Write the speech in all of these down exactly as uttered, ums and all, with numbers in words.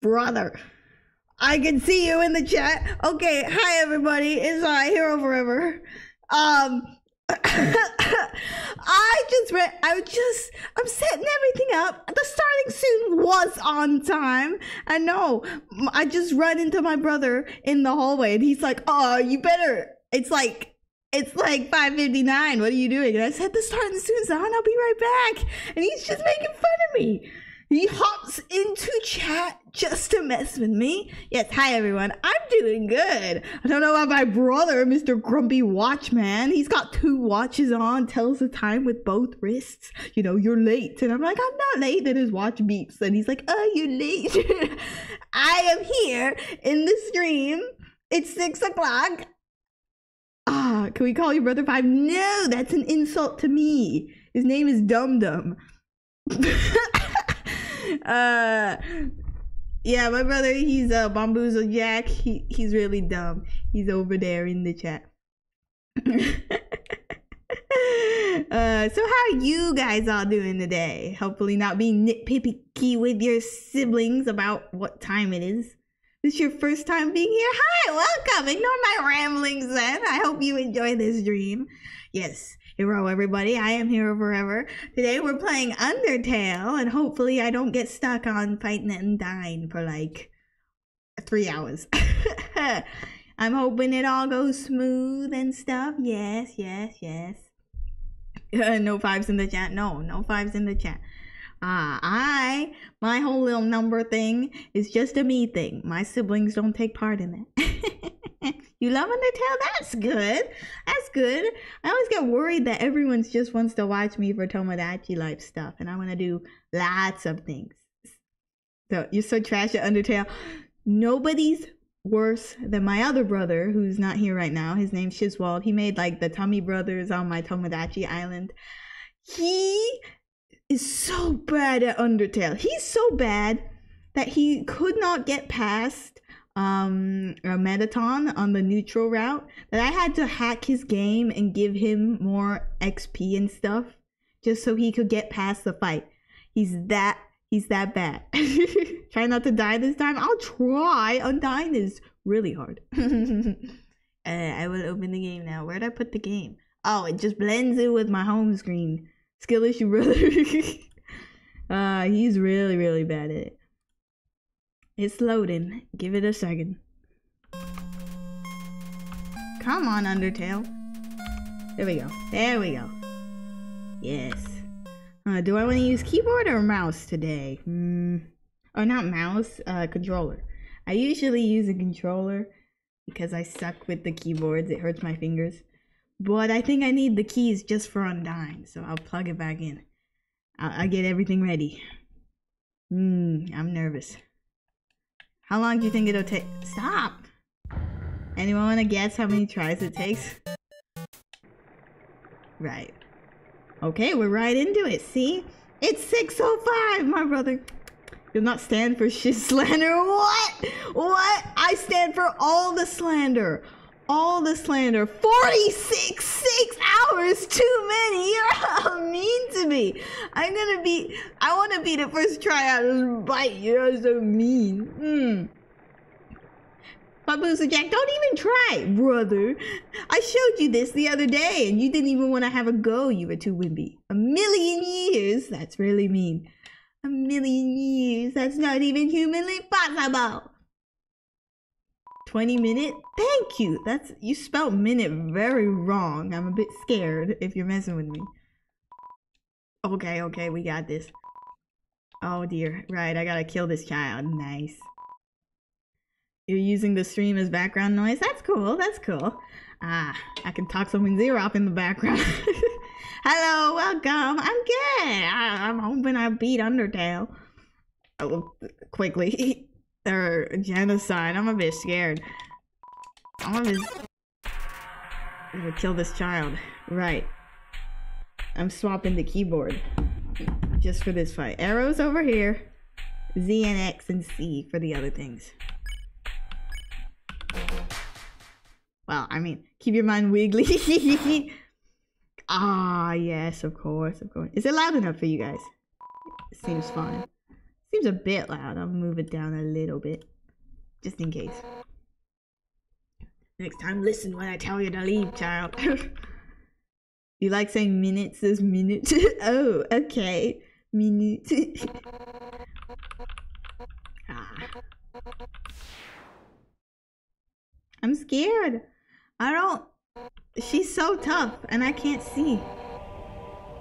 brother. I can see you in the chat. Okay, hi everybody, it's I, Hero Forever. Um, I just read, I just, I'm setting everything up. The starting soon was on time. I know, I just run into my brother in the hallway and he's like, oh, you better, it's like, it's like five fifty-nine, what are you doing? And I said, the starting soon's on, I'll be right back. And he's just making fun of me. He hops into chat just to mess with me. Yes, hi everyone. I'm doing good. I don't know about my brother, Mister Grumpy Watchman. He's got two watches on, tells the time with both wrists. You know, you're late. And I'm like, I'm not late. Then his watch beeps. And he's like, oh, you're late. I am here in the stream. It's six o'clock. Ah, oh, can we call you Brother Five? No, that's an insult to me. His name is Dum Dum. Uh yeah, my brother, he's a uh, Bamboozle Jack. He he's really dumb. He's over there in the chat. Uh so how are you guys all doing today? Hopefully not being nitpicky with your siblings about what time it is. This is your first time being here? Hi, welcome. Ignore my ramblings then. I hope you enjoy this dream. Yes. Hello everybody, I am Hero Forever. Today we're playing Undertale and hopefully I don't get stuck on fighting and dying for like three hours. I'm hoping it all goes smooth and stuff. Yes, yes, yes. No fives in the chat. No, no fives in the chat. Ah, uh, I, my whole little number thing is just a me thing. My siblings don't take part in it. You love Undertale? That's good. That's good. I always get worried that everyone's just wants to watch me for Tomodachi-like stuff, and I want to do lots of things. So you're so trash at Undertale. Nobody's worse than my other brother, who's not here right now. His name's Shizwald. He made like the Tummy Brothers on my Tomodachi Island. He is so bad at Undertale. He's so bad that he could not get past um a Metaton on the neutral route, that I had to hack his game and give him more X P and stuff just so he could get past the fight. He's that he's that bad. Try not to die this time. I'll try. Undying is really hard. uh, I will open the game now. Where'd I put the game? Oh, it just blends in with my home screen. Skill issue, brother. Uh he's really really bad at it. It's loading. Give it a second. Come on, Undertale. There we go. There we go. Yes. Uh, do I want to use keyboard or mouse today? Mm. Oh, not mouse. Uh, controller. I usually use a controller because I suck with the keyboards. It hurts my fingers. But I think I need the keys just for Undyne, so I'll plug it back in. I'll, I'll get everything ready. Mm, I'm nervous. How long do you think it'll take? Stop! Anyone want to guess how many tries it takes? Right. Okay, we're right into it, see? It's six oh five, my brother! You'll not stand for shit slander. What? What? I stand for all the slander. All the slander. forty-six, six hours too many. You're how mean to me. I'm gonna be, I wanna be the first try out of bite. You're so mean. Mm. Bamboozle Jack, don't even try, brother. I showed you this the other day and you didn't even wanna have a go. You were too wimpy. A million years. That's really mean. A million years. That's not even humanly possible. twenty minute? Thank you! That's, you spelled minute very wrong. I'm a bit scared if you're messing with me. Okay, okay, we got this. Oh dear. Right, I gotta kill this child. Nice. You're using the stream as background noise? That's cool, that's cool. Ah, I can talk someone's ear off in the background. Hello, welcome! I'm good! I, I'm hoping I beat Undertale. Oh, quickly. Or genocide. I'm a bit scared. I'm a bit... I'm gonna kill this child. Right. I'm swapping the keyboard just for this fight. Arrows over here. Z and X and C for the other things. Well, I mean, keep your mind wiggly. Ah, yes, of course, of course. Is it loud enough for you guys? It seems fine. Seems a bit loud. I'll move it down a little bit, just in case. Next time, listen when I tell you to leave, child. You like saying minutes as minute? Oh, okay. Minute. Ah. I'm scared. I don't... She's so tough and I can't see.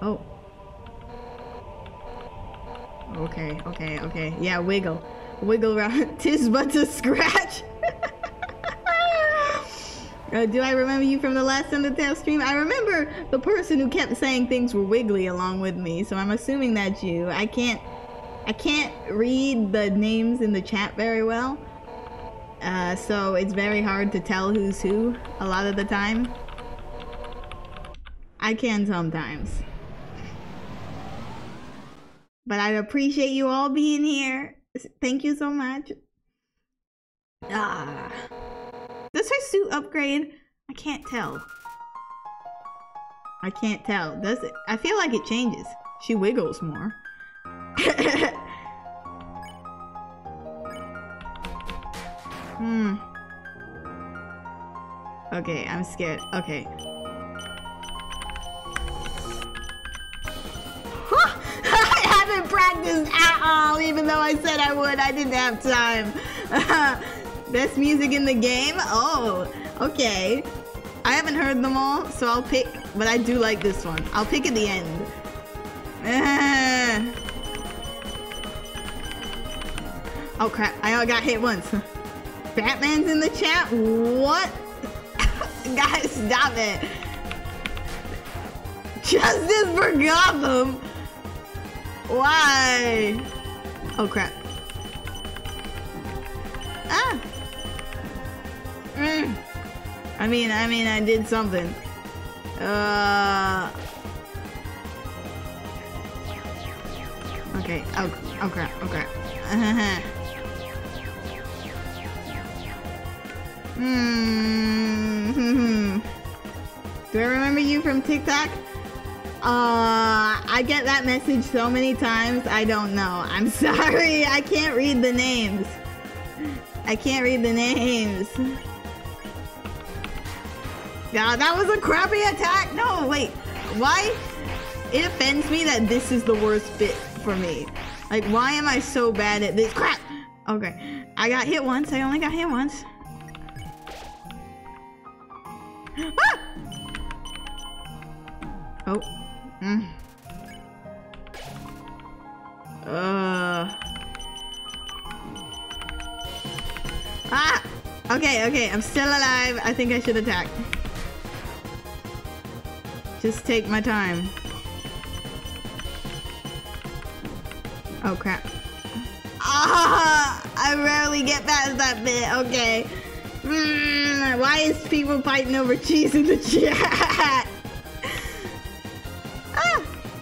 Oh. Okay, okay, okay. Yeah, wiggle. Wiggle around. Tis but a scratch. Uh, do I remember you from the last Undertale stream? I remember the person who kept saying things were wiggly along with me, so I'm assuming that's you. I can't, I can't read the names in the chat very well, uh, so it's very hard to tell who's who a lot of the time. I can sometimes. But I appreciate you all being here. Thank you so much. Ah. Does her suit upgrade? I can't tell. I can't tell. Does it? I feel like it changes. She wiggles more. Hmm. Okay, I'm scared. Okay. I haven't practiced at all, even though I said I would. I didn't have time. Best music in the game? Oh, okay. I haven't heard them all, so I'll pick, but I do like this one. I'll pick at the end. Uh. Oh crap, I only got hit once. Batman's in the chat? What? Guys, stop it. Justice for Gotham? Why? Oh crap. Ah! Mm. I mean, I mean, I did something. Uh. Okay. Oh, oh crap. Oh crap. Hmm. Do I remember you from TikTok? Uh, I get that message so many times. I don't know. I'm sorry. I can't read the names. I can't read the names. Yeah, that was a crappy attack. No, wait. Why? It offends me that this is the worst bit for me. Like, why am I so bad at this? Crap! Okay. I got hit once. I only got hit once. Ah! Oh. Mm. Uh... Ah! Okay, okay, I'm still alive. I think I should attack. Just take my time. Oh crap. Ah! I rarely get past that bit. Okay. Mm, why is people fighting over cheese in the chat? Ah!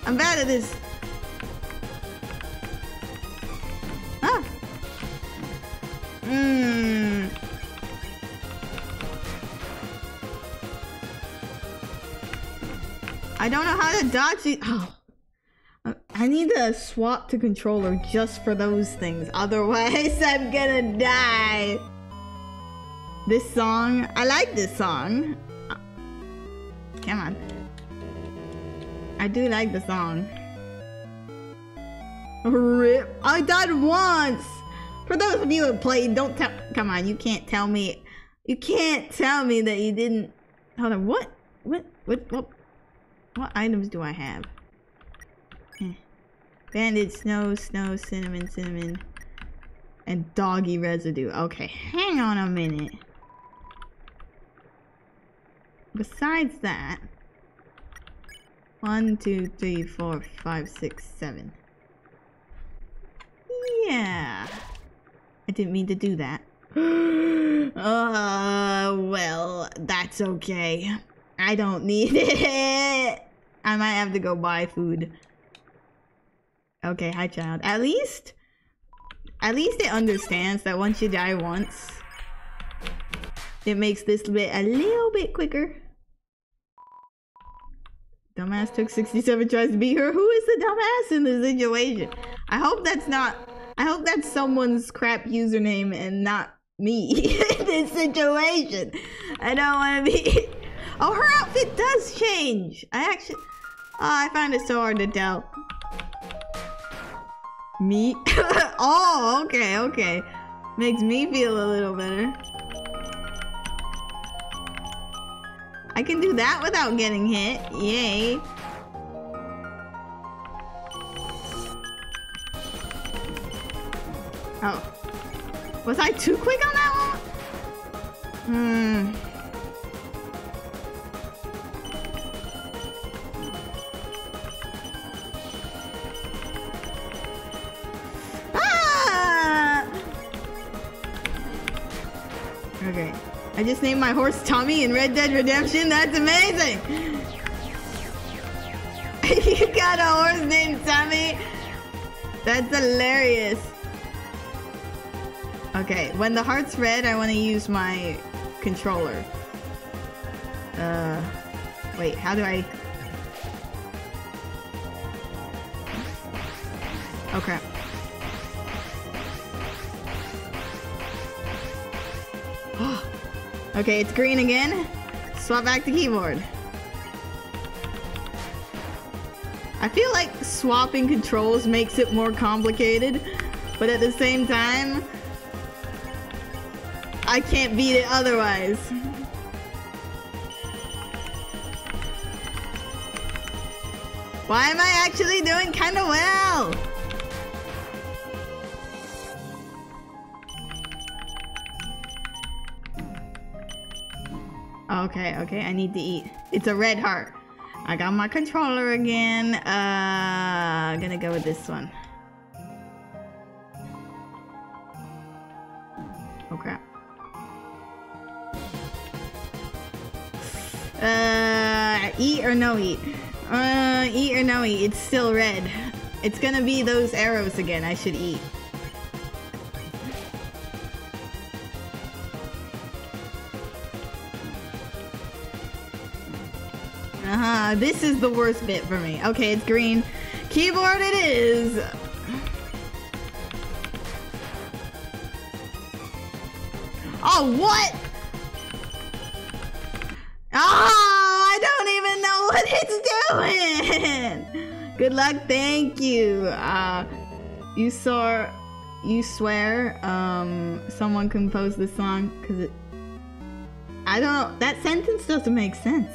I'm bad at this. Ah! Mmm. I don't know how to dodge it. Oh. I need to swap to controller just for those things. Otherwise, I'm gonna die. This song. I like this song. Oh. Come on. I do like the song. Rip. I died once. For those of you who played, don't tell- Come on, you can't tell me- You can't tell me that you didn't- Hold on, what? What? What? What, what items do I have? Eh. Bandage, snow, snow, cinnamon, cinnamon. And doggy residue. Okay, hang on a minute. Besides that... One, two, three, four, five, six, seven. Yeah... I didn't mean to do that. Uh, well, that's okay. I don't need it. I might have to go buy food. Okay, hi child. At least... At least it understands that once you die once... It makes this bit a little bit quicker. Dumbass took sixty-seven tries to beat her. Who is the dumbass in this situation? I hope that's not... I hope that's someone's crap username and not me in this situation. I don't want to be... Oh, her outfit does change. I actually... Oh, I find it so hard to tell. Me? Oh, okay, okay. Makes me feel a little better. I can do that without getting hit. Yay. Oh. Was I too quick on that one? Hmm. Okay, I just named my horse Tommy in Red Dead Redemption. That's amazing! You got a horse named Tommy? That's hilarious. Okay, when the heart's red, I want to use my controller. Uh, wait, how do I... Oh crap. Okay, it's green again. Swap back to keyboard. I feel like swapping controls makes it more complicated, but at the same time, I can't beat it otherwise. Why am I actually doing kind of well? Okay, okay, I need to eat. It's a red heart. I got my controller again. Uh, I'm gonna go with this one. Oh crap. Uh, eat or no eat? Uh, eat or no eat? It's still red. It's gonna be those arrows again. I should eat. Uh-huh, this is the worst bit for me. Okay, it's green. Keyboard it is! Oh, what?! Oh, I don't even know what it's doing! Good luck, thank you! Uh, you saw... You swear, um, someone composed this song, cause it... I don't know, that sentence doesn't make sense.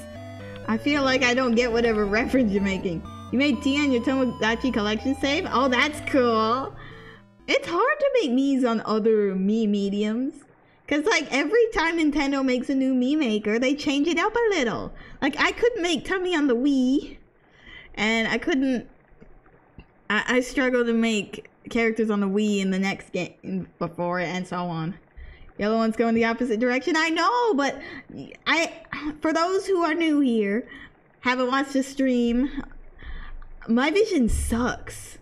I feel like I don't get whatever reference you're making. You made tea on your Tomodachi collection save? Oh, that's cool. It's hard to make memes on other meme mediums. Because, like, every time Nintendo makes a new meme maker, they change it up a little. Like, I couldn't make Tummy on the Wii. And I couldn't... I, I struggle to make characters on the Wii in the next game before it and so on. The other one's going the opposite direction. I know, but I, for those who are new here, haven't watched the stream, my vision sucks.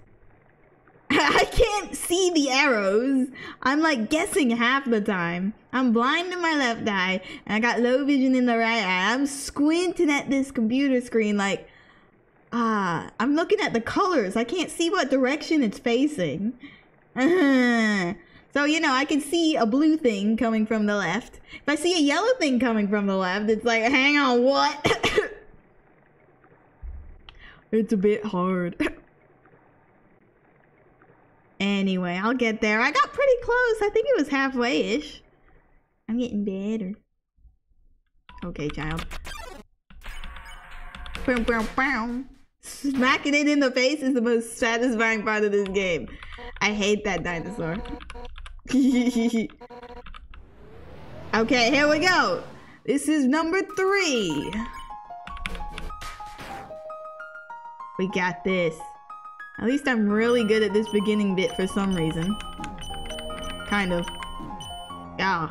I can't see the arrows. I'm like guessing half the time. I'm blind in my left eye, and I got low vision in the right eye. I'm squinting at this computer screen like, ah, I'm looking at the colors. I can't see what direction it's facing. Uh-huh. So, you know, I can see a blue thing coming from the left. If I see a yellow thing coming from the left, it's like, hang on, what? It's a bit hard. Anyway, I'll get there. I got pretty close. I think it was halfway-ish. I'm getting better. Okay, child. Bow, bow, bow. Smacking it in the face is the most satisfying part of this game. I hate that dinosaur. Okay, here we go. This is number three. We got this. At least I'm really good at this beginning bit for some reason. Kind of. Yeah.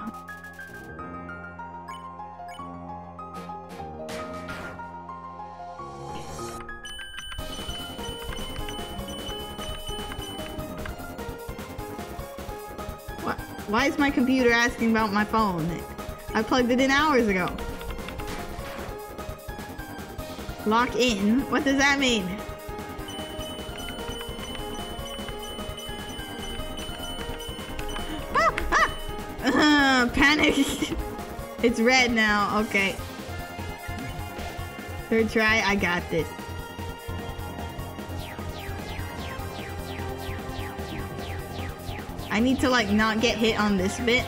Why is my computer asking about my phone? I plugged it in hours ago. Lock in? What does that mean? panicked. It's red now. Okay. Third try. I got this. I need to like not get hit on this bit.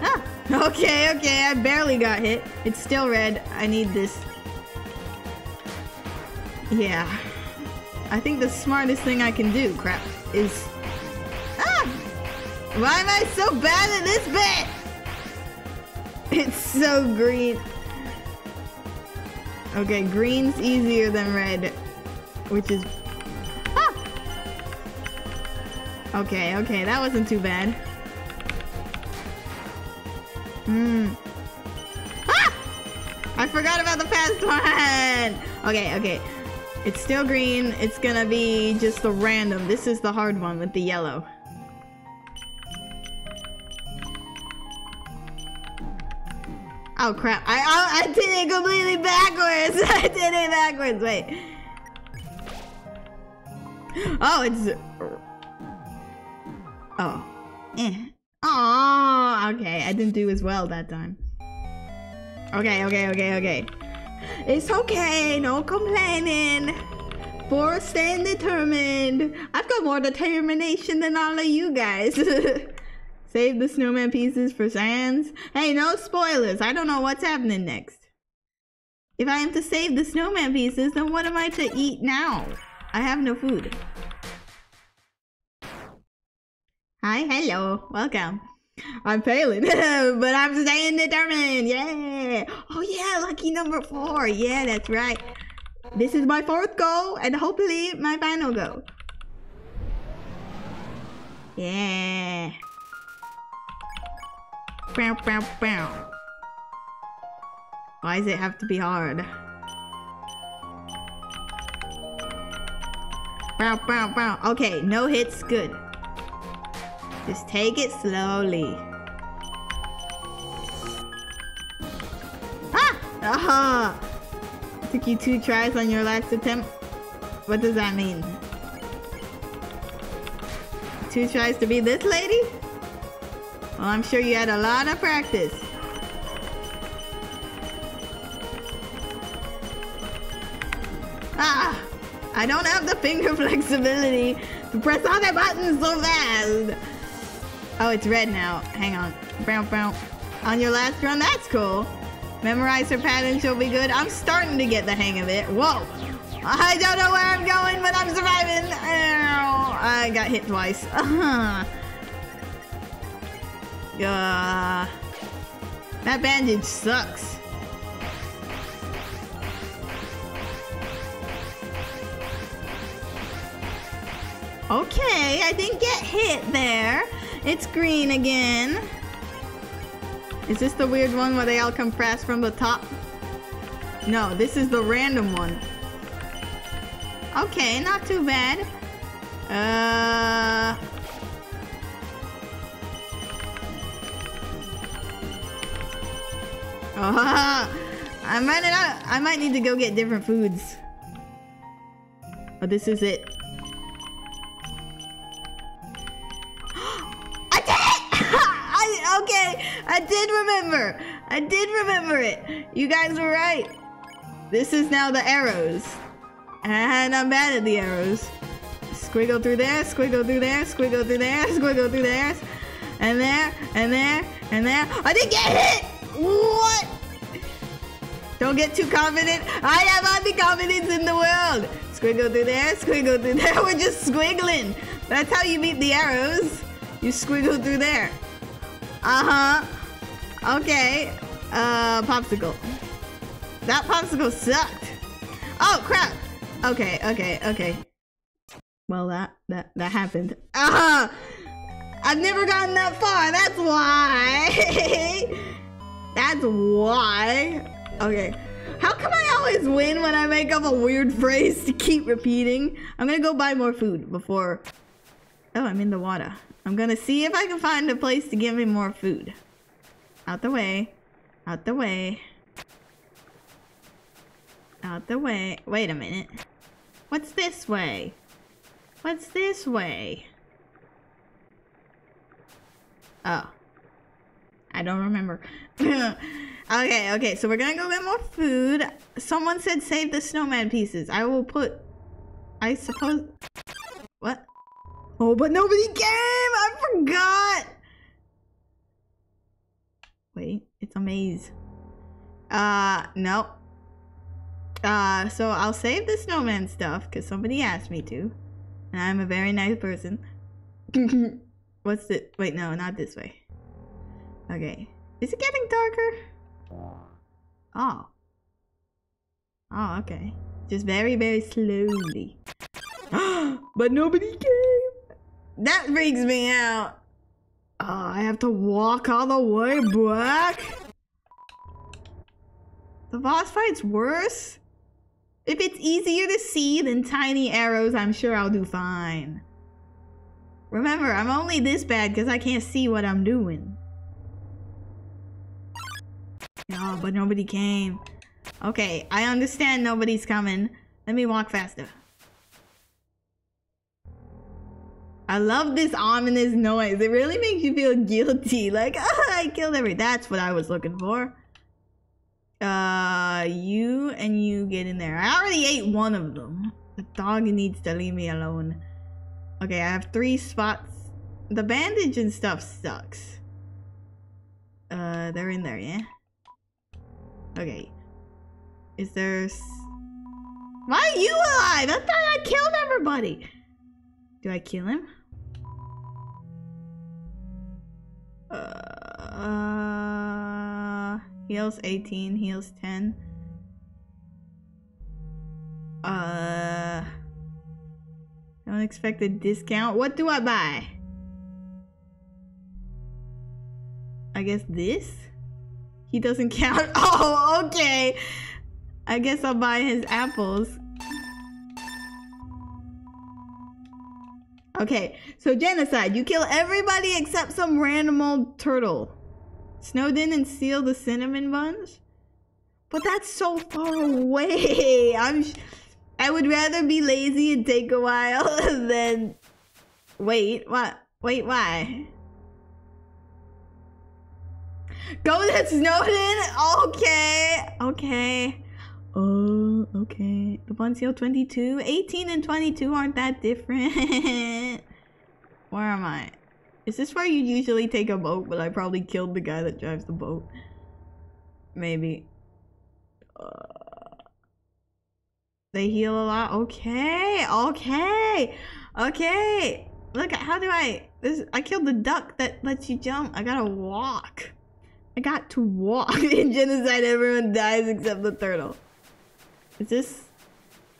Ah. Okay, okay, I barely got hit. It's still red. I need this. Yeah. I think the smartest thing I can do, crap, is... Ah! Why am I so bad at this bit? It's so green. Okay, green's easier than red, which is... Ah! Okay, okay, that wasn't too bad. Hmm. Ah! I forgot about the past one! Okay, okay. It's still green. It's gonna be just the random. This is the hard one with the yellow. Oh crap. I, I, I did it completely backwards! I did it backwards! Wait. Oh, it's... Oh. Eh. Oh, okay. I didn't do as well that time. Okay, okay, okay, okay. It's okay. No complaining. For staying determined. I've got more determination than all of you guys. Save the snowman pieces for Sans. Hey, no spoilers. I don't know what's happening next. If I am to save the snowman pieces, then what am I to eat now? I have no food. Hi, hello, welcome. I'm failing, but I'm staying determined, yeah! Oh yeah, lucky number four, yeah, that's right. This is my fourth goal, and hopefully my final goal. Yeah. Bow, bow, bow. Why does it have to be hard? Bow, bow, bow. Okay, no hits, good. Just take it slowly. Ah! Aha! Uh-huh. Took you two tries on your last attempt. What does that mean? Two tries to be this lady? Well, I'm sure you had a lot of practice. Ah! I don't have the finger flexibility to press all the buttons so fast. Oh, it's red now. Hang on. Brown, brown. On your last run, that's cool. Memorize her pattern, she'll be good. I'm starting to get the hang of it. Whoa. I don't know where I'm going, but I'm surviving. Ow. I got hit twice. Uh-huh. Uh, that bandage sucks. Okay, I didn't get hit there. It's green again. Is this the weird one where they all compress from the top? No, this is the random one. Okay, not too bad. Uh... Oh, I'm running out. I might need to go get different foods. Oh, this is it. I did remember! I did remember it! You guys were right! This is now the arrows. And I'm bad at the arrows. Squiggle through there, squiggle through there, squiggle through there, squiggle through there. And there, and there, and there. I didn't get hit! What? Don't get too confident. I have all the confidence in the world! Squiggle through there, squiggle through there. We're just squiggling! That's how you beat the arrows. You squiggle through there. Uh-huh. Okay. Uh, popsicle. That popsicle sucked. Oh, crap. Okay, okay, okay. Well, that, that, that happened. Uh-huh. I've never gotten that far. That's why. That's why. Okay. How come I always win when I make up a weird phrase to keep repeating? I'm gonna go buy more food before... Oh, I'm in the water. I'm gonna see if I can find a place to give me more food. Out the way. Out the way. Out the way. Wait a minute. What's this way? What's this way? Oh. I don't remember. Okay, okay, so we're gonna go get more food. Someone said save the snowman pieces. I will put... I suppose... What? Oh, but nobody came! I forgot! Wait, it's a maze. Uh, no. Uh, so I'll save the snowman stuff, because somebody asked me to. And I'm a very nice person. What's the... Wait, no, not this way. Okay. Is it getting darker? Oh. Oh, okay. Just very, very slowly. But nobody came! That freaks me out! Oh, I have to walk all the way back? The boss fight's worse? If it's easier to see than tiny arrows, I'm sure I'll do fine. Remember, I'm only this bad because I can't see what I'm doing. No, but nobody came. Okay, I understand nobody's coming. Let me walk faster. I love this ominous noise. It really makes you feel guilty. Like, oh, I killed every... That's what I was looking for. Uh, you and you get in there. I already ate one of them. The dog needs to leave me alone. Okay, I have three spots. The bandage and stuff sucks. Uh, they're in there, yeah? Okay. Is there... S Why are you alive? I thought I killed everybody. Do I kill him? Uh, uh heals eighteen, heals ten. Uh... Don't expect a discount. What do I buy? I guess this? He doesn't count. Oh, okay. I guess I'll buy his apples. Okay, so genocide. You kill everybody except some random old turtle. Snowden and steal the cinnamon buns? But that's so far away. I'm... I would rather be lazy and take a while than... Wait, what? Wait, why? Go to Snowden? Okay. Okay. Oh, okay. The buns heal twenty-two. eighteen and twenty-two aren't that different. Where am I? Is this where you usually take a boat? But I probably killed the guy that drives the boat. Maybe. Uh... They heal a lot. Okay, okay, okay. Look, how do I... This, I killed the duck that lets you jump. I gotta walk. I got to walk. In genocide, everyone dies except the turtle. Is this...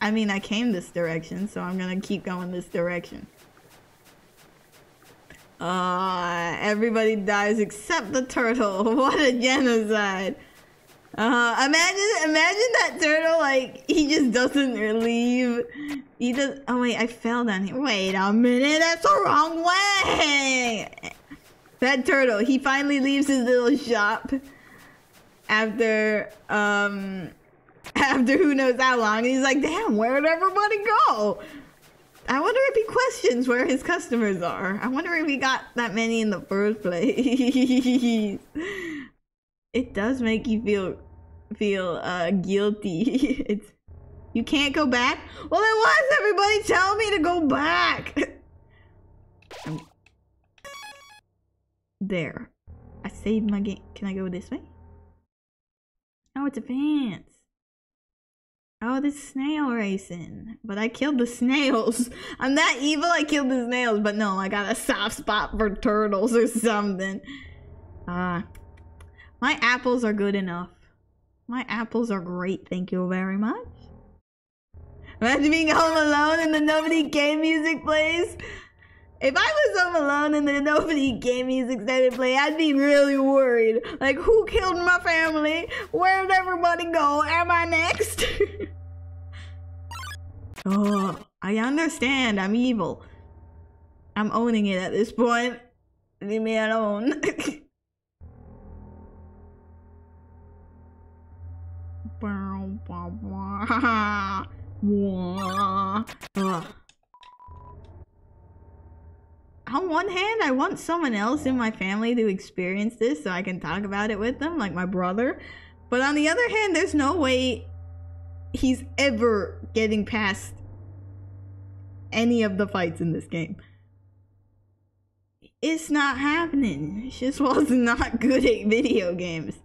I mean, I came this direction, so I'm gonna keep going this direction. Uh, everybody dies except the turtle. What a genocide. Uh, imagine, imagine that turtle, like, he just doesn't leave. He does. Oh wait, I fell down here. Wait a minute, that's the wrong way! That turtle, he finally leaves his little shop after, um, after who knows how long, and he's like, damn, where'd everybody go? I wonder if he questions where his customers are. I wonder if he got that many in the first place. It does make you feel feel uh guilty. It's you can't go back. Well, then why is everybody telling me to go back? There, I saved my game. Can I go this way? Oh, it's advanced. Oh, this snail racing. But I killed the snails. I'm that evil. I killed the snails. But no, I got a soft spot for turtles or something. Ah. Uh, My apples are good enough. My apples are great, thank you very much. Imagine being home alone and the nobody gay music plays. If I was home alone and the nobody gay music started playing, I'd be really worried. Like, who killed my family? Where'd everybody go? Am I next? Oh, I understand. I'm evil. I'm owning it at this point. Leave me alone. I on one hand, I want someone else in my family to experience this so I can talk about it with them, like my brother. But on the other hand, there's no way he's ever getting past any of the fights in this game. It's not happening. It's just was not good at video games.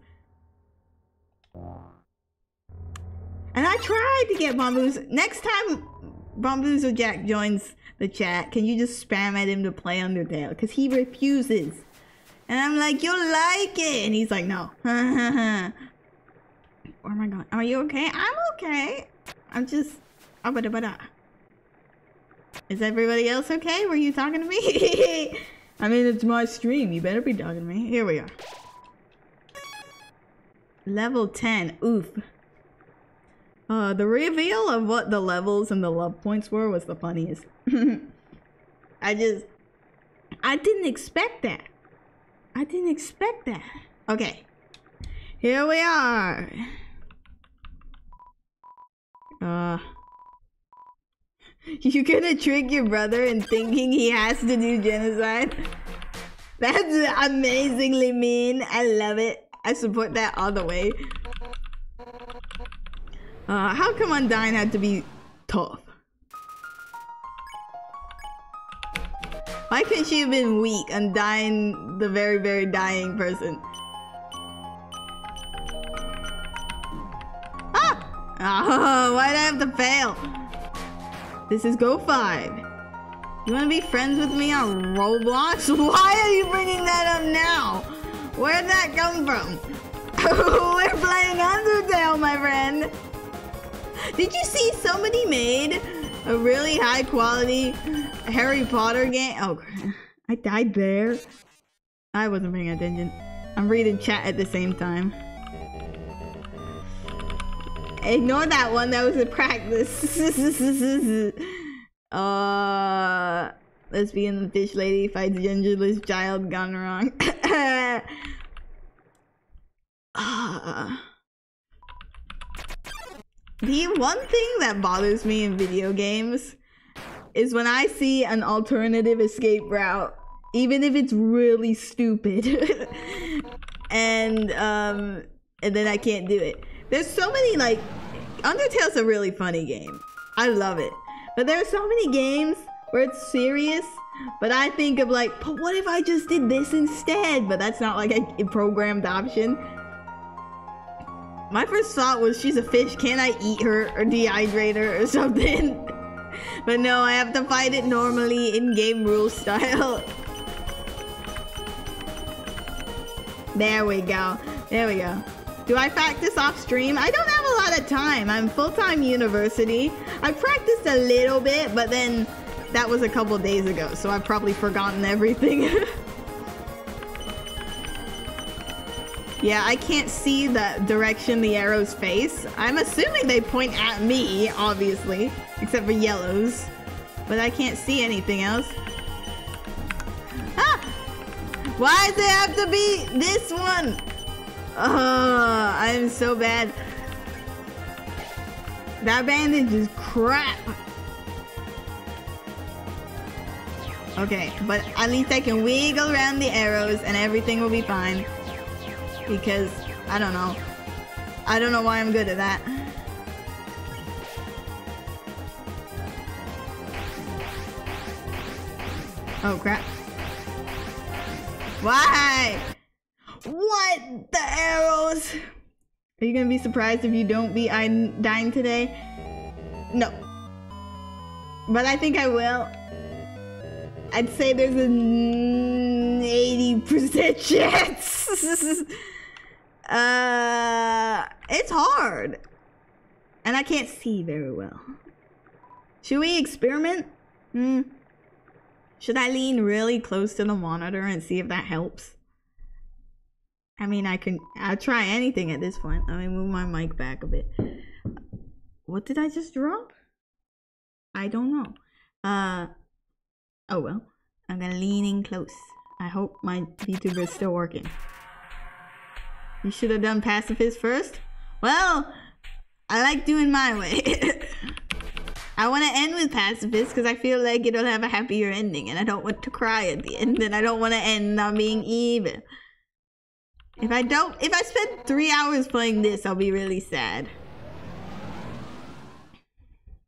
And I tried to get Bomboozo. Next time Bomboozo Jack joins the chat, can you just spam at him to play Undertale? Because he refuses. And I'm like, you'll like it. And he's like, no. Where am I going? Are you okay? I'm okay. I'm just... Is everybody else okay? Were you talking to me? I mean, it's my stream. You better be talking to me. Here we are. Level ten. Oof. Uh, the reveal of what the levels and the love points were was the funniest. I just... I didn't expect that. I didn't expect that. Okay. Here we are. Uh... You're gonna trick your brother in thinking he has to do genocide? That's amazingly mean. I love it. I support that all the way. Uh, how come Undyne had to be tough? Why couldn't she have been weak? Undyne, the very, very dying person. Ah! Oh, why'd I have to fail? This is Go five. You wanna be friends with me on Roblox? Why are you bringing that up now? Where'd that come from? We're playing Undertale, my friend. Did you see somebody made a really high quality Harry Potter game? Oh, I died there. I wasn't paying attention. I'm reading chat at the same time. Ignore that one, that was a practice. uh, lesbian the fish lady fights genderless child gone wrong. uh, the one thing that bothers me in video games is when I see an alternative escape route, even if it's really stupid. and, um, and then I can't do it. There's so many, like, Undertale's a really funny game. I love it. But there are so many games where it's serious, but I think of like, but what if I just did this instead? But that's not like a programmed option. My first thought was, she's a fish, can't I eat her or dehydrate her or something? But no, I have to fight it normally, in-game rule style. There we go. There we go. Do I practice off stream? I don't have a lot of time. I'm full-time university. I practiced a little bit, but then that was a couple days ago, so I've probably forgotten everything. Yeah, I can't see the direction the arrows face. I'm assuming they point at me, obviously, except for yellows, but I can't see anything else. Ah! Why does it have to be this one? Oh, I am so bad. That bandage is crap. Okay, but at least I can wiggle around the arrows and everything will be fine. Because, I don't know. I don't know why I'm good at that. Oh, crap. Why? What? The arrows? Are you gonna be surprised if you don't be dying today? No. But I think I will. I'd say there's an eighty percent chance. uh, it's hard. And I can't see very well. Should we experiment? Hmm. Should I lean really close to the monitor and see if that helps? I mean, I can, I'll try anything at this point. Let me move my mic back a bit. What did I just drop? I don't know. Uh, oh well. I'm gonna lean in close. I hope my VTuber is still working. You should have done pacifist first. Well, I like doing my way. I want to end with pacifist because I feel like it'll have a happier ending, and I don't want to cry at the end, and I don't want to end on being evil. If I don't, if I spend three hours playing this, I'll be really sad.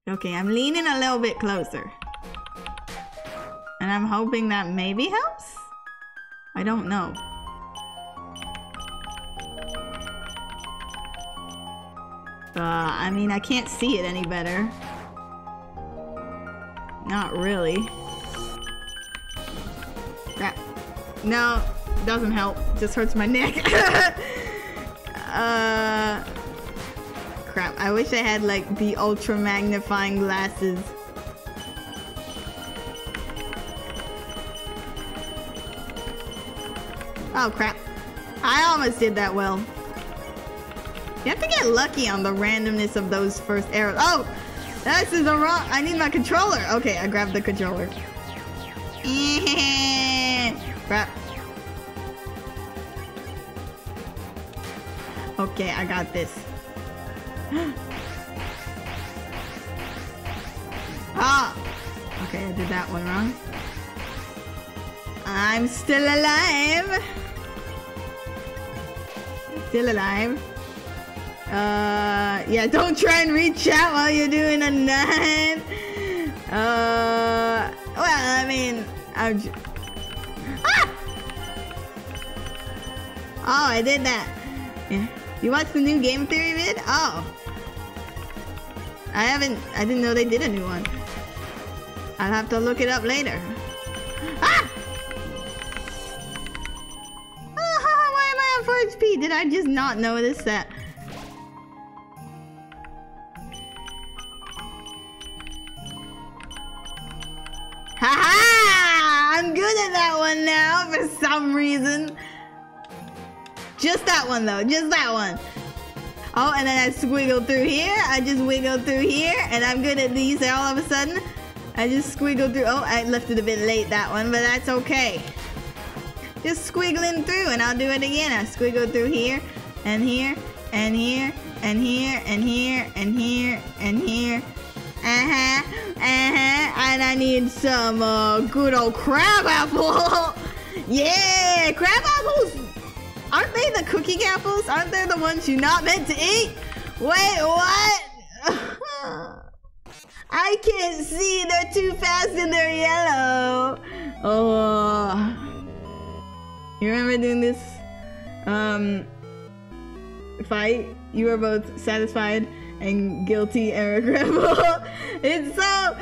Okay, I'm leaning a little bit closer. And I'm hoping that maybe helps? I don't know. Uh, I mean, I can't see it any better. Not really. That... No, doesn't help. Just hurts my neck. uh... Crap, I wish I had, like, the ultra magnifying glasses. Oh, crap. I almost did that well. You have to get lucky on the randomness of those first arrows. Oh! This is the wrong... I need my controller! Okay, I grabbed the controller. Crap. Okay, I got this. Ah! Okay, I did that one wrong. I'm still alive! Still alive. Uh, yeah, don't try and reach out while you're doing a nine. Uh, well, I mean, I'm j ah! Oh, I did that. Yeah. You watched the new game theory vid? Oh. I haven't, I didn't know they did a new one. I'll have to look it up later. Ah! Oh, why am I on four H P? Did I just not notice that? Haha! I'm good at that one now for some reason. Just that one though, just that one. Oh, and then I squiggle through here. I just wiggle through here, and I'm good at these all of a sudden. I just squiggle through. Oh, I left it a bit late, that one, but that's okay. Just squiggling through, and I'll do it again. I squiggle through here, and here, and here, and here, and here, and here, and here. Uh-huh, uh-huh, and I need some uh, good old crab apple. Yeah, crab apples, aren't they the cooking apples? Aren't they the ones you're not meant to eat? Wait, what? I can't see, they're too fast and they're yellow. Oh, you remember doing this um, fight? You were both satisfied and guilty and regretful. It's so,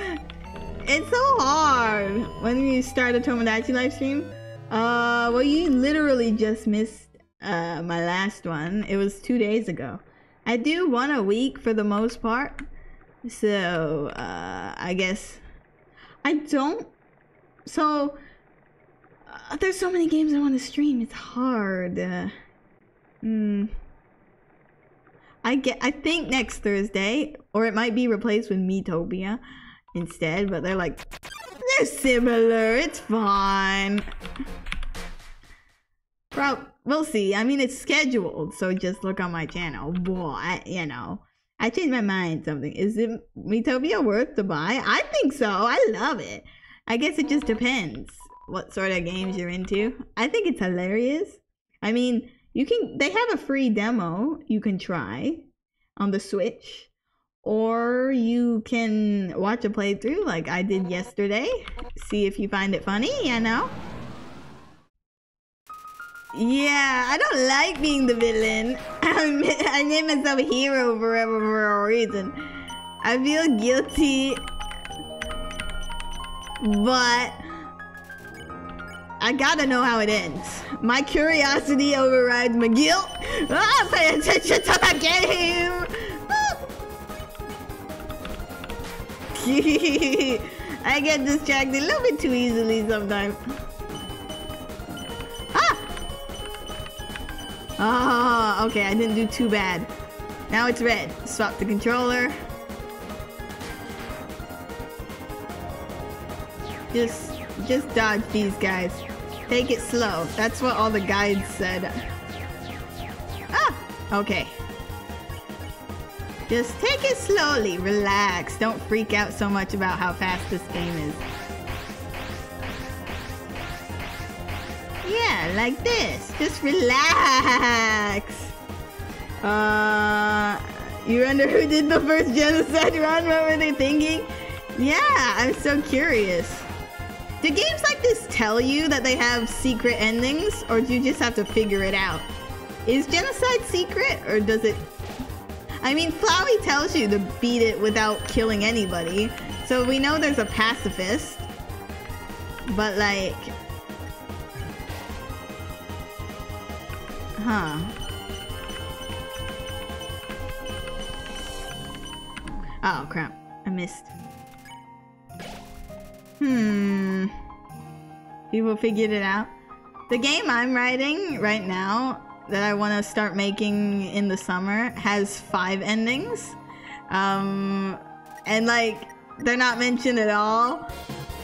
it's so hard when you start a Tomodachi live stream. Uh, well, you literally just missed uh, my last one. It was two days ago. I do one a week for the most part. So, uh, I guess I don't. So, uh, there's so many games I want to stream. It's hard. Uh, hmm. I get. I think next Thursday, or it might be replaced with Miitopia instead. But they're like, they're similar. It's fine. Bro, we'll see. I mean, it's scheduled, so just look on my channel. Boy, I, you know, I changed my mind. Something is it Miitopia worth the buy? I think so. I love it. I guess it just depends what sort of games you're into. I think it's hilarious. I mean. You can, they have a free demo you can try on the Switch, or you can watch a playthrough like I did yesterday. See if you find it funny, you know? Yeah, I don't like being the villain. I made myself a hero forever for a reason. I feel guilty, but I gotta know how it ends. My curiosity overrides my guilt. Ah, pay attention to the game! Ah. I get distracted a little bit too easily sometimes. Ah! Ah, oh, okay, I didn't do too bad. Now it's red. Swap the controller. Just, just dodge these guys. Take it slow. That's what all the guides said. Ah! Okay. Just take it slowly. Relax. Don't freak out so much about how fast this game is. Yeah, like this. Just relax. Uh, you wonder who did the first genocide run? What were they thinking? Yeah, I'm so curious. Do games like this tell you that they have secret endings, or do you just have to figure it out? Is genocide secret, or does it... I mean, Flowey tells you to beat it without killing anybody, so we know there's a pacifist. But like... Huh. Oh, crap. I missed. Hmm. People figured it out. The game I'm writing right now that I want to start making in the summer has five endings. Um, and like, they're not mentioned at all.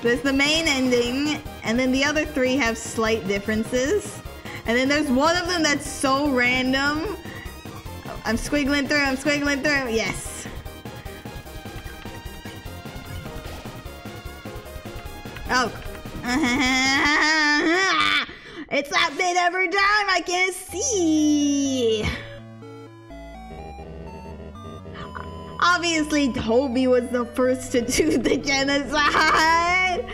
There's the main ending, and then the other three have slight differences. And then there's one of them that's so random. I'm squiggling through, I'm squiggling through. Yes. Oh. It's that bit every time, I can't see. Obviously, Toby was the first to do the genocide.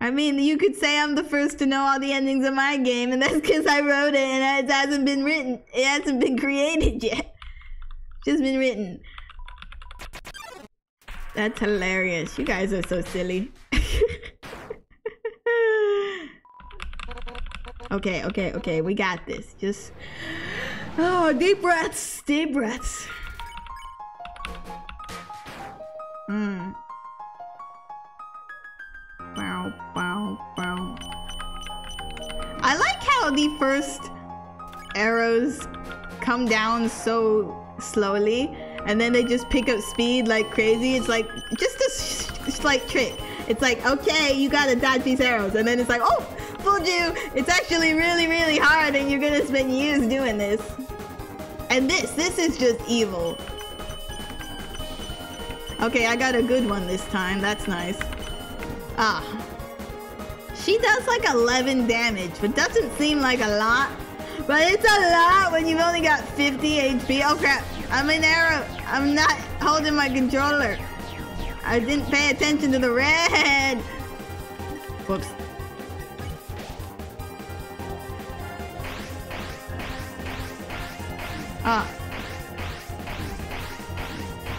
I mean, you could say I'm the first to know all the endings of my game, and that's because I wrote it and it hasn't been written. It hasn't been created yet. Just been written. That's hilarious. You guys are so silly. Okay, okay, okay. We got this. Just... Oh, deep breaths. Deep breaths. Hmm. Bow, bow, bow. I like how the first arrows come down so slowly, and then they just pick up speed like crazy. It's like just a slight trick. It's like, okay, you gotta dodge these arrows, and then it's like, oh, fooled you. It's actually really, really hard, and you're gonna spend years doing this. And this, this is just evil. Okay, I got a good one this time. That's nice. Ah. She does like eleven damage, but doesn't seem like a lot. But it's a lot when you've only got fifty H P. Oh crap, I'm in arrow. I'm not holding my controller. I didn't pay attention to the red. Whoops. Ah.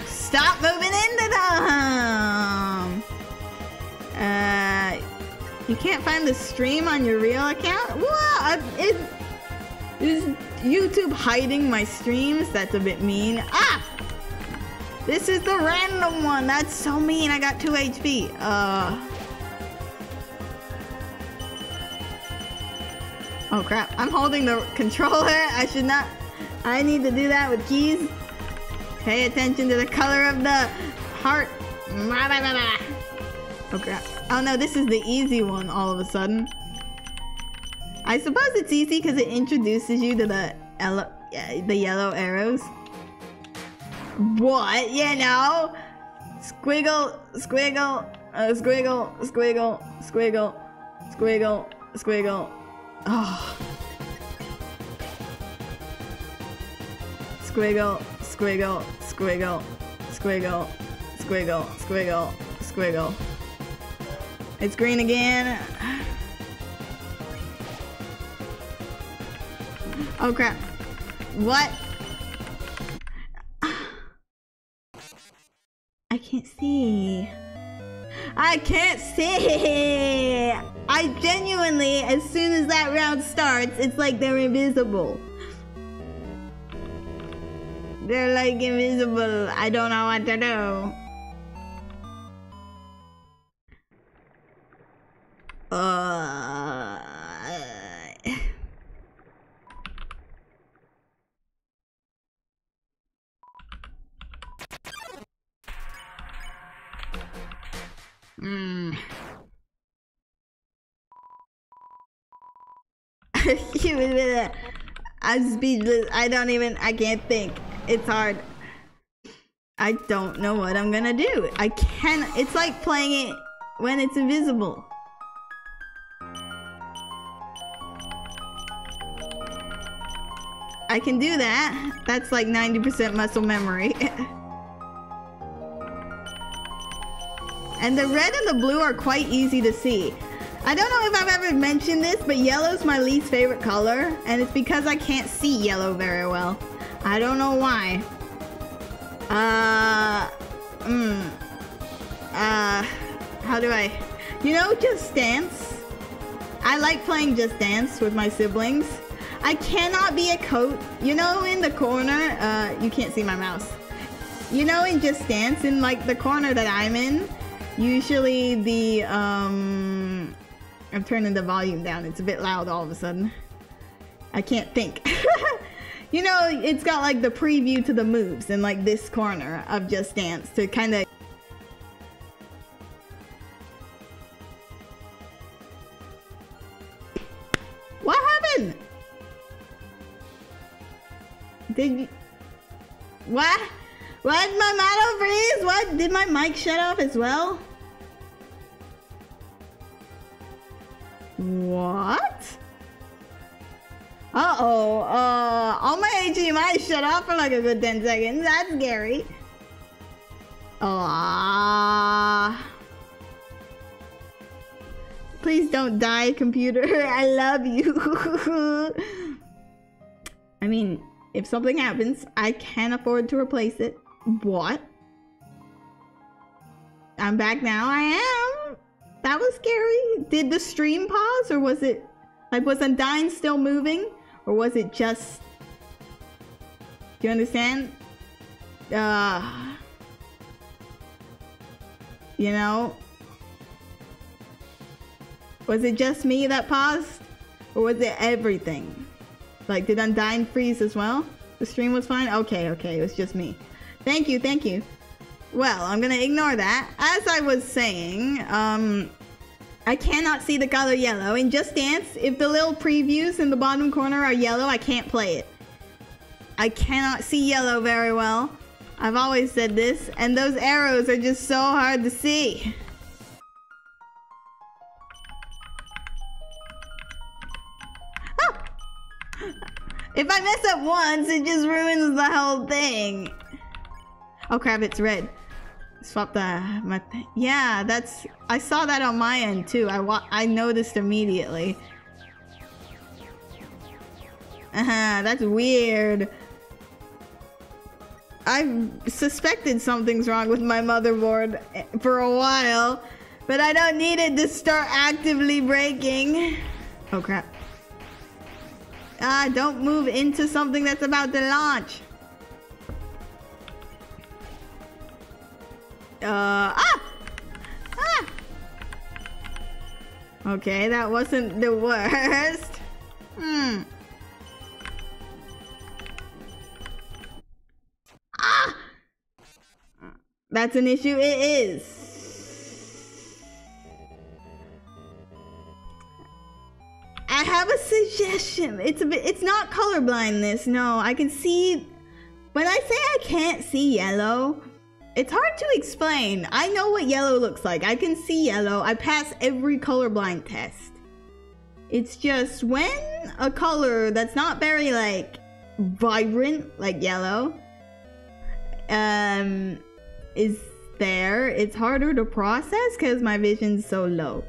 Stop moving into them. Uh, you can't find the stream on your real account? Whoa! It, is YouTube hiding my streams? That's a bit mean. Ah! This is the random one. That's so mean. I got two H P. Uh. Oh crap! I'm holding the controller. I should not. I need to do that with keys. Pay attention to the color of the heart. Blah, blah, blah, blah. Oh crap. Oh no, this is the easy one all of a sudden. I suppose it's easy because it introduces you to the, yellow, the yellow arrows. What? You know? Squiggle, squiggle, uh, squiggle, squiggle, squiggle, squiggle, squiggle. Oh. Squiggle, squiggle, squiggle, squiggle, squiggle, squiggle, squiggle. It's green again. Oh crap. What? I can't see. I can't see. I genuinely, as soon as that round starts, it's like they're invisible. They're like invisible. I don't know what to do. Uh, mm. I'm speechless. I don't even, I can't think. It's hard. I don't know what I'm gonna do. I can't, it's like playing it when it's invisible. I can do that. That's like ninety percent muscle memory. And the red and the blue are quite easy to see. I don't know if I've ever mentioned this, but yellow's my least favorite color, and it's because I can't see yellow very well. I don't know why. Uh, mm, uh, how do I, you know, Just Dance? I like playing Just Dance with my siblings. I cannot be a coach. You know, in the corner, uh, you can't see my mouse. You know, in Just Dance, in like the corner that I'm in, usually the, um, I'm turning the volume down. It's a bit loud all of a sudden. I can't think. You know, it's got like the preview to the moves in like this corner of Just Dance to kind of... What happened? Did you... What? What? My model freeze? What? Did my mic shut off as well? What? Uh-oh, uh, all my H D M I shut off for like a good ten seconds. That's scary. Aww. Please don't die, computer. I love you. I mean, if something happens, I can't afford to replace it. What? I'm back now. I am. That was scary. Did the stream pause, or was it... Like, was Undyne still moving? Or was it just... Do you understand? Uh, you know? Was it just me that paused? Or was it everything? Like, did Undyne freeze as well? The stream was fine? Okay, okay, it was just me. Thank you, thank you. Well, I'm gonna ignore that. As I was saying, um... I cannot see the color yellow. In Just Dance, if the little previews in the bottom corner are yellow, I can't play it. I cannot see yellow very well. I've always said this, and those arrows are just so hard to see. Ah! If I mess up once, it just ruins the whole thing. Oh crap, it's red. Swap the my th yeah, that's, I saw that on my end too. I wa I noticed immediately. Uh-huh, that's weird. I've suspected something's wrong with my motherboard for a while, but I don't need it to start actively breaking. Oh crap. Ah, don't move into something that's about to launch. Uh, ah! Ah! Okay, that wasn't the worst. Hmm. Ah! That's an issue. It is. I have a suggestion. It's a bit, it's not color blindness. No, I can see. When I say I can't see yellow, it's hard to explain. I know what yellow looks like. I can see yellow. I pass every colorblind test. It's just when a color that's not very, like, vibrant, like yellow, um, is there, it's harder to process because my vision's so low.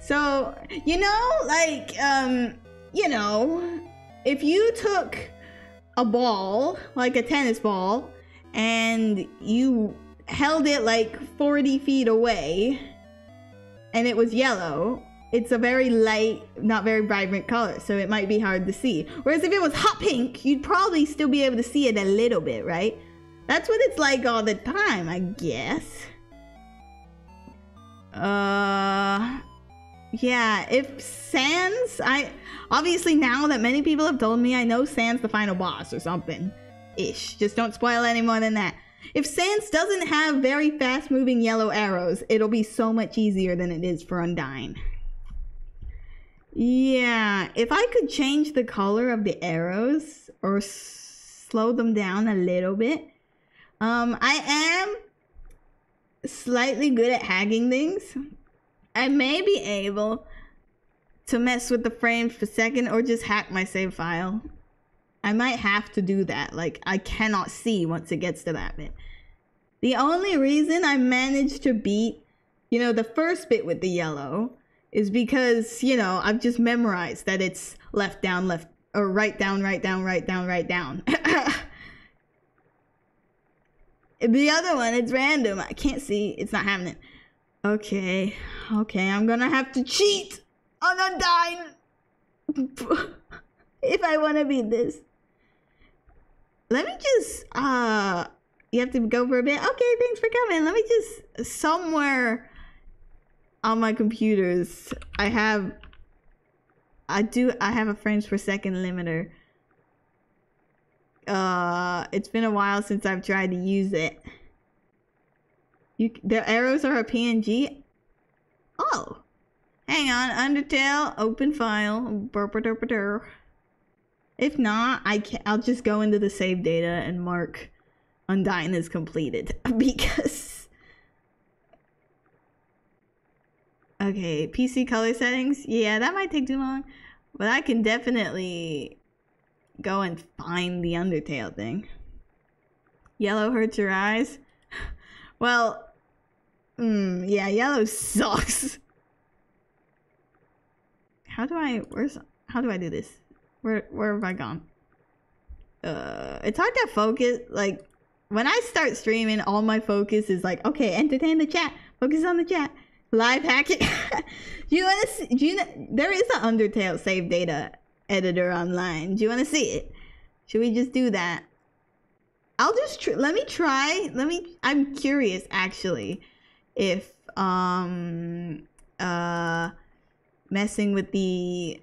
So, you know, like, um, you know, if you took a ball, like a tennis ball, and you held it like forty feet away and it was yellow, it's a very light, not very vibrant color, so it might be hard to see. Whereas if it was hot pink, you'd probably still be able to see it a little bit, right? That's what it's like all the time, I guess. Uh... Yeah, if Sans... I obviously, now that many people have told me, I know Sans the final boss or something. Ish. Just don't spoil any more than that. If Sans doesn't have very fast moving yellow arrows, it'll be so much easier than it is for Undyne. Yeah, if I could change the color of the arrows or s- slow them down a little bit. Um, I am slightly good at hacking things. I may be able to mess with the frames per second or just hack my save file. I might have to do that. Like, I cannot see once it gets to that bit. The only reason I managed to beat, you know, the first bit with the yellow is because, you know, I've just memorized that it's left down, left, or right down, right down, right down, right down. The other one, it's random. I can't see. It's not happening. Okay. Okay, I'm gonna have to cheat on a dime if I want to beat this. Let me just, uh, you have to go for a bit. Okay, thanks for coming. Let me just, somewhere on my computers, I have, I do, I have a frames per second limiter. Uh, it's been a while since I've tried to use it. You, the arrows are a P N G. Oh, hang on. Undertale, open file. Burp-a-derp-a-derp. If not, I can, I'll just go into the save data and mark Undyne as completed because. Okay, P C color settings. Yeah, that might take too long, but I can definitely go and find the Undertale thing. Yellow hurts your eyes? Well, mm, yeah, yellow sucks. How do I, where's, how do I do this? Where, where have I gone? Uh, it's hard to focus. Like, when I start streaming, all my focus is like, okay, entertain the chat. Focus on the chat. Live hack it. Do you want to see, do you know, there is an Undertale save data editor online. Do you want to see it? Should we just do that? I'll just tr let me try. Let me. I'm curious actually, if um uh messing with the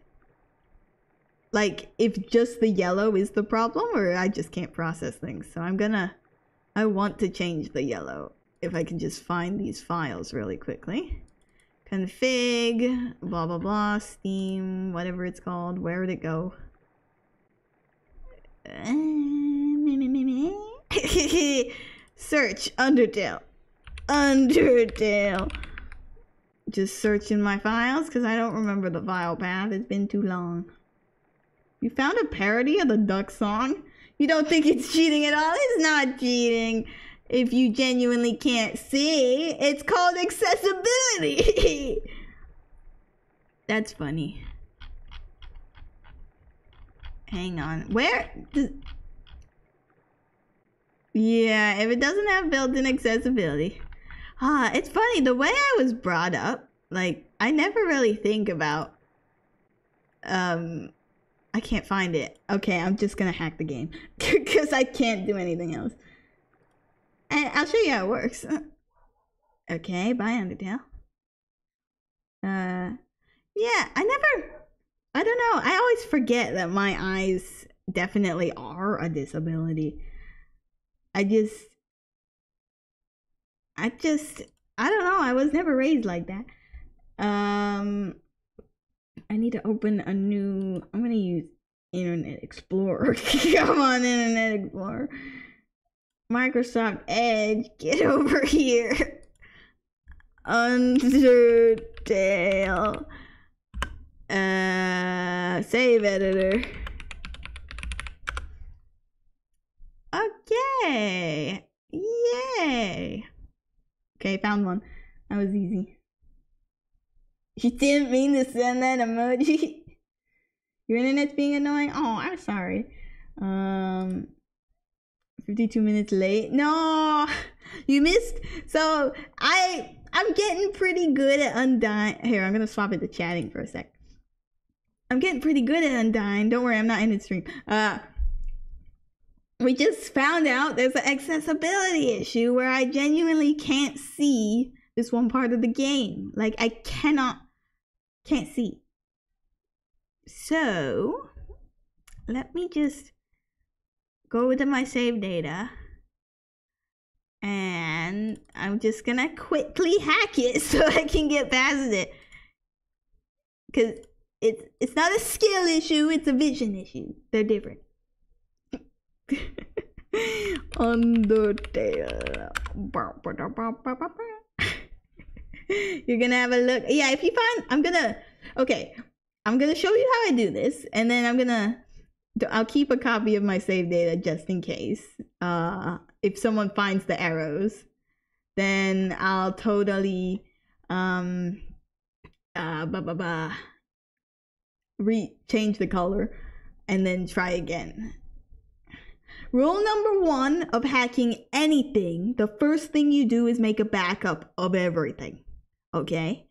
like if just the yellow is the problem or I just can't process things. So I'm gonna. I want to change the yellow if I can just find these files really quickly. Config, blah, blah, blah, Steam, whatever it's called. Where did it go? Uh, me, me, me, me. Search, Undertale. Undertale. Just searching my files because I don't remember the file path. It's been too long. You found a parody of the Duck song? You don't think it's cheating at all? It's not cheating. If you genuinely can't see, it's called accessibility. That's funny. Hang on. Where? Does... Yeah, if it doesn't have built-in accessibility. Ah, it's funny. The way I was brought up, like, I never really think about... Um, I can't find it. Okay, I'm just gonna hack the game. Because I can't do anything else. And I'll show you how it works. Okay, bye Undertale. Uh, yeah, I never, I don't know. I always forget that my eyes definitely are a disability. I just, I just, I don't know. I was never raised like that. Um, I need to open a new, I'm gonna use Internet Explorer. Come on, Internet Explorer. Microsoft Edge, get over here. Undertale. Uh, save editor. Okay. Yay. Okay, found one. That was easy. You didn't mean to send that emoji. Your internet's being annoying? Oh, I'm sorry. Um... fifty-two minutes late. No, you missed. So I, I'm getting pretty good at Undyne. Here, I'm gonna swap it to chatting for a sec. I'm getting pretty good at Undyne. Don't worry, I'm not in the stream. Uh, we just found out there's an accessibility issue where I genuinely can't see this one part of the game. Like I cannot, can't see. So let me just go to my save data and I'm just gonna quickly hack it so I can get past it. Cause It's it's not a skill issue, it's a vision issue. They're different. Undertale. You're gonna have a look. Yeah, if you find, I'm gonna, okay, I'm gonna show you how I do this, and then I'm gonna, I'll keep a copy of my save data just in case. Uh, if someone finds the arrows, then I'll totally um uh bah, bah, bah, re change the color and then try again. Rule number one of hacking anything, the first thing you do is make a backup of everything, okay?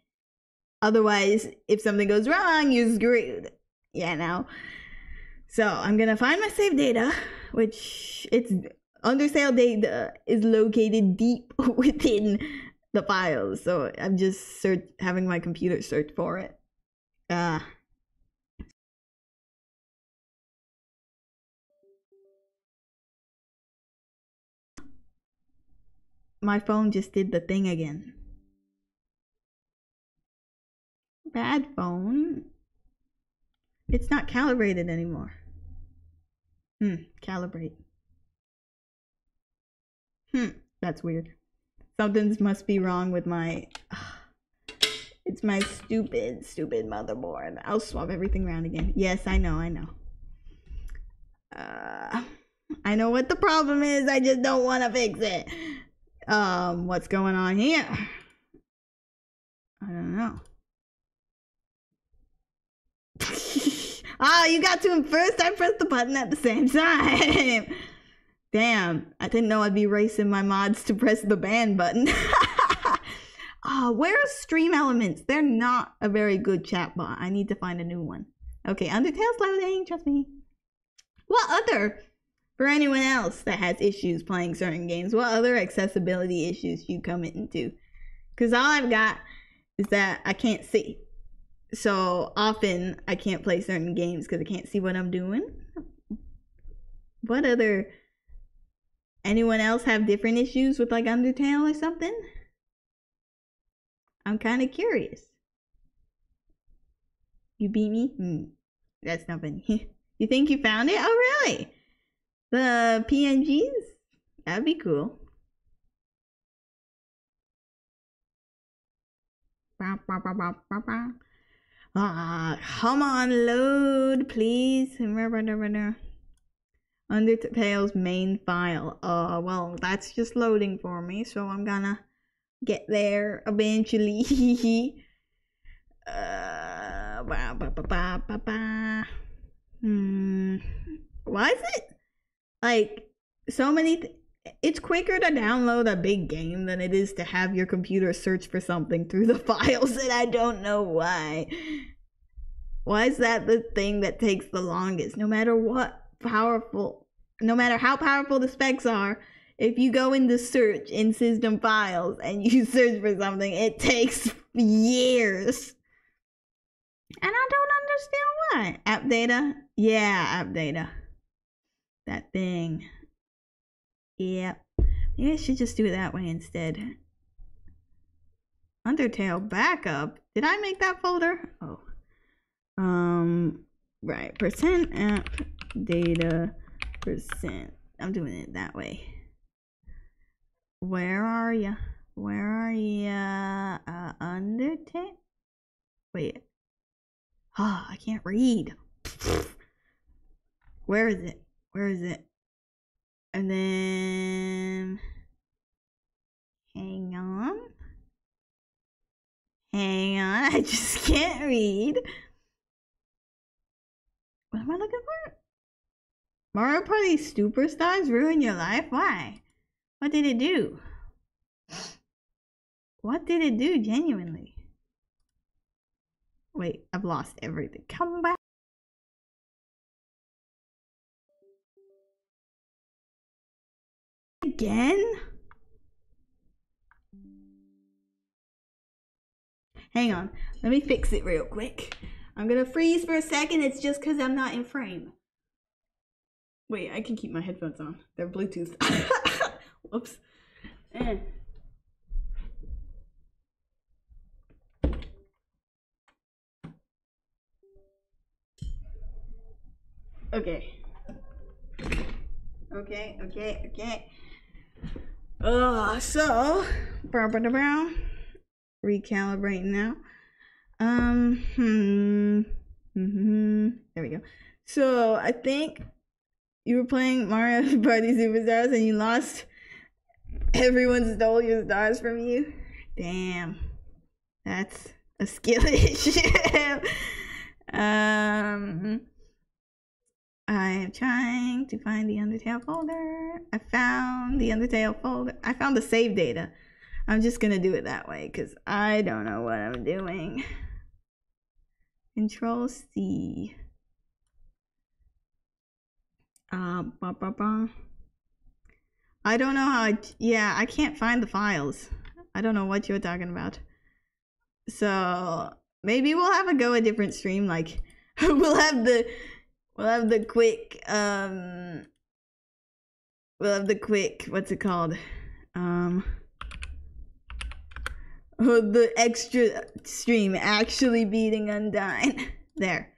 Otherwise, if something goes wrong, you're screwed. Yeah, now. So I'm gonna find my save data, which it's Undertale data is located deep within the files. So I'm just search, having my computer search for it. Uh, My phone just did the thing again. Bad phone. It's not calibrated anymore. Hmm, calibrate. Hmm, that's weird. Something must be wrong with my... Ugh. It's my stupid, stupid motherboard. I'll swap everything around again. Yes, I know, I know. Uh, I know what the problem is. I just don't want to fix it. Um, what's going on here? I don't know. Oh, you got to him first. I pressed the button at the same time. Damn, I didn't know I'd be racing my mods to press the ban button. Oh, where are stream elements? They're not a very good chatbot. I need to find a new one. Okay, Undertale's loading, trust me. What other? For anyone else that has issues playing certain games, what other accessibility issues you come into? Because all I've got is that I can't see. So often I can't play certain games because I can't see what I'm doing. What other... Anyone else have different issues with like Undertale or something? I'm kind of curious. You beat me? Hmm. That's not funny. You think you found it? Oh, really? The P N Gs? That'd be cool. Ah, come on, load, please. Undertale's main file. Uh, well, that's just loading for me, so I'm gonna get there eventually. uh, bah, bah, bah, bah, bah, bah. Hmm. Why is it? Like, so many... Th it's quicker to download a big game than it is to have your computer search for something through the files, and I don't know why. Why is that the thing that takes the longest? No matter what powerful... No matter how powerful the specs are, if you go into search in system files and you search for something, it takes years. And I don't understand why. App data? Yeah, app data. That thing. Yep. Maybe I should just do it that way instead. Undertale backup. Did I make that folder? Oh. Um. Right. Percent app data percent. I'm doing it that way. Where are ya? Where are ya? Uh, Undertale. Wait. Ah, oh, I can't read. Where is it? Where is it? And then hang on. Hang on, I just can't read. What am I looking for? Mario Party Superstars ruin your life? Why? What did it do? What did it do genuinely? Wait, I've lost everything. Come back. Again? Hang on, let me fix it real quick. I'm gonna freeze for a second. It's just because I'm not in frame. Wait, I can keep my headphones on. They're Bluetooth. Whoops. Eh. Okay. Okay, okay, okay. Uh, so, brown, brown, brown. Recalibrating now. Um, hmm. Mm-hmm. There we go. So, I think you were playing Mario Party Superstars and you lost. Everyone stole your stars from you. Damn. That's a skill issue. um, I am trying to find the Undertale folder. I found the Undertale folder. I found the save data. I'm just going to do it that way because I don't know what I'm doing. Control C. Uh, bah, bah, bah. I don't know how I, yeah, I can't find the files. I don't know what you're talking about. So maybe we'll have a go a different stream. Like we'll have the, we'll have the quick, um, we'll have the quick, what's it called? Um, oh, the extra stream actually beating Undyne. There,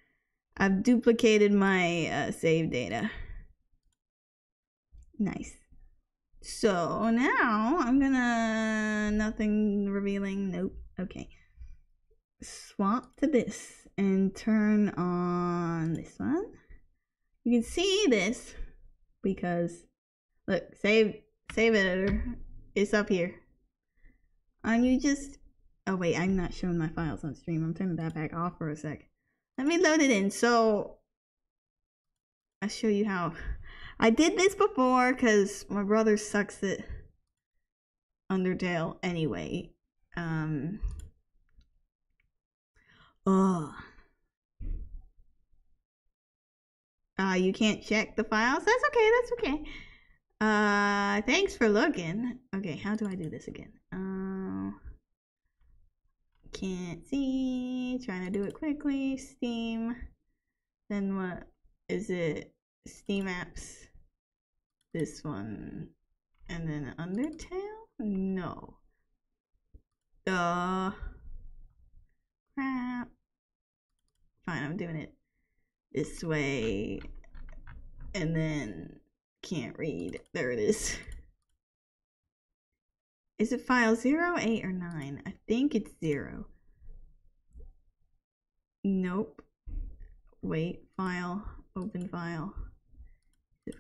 I've duplicated my uh, save data. Nice. So now I'm gonna, nothing revealing, nope, okay. Swap to this and turn on this one. You can see this because, look, save, save editor, it's up here. And you just, oh wait, I'm not showing my files on stream. I'm turning that back off for a sec. Let me load it in. So I'll show you how. I did this before because my brother sucks at Undertale anyway. Um, ugh. Uh, you can't check the files? That's okay, that's okay. Uh, thanks for looking. Okay, how do I do this again? Uh, can't see, trying to do it quickly. Steam, then what is it? Steam apps, this one, and then Undertale? No. Uh, crap. Fine, I'm doing it this way, and then can't read. There it is. Is it file zero, eight, or nine? I think it's zero. Nope. Wait, file, open file.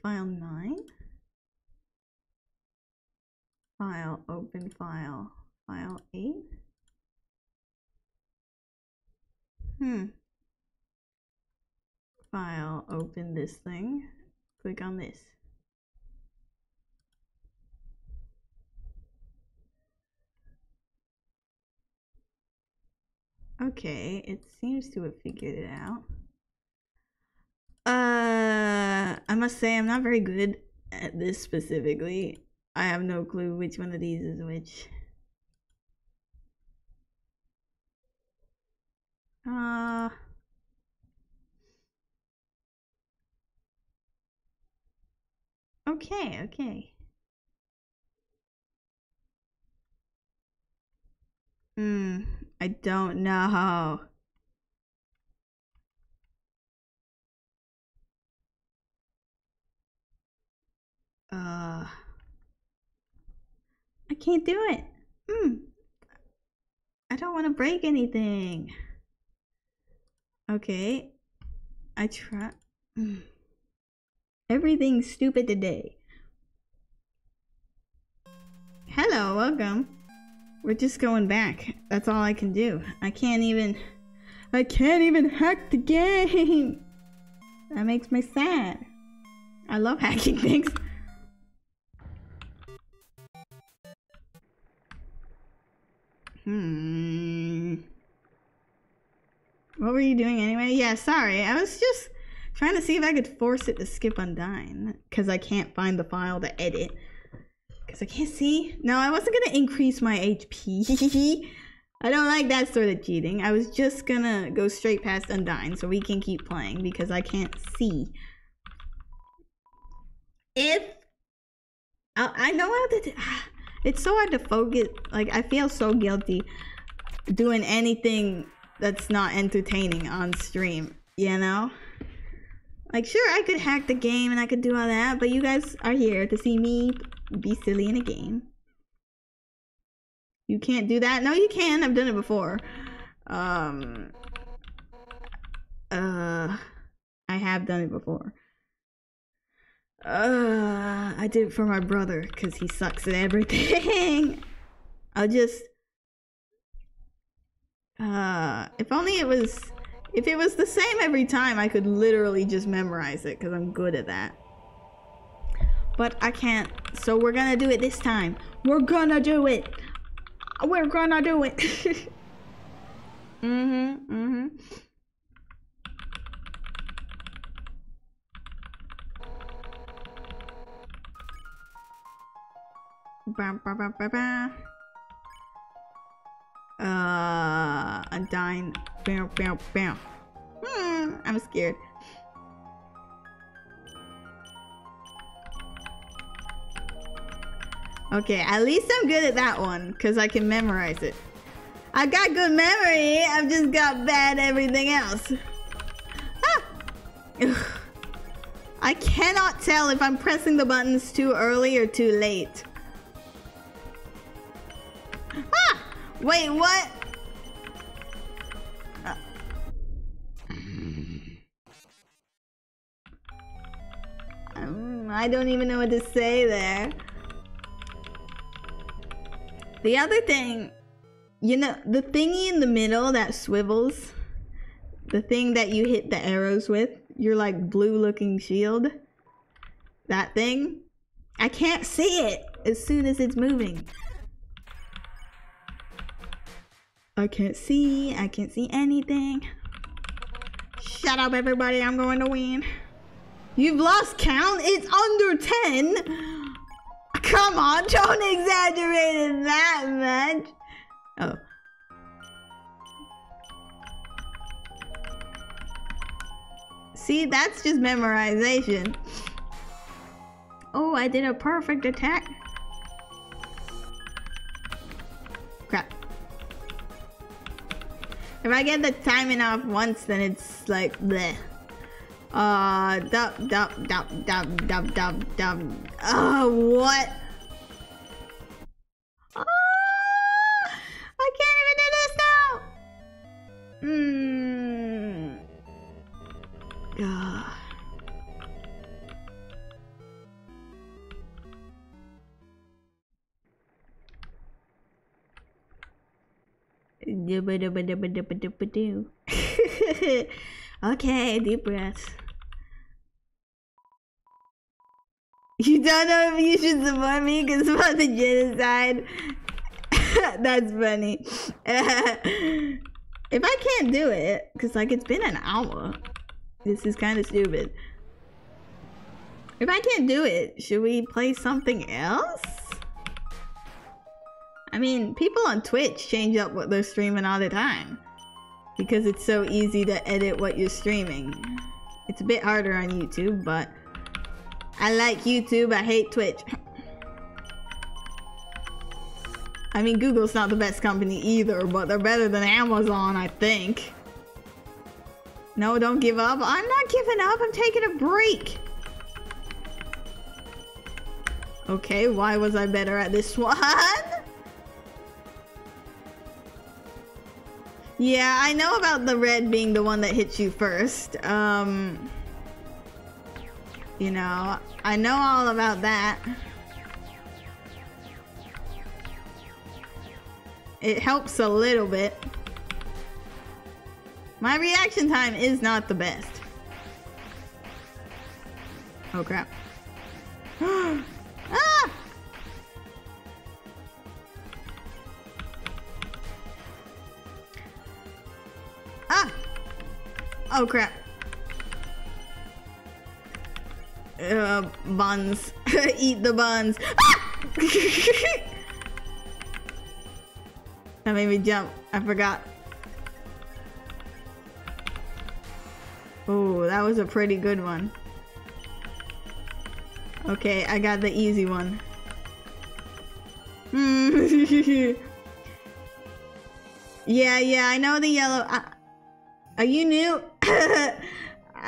File nine, file open file, file eight. Hmm. File open this thing. Click on this. Okay, it seems to have figured it out. Uh, I must say I'm not very good at this specifically. I have no clue which one of these is which. Uh, okay, okay. Hmm, I don't know. Uh, I can't do it. Hmm. I don't want to break anything. Okay. I try. Mm. Everything's stupid today. Hello, welcome. We're just going back. That's all I can do. I can't even. I can't even hack the game. That makes me sad. I love hacking things. Hmm. What were you doing anyway? Yeah, sorry. I was just trying to see if I could force it to skip Undyne. Because I can't find the file to edit. Because I can't see. No, I wasn't going to increase my H P. I don't like that sort of cheating. I was just going to go straight past Undyne so we can keep playing. Because I can't see. If... I, I know how to... It's so hard to focus. Like, I feel so guilty doing anything that's not entertaining on stream, you know? Like, sure, I could hack the game and I could do all that, but you guys are here to see me be silly in a game. You can't do that? No, you can. I've done it before. Um, uh, I have done it before. Uh, I did it for my brother because he sucks at everything. I'll just... Uh, if only it was... If it was the same every time, I could literally just memorize it because I'm good at that. But I can't. So we're gonna do it this time. We're gonna do it. We're gonna do it. Mm-hmm. Mm-hmm. Ba ba ba ba ba. Uh, Undyne. Bam, bam, bam. Hmm, I'm scared. Okay, at least I'm good at that one because I can memorize it. I got good memory. I've just got bad everything else. Ah! Ugh. I cannot tell if I'm pressing the buttons too early or too late. Ah! Wait, what? Uh. um, I don't even know what to say there. The other thing, you know, the thingy in the middle that swivels, the thing that you hit the arrows with, your like blue looking shield, that thing, I can't see it as soon as it's moving. I can't see. I can't see anything. Shut up, everybody. I'm going to win. You've lost count. It's under ten. Come on. Don't exaggerate it that much. Oh. See, that's just memorization. Oh, I did a perfect attack. Crap. If I get the timing off once, then it's like bleh. Uh, dub, dub, dub, dub, dub, dub, dub. Oh, what? Oh, I can't even do this now. Hmm. Ah. Okay, deep breaths. You don't know if you should support me because about the genocide. That's funny. If I can't do it, because like it's been an hour, this is kind of stupid. If I can't do it, should we play something else? I mean, people on Twitch change up what they're streaming all the time because it's so easy to edit what you're streaming. It's a bit harder on YouTube, but I like YouTube. I hate Twitch. I mean, Google's not the best company either, but they're better than Amazon, I think. No, don't give up. I'm not giving up. I'm taking a break. Okay, why was I better at this one? Yeah, I know about the red being the one that hits you first. Um, you know, I know all about that. It helps a little bit. My reaction time is not the best. Oh crap. Ah! Ah! Oh crap. Uh, buns. Eat the buns. Ah! That made me jump. I forgot. Oh, that was a pretty good one. Okay, I got the easy one. Yeah, yeah, I know the yellow. I Are you new?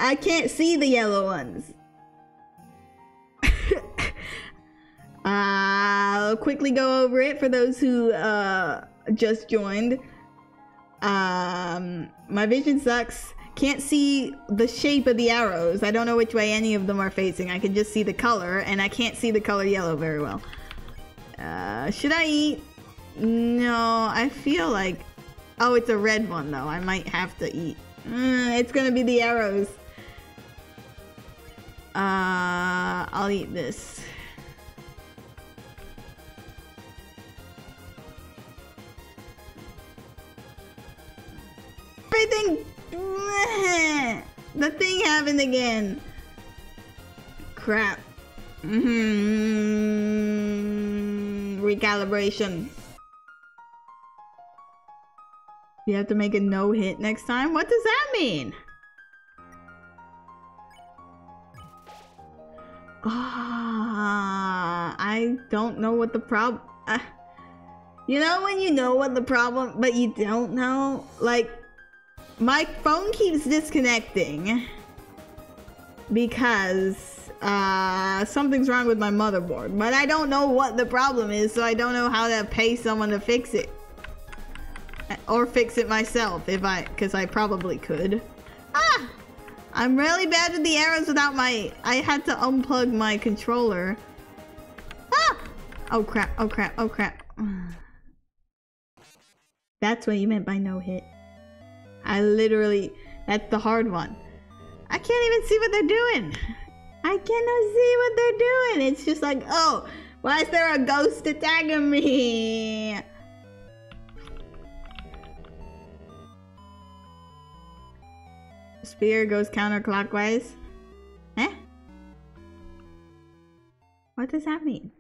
I can't see the yellow ones. I'll quickly go over it for those who uh, just joined. Um, my vision sucks. Can't see the shape of the arrows. I don't know which way any of them are facing. I can just see the color, and I can't see the color yellow very well. Uh, should I eat? No, I feel like... Oh, it's a red one, though. I might have to eat. Mm, it's gonna be the arrows. Uh, I'll eat this. Everything... The thing happened again. Crap. Mm-hmm. Recalibration. You have to make a no hit next time? What does that mean? Ah, oh, I don't know what the problem... Uh, you know when you know what the problem, but you don't know? Like... My phone keeps disconnecting because uh, something's wrong with my motherboard, but I don't know what the problem is, so I don't know how to pay someone to fix it. Or fix it myself, if I, because I probably could. Ah! I'm really bad with the arrows without my, I had to unplug my controller. Ah! Oh crap, oh crap, oh crap. That's what you meant by no hit. I literally, that's the hard one. I can't even see what they're doing. I cannot see what they're doing. It's just like, oh, why is there a ghost attacking me? Spear goes counterclockwise. Eh? What does that mean?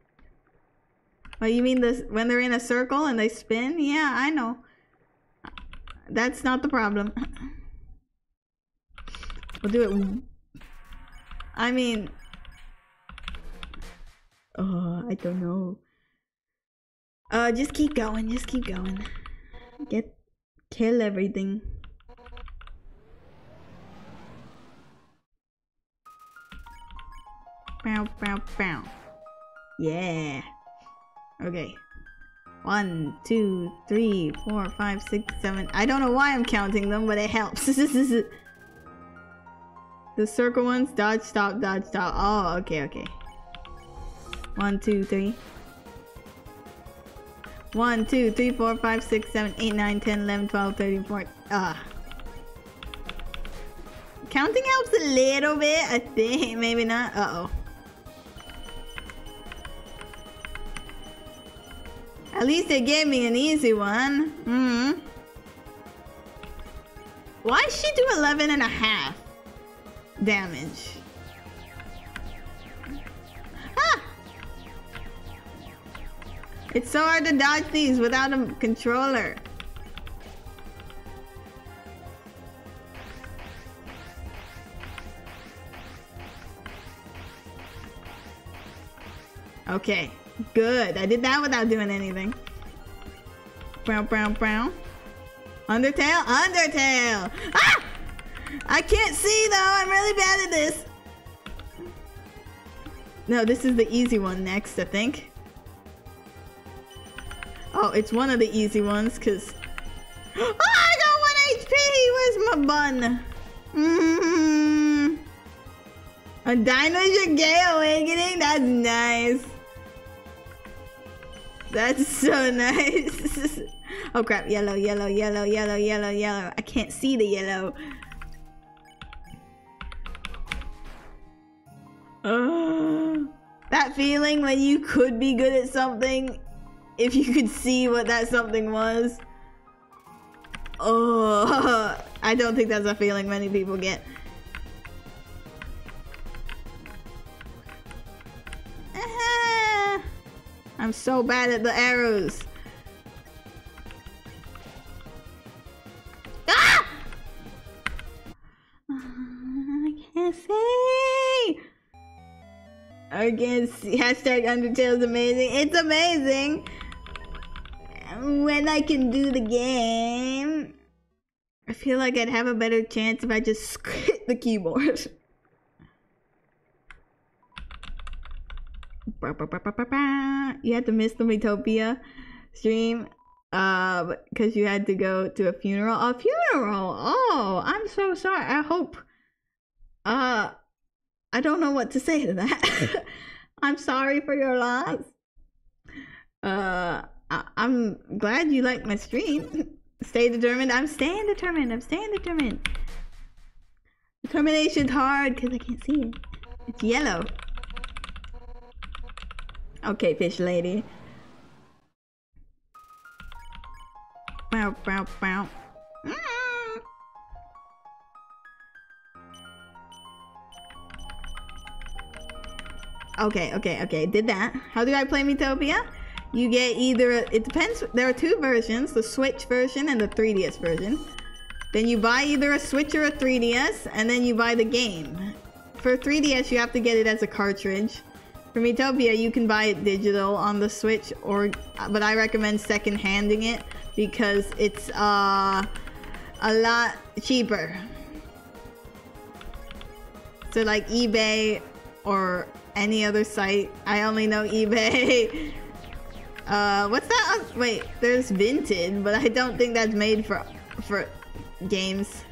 Oh, you mean this, when they're in a circle and they spin? Yeah, I know. That's not the problem. We'll do it. I mean... Oh, I don't know. Uh, just keep going. Just keep going. Get... Kill everything. Bow, bow, bow. Yeah. Okay. One, two, three, four, five, six, seven. I don't know why I'm counting them, but it helps. The circle ones, dodge, stop, dodge, stop. Oh, okay, okay. One, two, three. One, two, three, four, five, six, seven, eight, nine, ten, eleven, twelve, thirteen, fourteen. Ah. Counting helps a little bit, I think. Maybe not. Uh-oh. At least they gave me an easy one. Mm-hmm. Why did she do eleven and a half damage? Ah! It's so hard to dodge these without a controller. Okay. Good. I did that without doing anything. Brown, brown, brown. Undertale, Undertale! Ah! I can't see though. I'm really bad at this. No, this is the easy one next, I think. Oh, it's one of the easy ones, cause. Oh, I got one H P. Where's my bun? Mm-hmm. A dinosaur gay awakening. That's nice. That's so nice. Oh crap, yellow, yellow, yellow, yellow, yellow, yellow. I can't see the yellow. Uh, that feeling when you could be good at something if you could see what that something was. Oh, I don't think that's a feeling many people get. I'm so bad at the arrows. Ah! I can't see. I can't see. Hashtag Undertale is amazing. It's amazing when I can do the game. I feel like I'd have a better chance if I just hit the keyboard. You had to miss the Metopia stream uh, because you had to go to a funeral. A funeral? Oh, I'm so sorry. I hope... Uh, I don't know what to say to that. I'm sorry for your loss. Uh, I I'm glad you liked my stream. Stay determined. I'm staying determined. I'm staying determined. Determination's hard because I can't see it. It's yellow. Okay, fish lady. Bow, bow, bow. Mm. Okay, okay, okay. Did that. How do I play Metopia? You get either, it depends, there are two versions, the Switch version and the three D S version. Then you buy either a Switch or a three D S, and then you buy the game. For three D S, you have to get it as a cartridge. For Metopia, you can buy it digital on the Switch, or but I recommend second-handing it because it's uh, a lot cheaper. So like eBay or any other site. I only know eBay. Uh, what's that? Oh, wait, there's Vinted, but I don't think that's made for for games.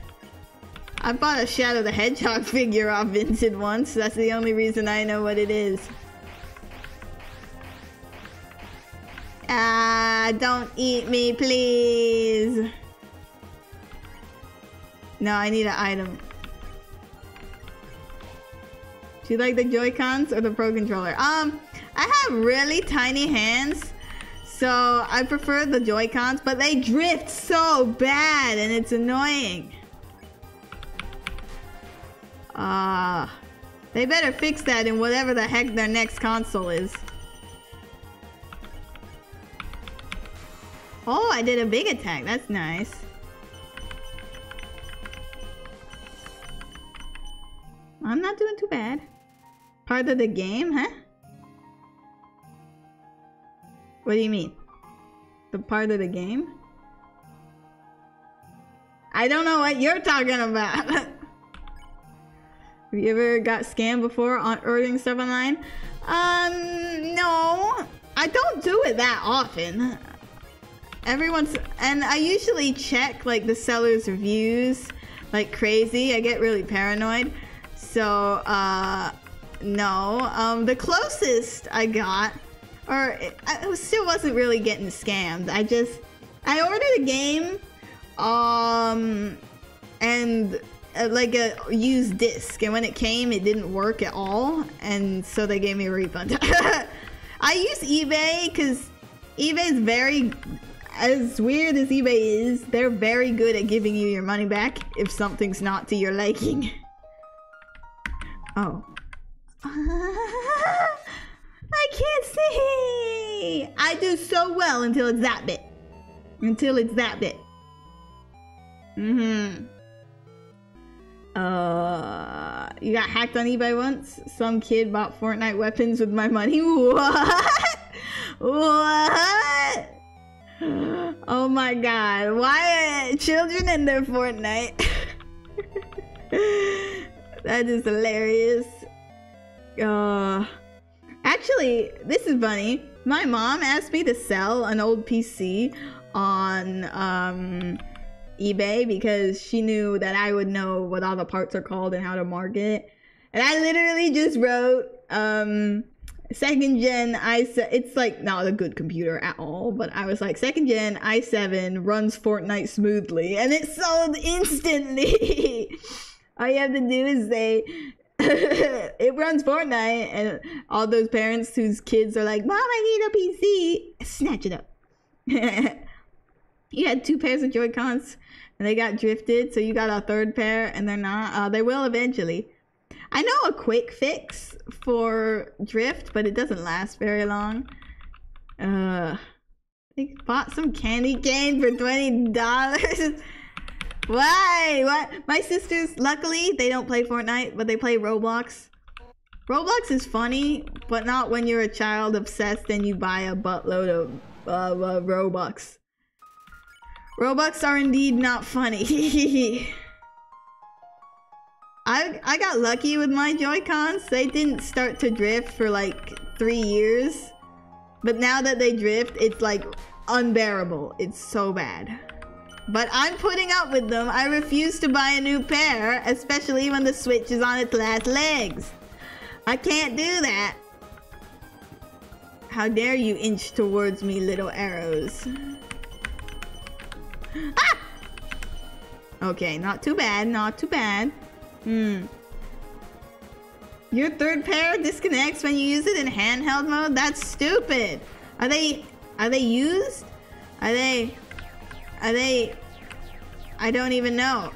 I bought a Shadow the Hedgehog figure off Vinted once. That's the only reason I know what it is. Ah, don't eat me, please. No, I need an item. Do you like the Joy-Cons or the Pro Controller? Um, I have really tiny hands. So I prefer the Joy-Cons, but they drift so bad and it's annoying. Ah, uh, they better fix that in whatever the heck their next console is. Oh, I did a big attack. That's nice. I'm not doing too bad. Part of the game, huh? What do you mean? The part of the game? I don't know what you're talking about. Have you ever got scammed before on ordering stuff online? Um, no. I don't do it that often. Everyone's... And I usually check, like, the seller's reviews like crazy. I get really paranoid. So, uh, no. Um, the closest I got... Or, I still wasn't really getting scammed. I just, I ordered a game, um, and uh, like a used disc. And when it came, it didn't work at all. And so they gave me a refund. I use eBay because eBay is very, as weird as eBay is, they're very good at giving you your money back if something's not to your liking. Oh. I can't see! I do so well until it's that bit. Until it's that bit. Mm-hmm. Uh, you got hacked on eBay once? Some kid bought Fortnite weapons with my money? What? What? Oh my god. Why are children in their Fortnite? That is hilarious. Uh... Actually, this is funny. My mom asked me to sell an old P C on um, eBay because she knew that I would know what all the parts are called and how to market it. And I literally just wrote, um, second gen i seven, it's like not a good computer at all, but I was like, second gen i seven runs Fortnite smoothly, and it sold instantly. All you have to do is say, it runs Fortnite, and all those parents whose kids are like, Mom, I need a P C, snatch it up. You had two pairs of Joy-Cons and they got drifted, so you got a third pair and they're not, uh, they will eventually. I know a quick fix for drift, but it doesn't last very long. Uh, I bought some candy cane for twenty dollars. Why? What? My sisters, luckily, they don't play Fortnite, but they play Roblox. Roblox is funny, but not when you're a child obsessed and you buy a buttload of uh, uh, Robux. Robux are indeed not funny. I I got lucky with my Joy-Cons. They didn't start to drift for like three years. But now that they drift, it's like unbearable. It's so bad. But I'm putting up with them. I refuse to buy a new pair, especially when the Switch is on its last legs. I can't do that. How dare you inch towards me, little arrows. Ah! Okay, not too bad, not too bad. Hmm. Your third pair disconnects when you use it in handheld mode? That's stupid. Are they... Are they used? Are they... Are they... I don't even know.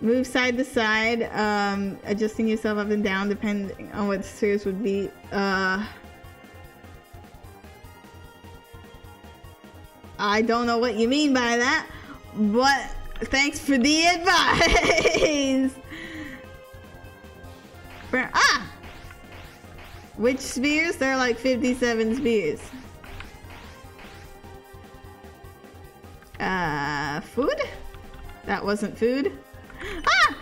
Move side to side, um, adjusting yourself up and down depending on what the series would be. Uh... I don't know what you mean by that, but thanks for the advice! Ah! Which spheres? There are like fifty-seven spheres. Uh, food? That wasn't food. Ah!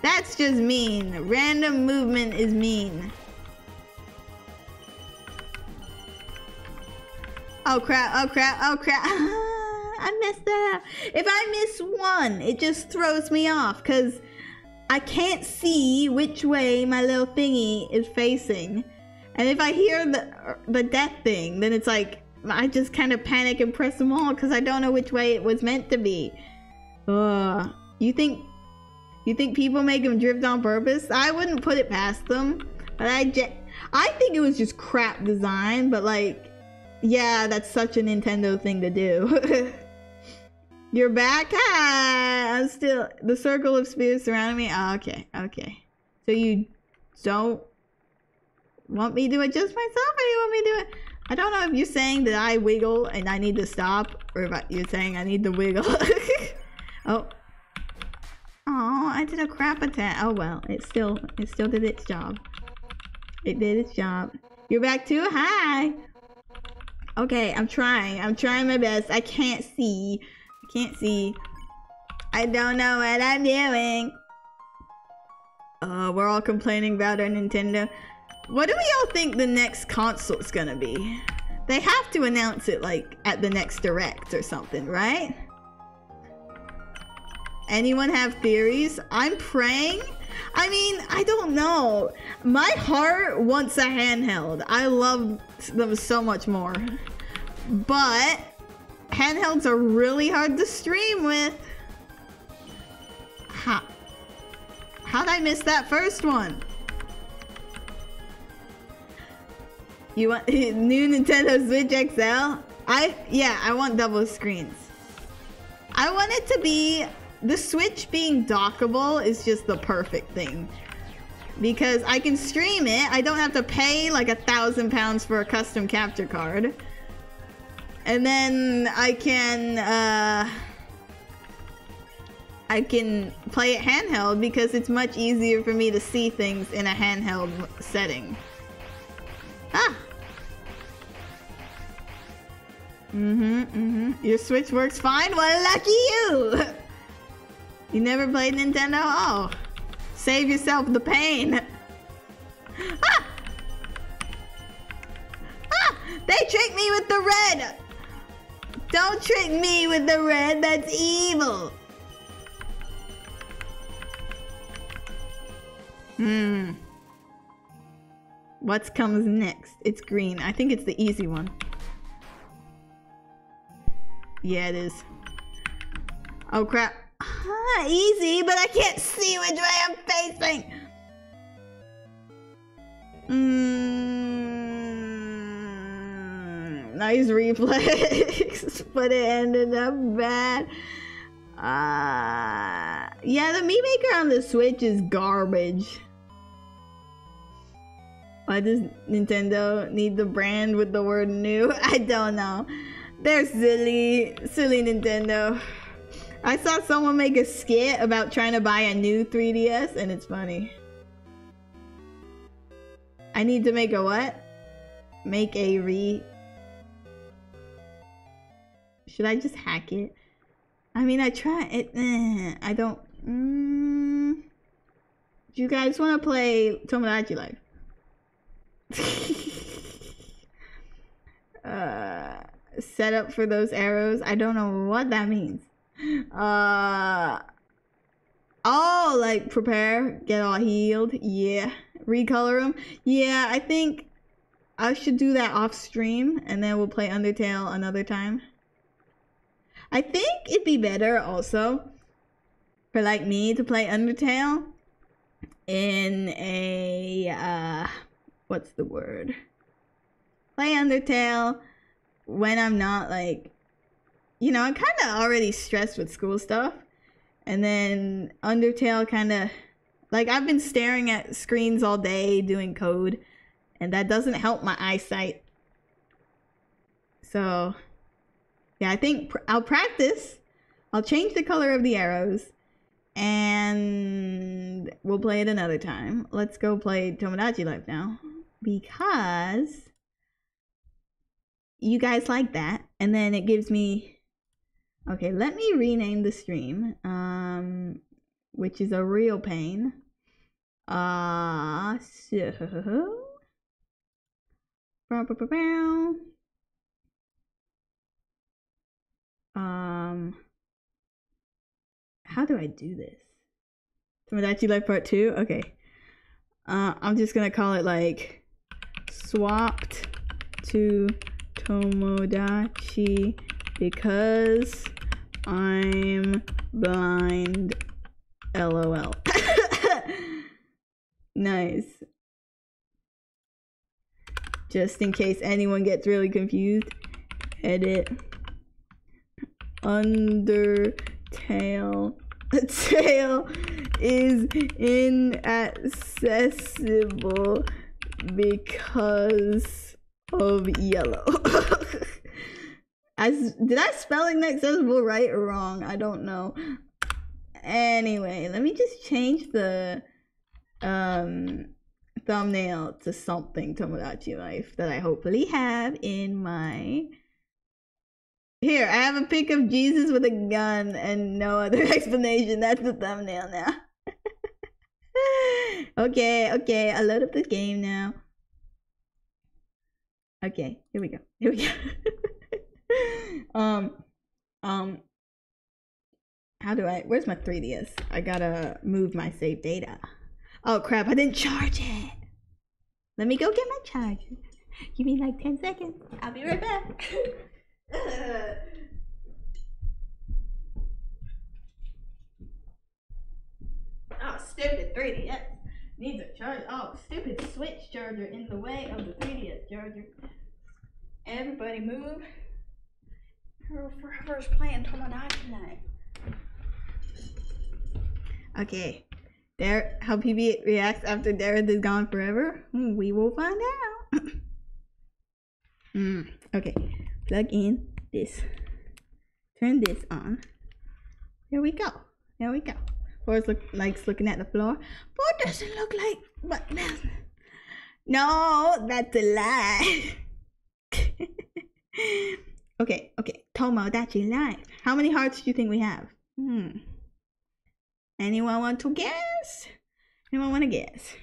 That's just mean. Random movement is mean. Oh crap, oh crap, oh crap. I messed that up. If I miss one, it just throws me off because I can't see which way my little thingy is facing. And if I hear the, the death thing, then it's like, I just kind of panic and press them all because I don't know which way it was meant to be. Ugh. You think, you think people make them drift on purpose? I wouldn't put it past them. But I, I think it was just crap design, but like, yeah, that's such a Nintendo thing to do. You're back? Hi! I'm still... The circle of spheres surrounding me? Oh, okay, okay. So you don't want me to adjust myself, or you want me to do it? I don't know if you're saying that I wiggle and I need to stop, or if you're saying I need to wiggle. Oh. Oh, I did a crap attack. Oh, well. It still, it still did its job. It did its job. You're back too? Hi! Okay, I'm trying. I'm trying my best. I can't see. I can't see. I don't know what I'm doing. Uh, we're all complaining about our Nintendo. What do we all think the next console's gonna be? They have to announce it, like, at the next Direct or something, right? Anyone have theories? I'm praying. I mean, I don't know. My heart wants a handheld. I love them so much more. But handhelds are really hard to stream with. How? How'd I miss that first one? You want new Nintendo Switch X L? I yeah, I want double screens. I want it to be... The Switch being dockable is just the perfect thing. Because I can stream it, I don't have to pay like a thousand pounds for a custom capture card. And then I can, uh... I can play it handheld because it's much easier for me to see things in a handheld setting. Ah! Mm-hmm, mm-hmm. Your Switch works fine? Well, lucky you! You never played Nintendo? Oh. Save yourself the pain. Ah! Ah! They tricked me with the red! Don't trick me with the red, that's evil! Hmm. What comes next? It's green. I think it's the easy one. Yeah, it is. Oh crap. Huh, easy, but I can't see which way I'm facing. Mm, nice reflex, but it ended up bad. Uh, yeah, the Mii Maker on the Switch is garbage. Why does Nintendo need the brand with the word new? I don't know. They're silly, silly Nintendo. I saw someone make a skit about trying to buy a new three D S, and it's funny. I need to make a what? Make a re... Should I just hack it? I mean, I try it. Eh, I don't... Mm, do you guys want to play Tomodachi Life? uh, set up for those arrows. I don't know what that means. Uh, oh, like prepare, get all healed. Yeah. Recolor them. Yeah, I think I should do that off stream and then we'll play Undertale another time. I think it'd be better also for like me to play Undertale in a uh what's the word? Play Undertale when I'm not like, you know, I'm kind of already stressed with school stuff. And then Undertale kind of, like, I've been staring at screens all day doing code. And that doesn't help my eyesight. So, yeah, I think pr- I'll practice. I'll change the color of the arrows. And we'll play it another time. Let's go play Tomodachi Life now. Because you guys like that. And then it gives me... Okay, let me rename the stream, um, which is a real pain. Uh, so... Um, how do I do this? Tomodachi Life Part two? Okay. Uh, I'm just gonna call it like, swapped to Tomodachi because I'm blind, LOL. Nice. Just in case anyone gets really confused, edit Undertale tail is inaccessible because of yellow. As, did I spell inaccessible right or wrong? I don't know. Anyway, let me just change the um, thumbnail to something Tomodachi Life that I hopefully have in my... Here, I have a pic of Jesus with a gun and no other explanation. That's the thumbnail now. Okay, okay, I'll load up the game now. Okay, here we go. Here we go. um um how do I where's my three D S? I gotta move my save data. Oh crap, I didn't charge it. Let me go get my charger. Give me like ten seconds. I'll be right back. uh. Oh stupid three D S needs a charge. Oh stupid Switch charger in the way of the three D S charger. Everybody move. Forever's playing Tomodachi Life. Okay. Dare, how P B reacts after Dareth is gone forever? We will find out. mm, okay. Plug in this. Turn this on. There we go. There we go. Forrest look, likes looking at the floor. But doesn't look like... But no. No, that's a lie. Okay, okay, Tomodachi Life. How many hearts do you think we have? Hmm. Anyone want to guess? Anyone want to guess?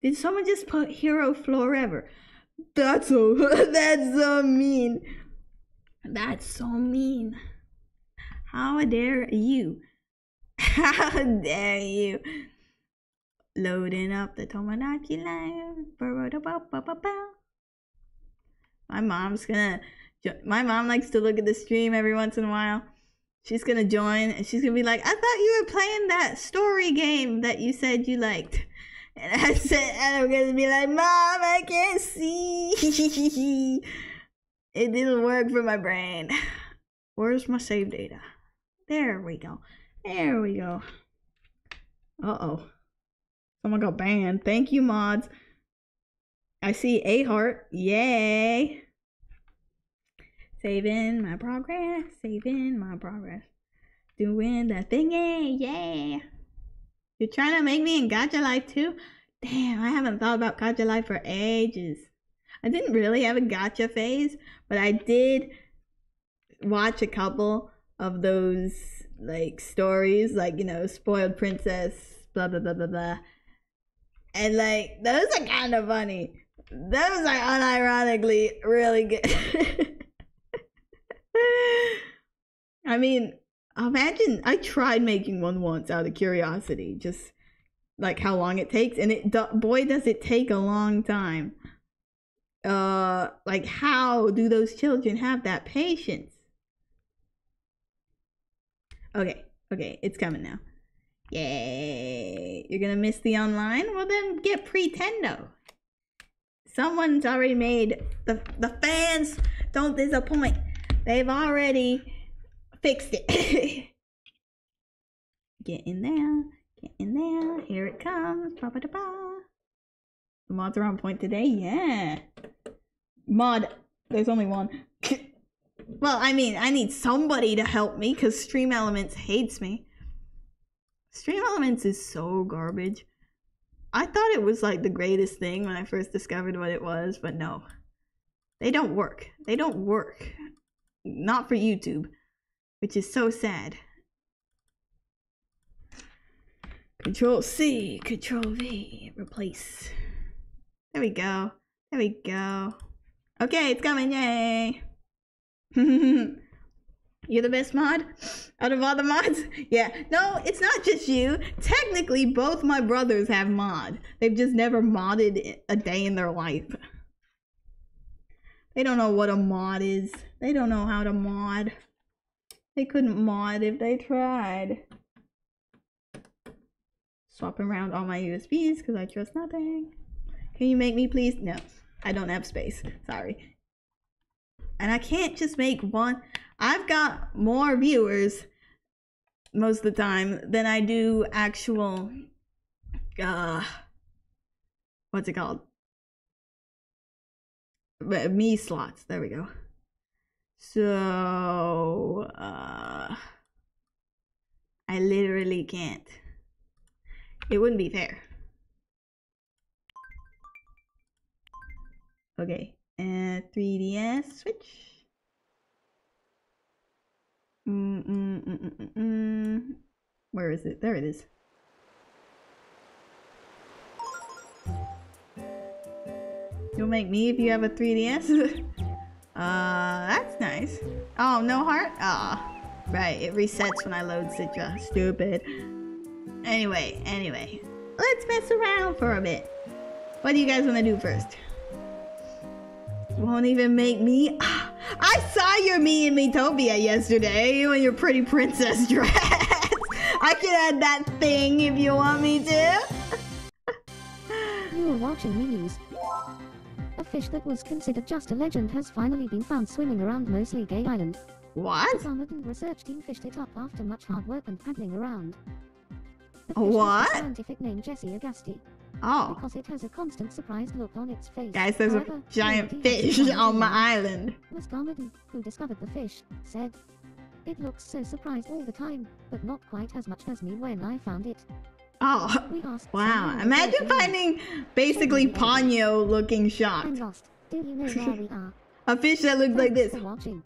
Did someone just put Hero Forever? That's so, that's so mean. That's so mean. How dare you? How dare you? Loading up the Tomodachi Life. My mom's gonna... My mom likes to look at the stream every once in a while. She's gonna join and she's gonna be like, I thought you were playing that story game that you said you liked. And I said, and I'm gonna be like, Mom, I can't see. It didn't work for my brain. Where's my save data? There we go. There we go. Uh-oh. Someone got banned. Thank you, mods. I see a heart. Yay. Saving my progress, saving my progress. Doing the thingy, yeah. You're trying to make me in Gacha Life too? Damn, I haven't thought about gacha life for ages. I didn't really have a gacha phase, but I did watch a couple of those like stories, like, you know, spoiled princess, blah blah blah blah blah. And like those are kind of funny. Those are unironically really good. I mean, imagine, I tried making one once out of curiosity, just like how long it takes, and it, boy, does it take a long time. Uh, like, how do those children have that patience? Okay, okay, it's coming now. Yay! You're gonna miss the online? Well, then get Pretendo. Someone's already made the the fans don't disappoint. They've already fixed it. Get in there. Get in there. Here it comes. Ba, ba, da, ba. The mods are on point today. Yeah. Mod. There's only one. Well, I mean, I need somebody to help me because Stream Elements hates me. Stream Elements is so garbage. I thought it was like the greatest thing when I first discovered what it was, but no. They don't work. They don't work. Not for YouTube, which is so sad. Control C, Control V, replace. There we go. There we go. Okay, it's coming. Yay. You're the best mod out of all the mods? Yeah. No, it's not just you. Technically, both my brothers have mod. They've just never modded a day in their life. They don't know what a mod is. They don't know how to mod. They couldn't mod if they tried. Swapping around all my U S Bs because I trust nothing. Can you make me please? No, I don't have space. Sorry. And I can't just make one. I've got more viewers most of the time than I do actual, uh, what's it called? Me slots. There we go. So, uh, I literally can't. It wouldn't be fair. Okay, and uh, three D S switch. Mm, mm, mm, mm, mm, mm. Where is it? There it is. You'll make me if you have a three D S? uh, that's nice. Oh, no heart? Ah, oh, right. It resets when I load Citra. Stupid. Anyway, anyway. Let's mess around for a bit. What do you guys want to do first? Won't even make me? I saw your me in Metopia yesterday when your pretty princess dress. I can add that thing if you want me to. You were watching the news. A fish that was considered just a legend has finally been found swimming around Mostly Gay Island. What? The Farmland and research team fished it up after much hard work and paddling around. The fish what? Has the scientific name Jessie Agasti. Oh. Because it has a constant surprised look on its face. Guys, there's However, a giant fish on my island. Muscarmadon, who discovered the fish, said, "It looks so surprised all the time, but not quite as much as me when I found it." Oh. We asked wow. Imagine finding basically Ponyo looking shocked. I'm lost. Do you know where we are? A fish that looks like this. Watching.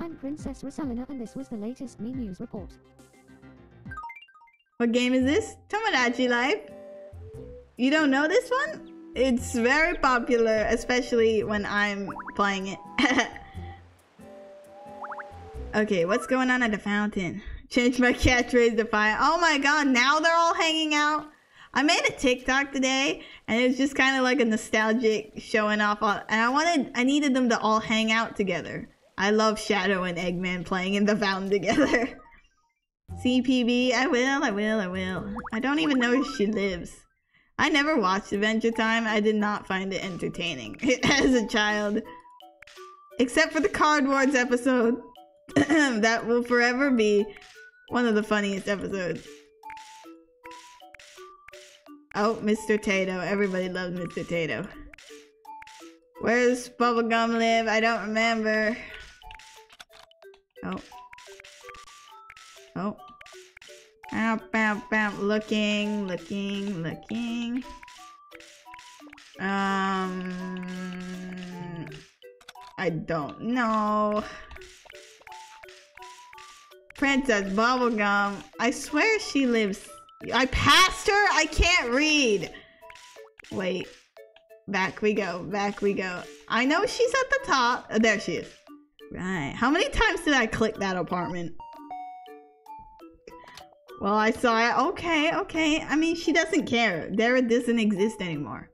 I'm Princess Rosalina, and this was the latest Me News report. What game is this? Tomodachi Life. You don't know this one? It's very popular, especially when I'm playing it. Okay, what's going on at the fountain? Change my catchphrase to fire. Oh my god, now they're all hanging out? I made a TikTok today, and it was just kind of like a nostalgic showing off. All, and I wanted, I needed them to all hang out together. I love Shadow and Eggman playing in the fountain together. C P B, I will, I will, I will. I don't even know if she lives. I never watched Adventure Time. I did not find it entertaining as a child. Except for the Card Wars episode. That will forever be one of the funniest episodes. Oh, Mister Tato. Everybody loves Mister Tato. Where's Bubblegum live? I don't remember. Oh. Oh. Bow, bow, bow. Looking, looking, looking. Um, I don't know. Princess Bubblegum. I swear she lives. I passed her. I can't read. Wait. Back we go. Back we go. I know she's at the top. Oh, there she is. Right. How many times did I click that apartment? Well, I saw it. Okay, okay. I mean, she doesn't care. Dara doesn't exist anymore.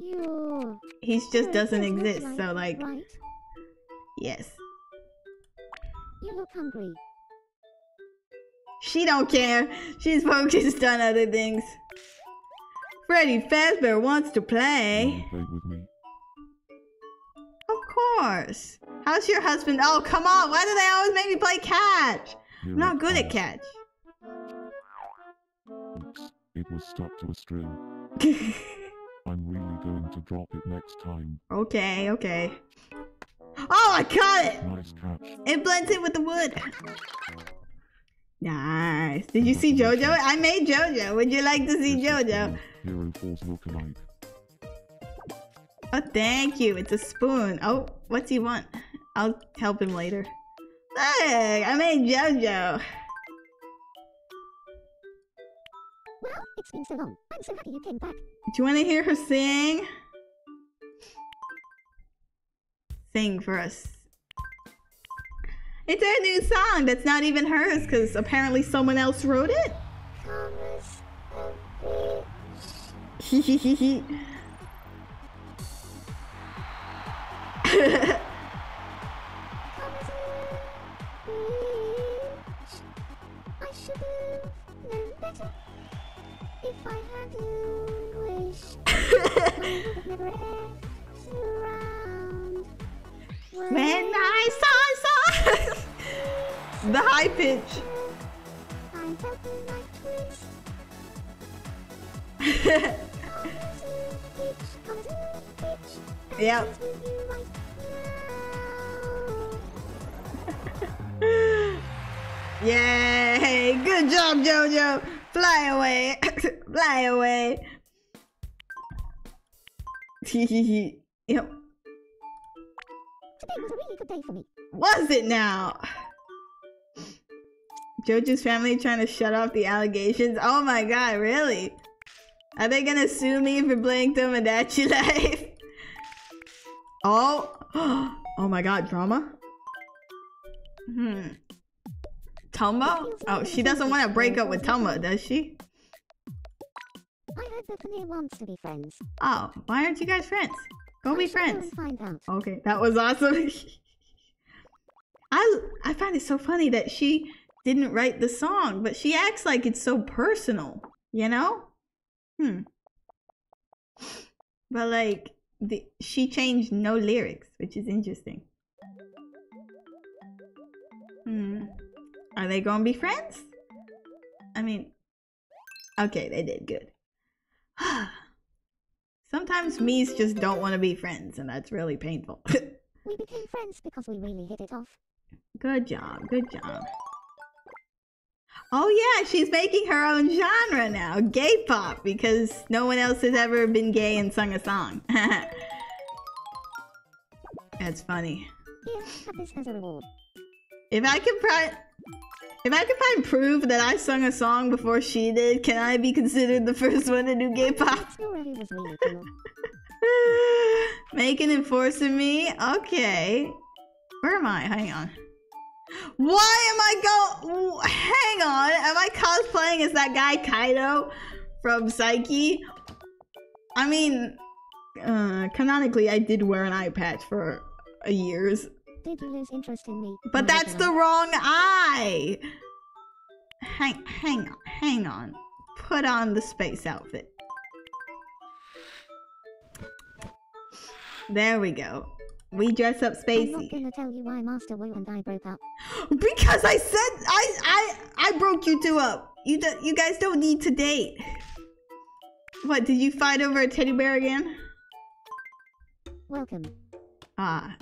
You. He just doesn't exist. Like, so, like, right. Yes. You look hungry. She don't care. She's focused on other things. Freddy Fazbear wants to play. Play with me. Of course. How's your husband? Oh, come on. Why do they always make me play catch? Here I'm not good comes. At catch. Oops, it was stuck to a string. I'm really going to drop it next time. Okay, okay. Oh, I caught it! Nice catch. It blends in with the wood. Nice. Did you see JoJo? I made JoJo. Would you like to see JoJo? Hero Falls look alike. Oh, thank you. It's a spoon. Oh, what's he want? I'll help him later. Look, I made JoJo. Well, it's been so long. I'm so happy you came back. Do you want to hear her sing? Sing for us. It's her new song that's not even hers because apparently someone else wrote it. Thomas If I had English, I would never ask you around. When, when I saw, saw the high pitch. I felt in my twist. Yep. Yay! Good job, JoJo! Fly away! Fly away! Hehehe. Yep. Today was a really good day for me. Was it now? JoJo's family trying to shut off the allegations? Oh my god, really? Are they gonna sue me for playing Tomodachi Life? Oh! Oh my god, drama? Hmm. Tombo? Oh, she doesn't want to break up with Tombo, does she? I heard that Claire wants to be friends. Oh, why aren't you guys friends? Go I be friends. Go find out. Okay, that was awesome. I I find it so funny that she didn't write the song, but she acts like it's so personal, you know? Hmm. But like, the, she changed no lyrics, which is interesting. Hmm. Are they gonna be friends? I mean... Okay, they did good. Sometimes me's just don't want to be friends, and that's really painful. We became friends because we really hit it off. Good job, good job. Oh yeah, she's making her own genre now! Gay pop! Because no one else has ever been gay and sung a song. That's funny. Here, have this as a reward. If I can pri- If I can find proof that I sung a song before she did, can I be considered the first one to do gay pop? Making and forcing me? Okay. Where am I? Hang on. Why am I go- Hang on! Am I cosplaying as that guy Kaido from Psyche? I mean... Uh, canonically, I did wear an eye patch for years. Did you lose interest in me? But that's the wrong eye! Hang, hang on, hang on. Put on the space outfit. There we go. We dress up Spacey. I'm not gonna tell you why Master Wu and I broke up. Because I said I I I broke you two up. You do, you guys don't need to date. What? Did you fight over a teddy bear again? Welcome. Ah.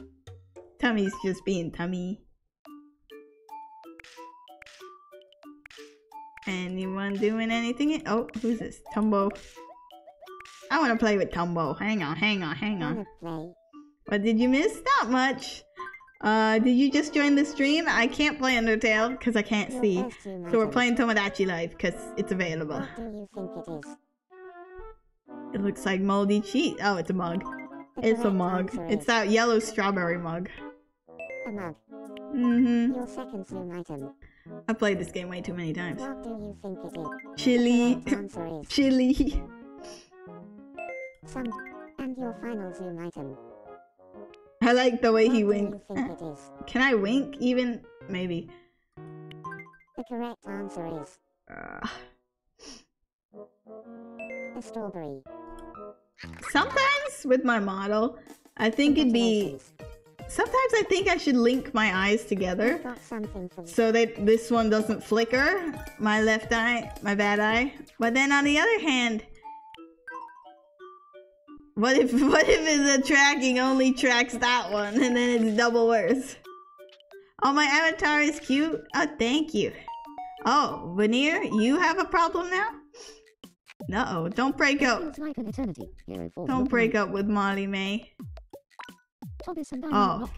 Tummy's just being tummy. Anyone doing anything? Oh, who's this? Tombo. I want to play with Tombow. Hang on, hang on, hang on. What did you miss? Not much. Uh, did you just join the stream? I can't play Undertale because I can't Your see. So we're playing Tomodachi Life because it's available. What do you think it is? It looks like moldy cheese. Oh, it's a mug. The it's a mug. It's that yellow strawberry mug. A mug. Mm-hmm. Your second zoom item. I played this game way too many times. What do you think it is? Chili. Is. Chili. Some. And your final zoom item. I like the way what he winks. Can I wink even? Maybe. The correct answer is... Uh. A strawberry. Sometimes with my model, I think it'd be... Sometimes I think I should link my eyes together. Got something for you. So that this one doesn't flicker. My left eye, my bad eye. But then on the other hand... What if what if the tracking only tracks that one and then it's double worse? Oh, my avatar is cute. Oh, thank you. Oh, Veneer, you have a problem now? No, don't break up. Don't break up with Molly May. Oh,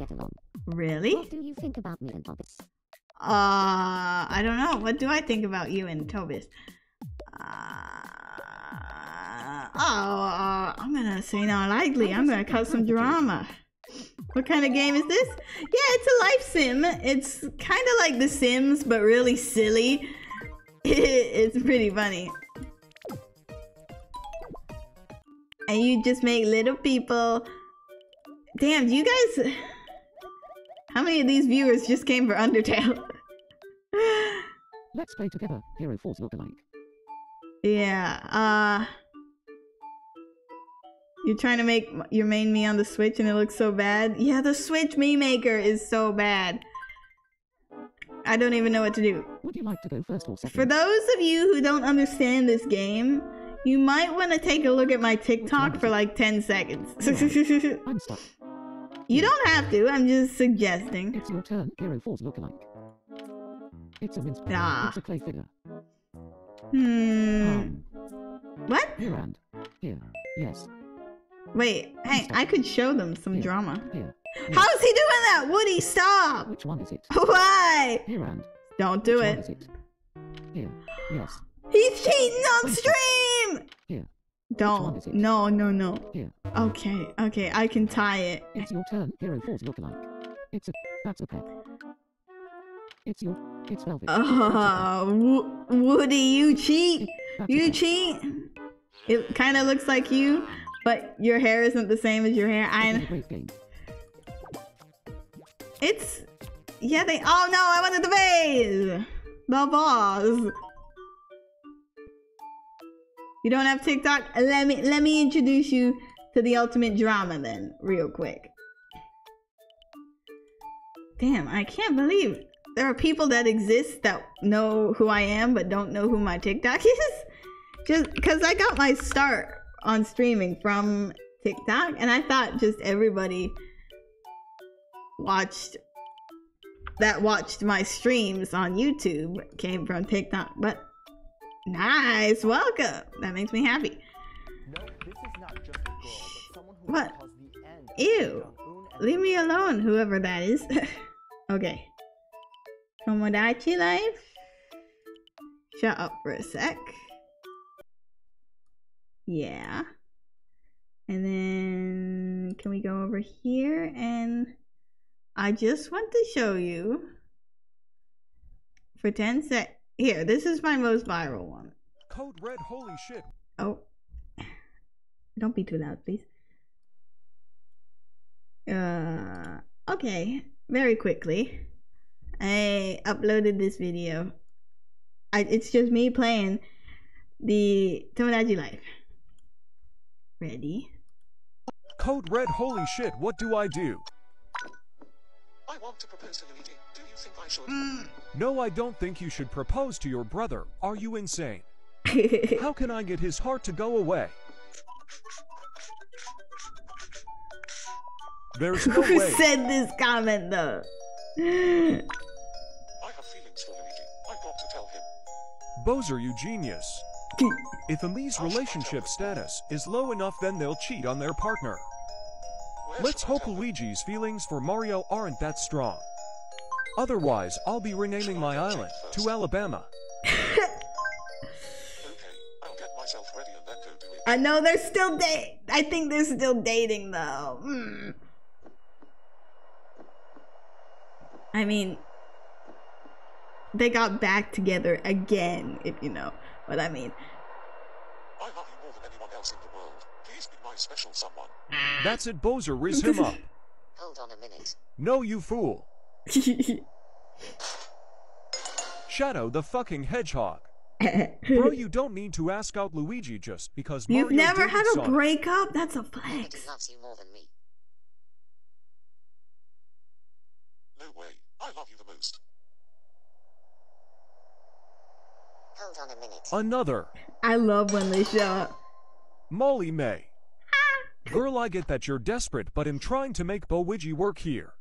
really? What do you think about me and Tobias? Uh, I don't know. What do I think about you and Tobias? Oh, uh, I'm gonna say not likely. I'm gonna cause some drama. What kind of game is this? Yeah, it's a life sim. It's kind of like The Sims, but really silly. It's pretty funny. And you just make little people. Damn, do you guys... How many of these viewers just came for Undertale? Let's play together. Hero Falls look alike. Yeah, uh... You're trying to make your main me on the Switch and it looks so bad. Yeah, the Switch me maker is so bad. I don't even know what to do. Would you like to go first or second? For those of you who don't understand this game, you might want to take a look at my TikTok for like ten seconds. Yeah, I'm stuck. You don't have to, I'm just suggesting. It's your turn, Hero Falls lookalike. It's a mince pie. Nah. It's a clay figure. Hmm. Um, what? Here and here. Yes. Wait, hey, I could show them some here, drama. Here, here. How is he doing that? Woody, stop! Which one is it? Why? Here and. Don't do it. it. Here, yes. He's cheating on stream! Here. Don't. No, no, no. Here. Okay, okay, I can tie it. It's your turn, Hero Falls lookalike. It's a. That's a pet. It's your. It's velvet. Oh, uh, Woody, you cheat! It, you cheat! It kind of looks like you. But your hair isn't the same as your hair. I. It's. Yeah, they. Oh no, I wanted the vase! The balls! You don't have TikTok? Let me let me introduce you to the ultimate drama then, real quick. Damn, I can't believe there are people that exist that know who I am but don't know who my TikTok is. Just because I got my start on streaming from TikTok, and I thought just everybody watched that watched my streams on YouTube came from TikTok, but nice, welcome. That makes me happy. No, this is not just a girl, but someone who what? The end. Ew, leave me alone, whoever that is. Okay. Tomodachi Life. Shut up for a sec. Yeah, and then can we go over here? And I just want to show you for ten sec. Here, this is my most viral one. Code red, holy shit. Oh, don't be too loud, please. Uh, okay, very quickly. I uploaded this video. I, it's just me playing the Tomodachi Life. Ready? Code red, holy shit, what do I do? I want to propose to Luigi. Do you think I should? Mm. No, I don't think you should propose to your brother. Are you insane? How can I get his heart to go away? There's no Who way. Said this comment though? I have feelings for Luigi. I've got to tell him. Bowser, you genius. If a Lee's relationship status is low enough, then they'll cheat on their partner. Let's hope Luigi's feelings for Mario aren't that strong. Otherwise, I'll be renaming my island to Alabama. I know they're still dating. I think they're still dating, though. Mm. I mean, they got back together again, if you know what I mean. I love you more than anyone else in the world. Please be my special someone. That's it, Bowser. Riz him up. Hold on a minute. No, you fool. Shadow the fucking Hedgehog. Bro, you don't need to ask out Luigi just because Mario you've never had a breakup. That's a flex. He loves you more than me. No way. I love you the most. Hold on a minute. Another. I love when they show up. Molly May. Girl, I get that you're desperate, but I'm trying to make Bowigi work here.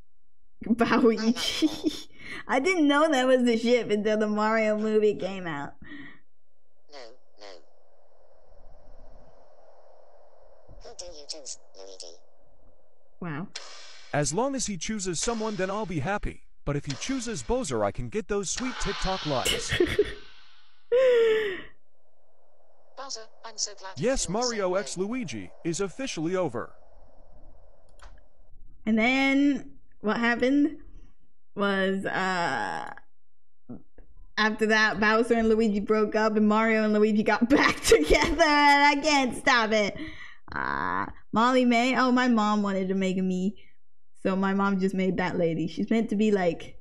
Bowigi. I didn't know that was the ship until the Mario movie came out. No, no. Who do you choose, Luigi? Wow. As long as he chooses someone, then I'll be happy. But if he chooses Bowser, I can get those sweet TikTok likes. Bowser, I'm so glad. Yes, Mario X Luigi is officially over. And then what happened was uh after that, Bowser and Luigi broke up and Mario and Luigi got back together, and I can't stop it. Uh Molly May, oh, my mom wanted to make me, so my mom just made that lady. She's meant to be like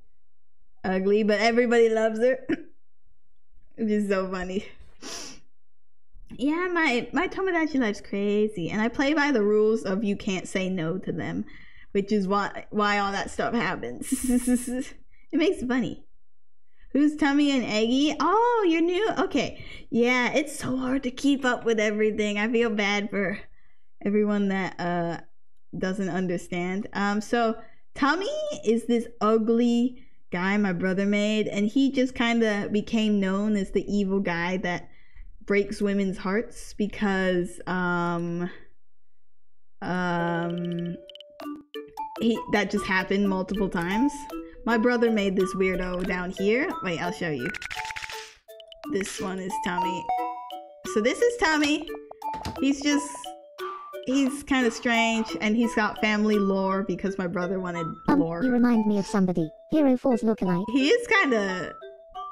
ugly, but everybody loves her. It's just so funny. Yeah, my my Tomodachi life's crazy, and I play by the rules of you can't say no to them, which is why why all that stuff happens. It makes it funny. Who's Tummy and Eggy? Oh, you're new. Okay, yeah, it's so hard to keep up with everything. I feel bad for everyone that uh doesn't understand. Um, so Tummy is this ugly guy my brother made, and he just kind of became known as the evil guy that breaks women's hearts because um um he that just happened multiple times. My brother made this weirdo down here. Wait, I'll show you. This one is Tommy. So this is Tommy. He's just he's kind of strange, and he's got family lore because my brother wanted lore. Um, you remind me of somebody. Hero Falls lookalike. He is kind of,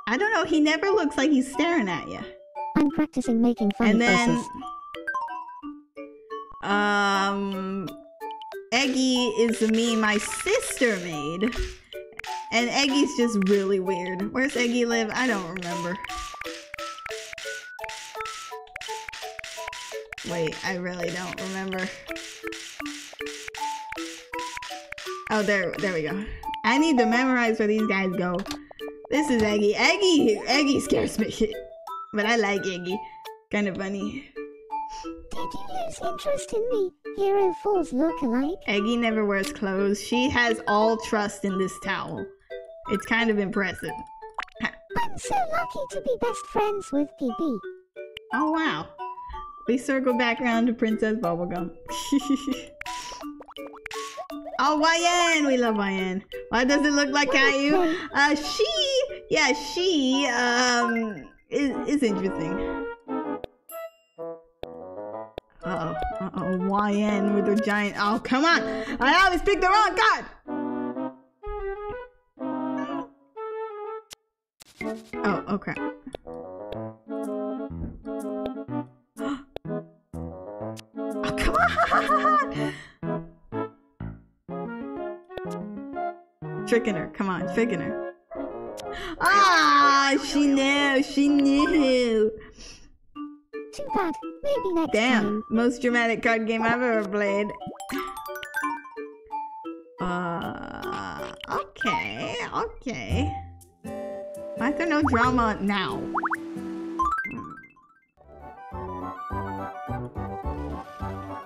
I don't know, he never looks like he's staring at you. I'm practicing making funny and then, faces. Um, Eggy is the meme my sister made, and Eggy's just really weird. Where's Eggy live? I don't remember. Wait, I really don't remember. Oh, there, there we go. I need to memorize where these guys go. This is Eggy. Eggy, Eggy scares me. But I like Iggy. Kind of funny. Did you lose interest in me? Hero Falls lookalike. Eggy never wears clothes. She has all trust in this towel. It's kind of impressive. I'm so lucky to be best friends with P B. Oh, wow. We circle back around to Princess Bubblegum. Oh, Wyan! We love Wyan. Why does it look like Caillou? Uh, she... Yeah, she... Um... It's interesting. Uh-oh. Uh-oh. Y N with her giant... Oh, come on! I always picked the wrong card! Oh, oh crap. Oh, come on! Tricking her. Come on, tricking her. Ah, she knew, she knew. Too bad. Maybe next Damn, time. Most dramatic card game I've ever played. Uh, okay, okay. Why is there no drama now?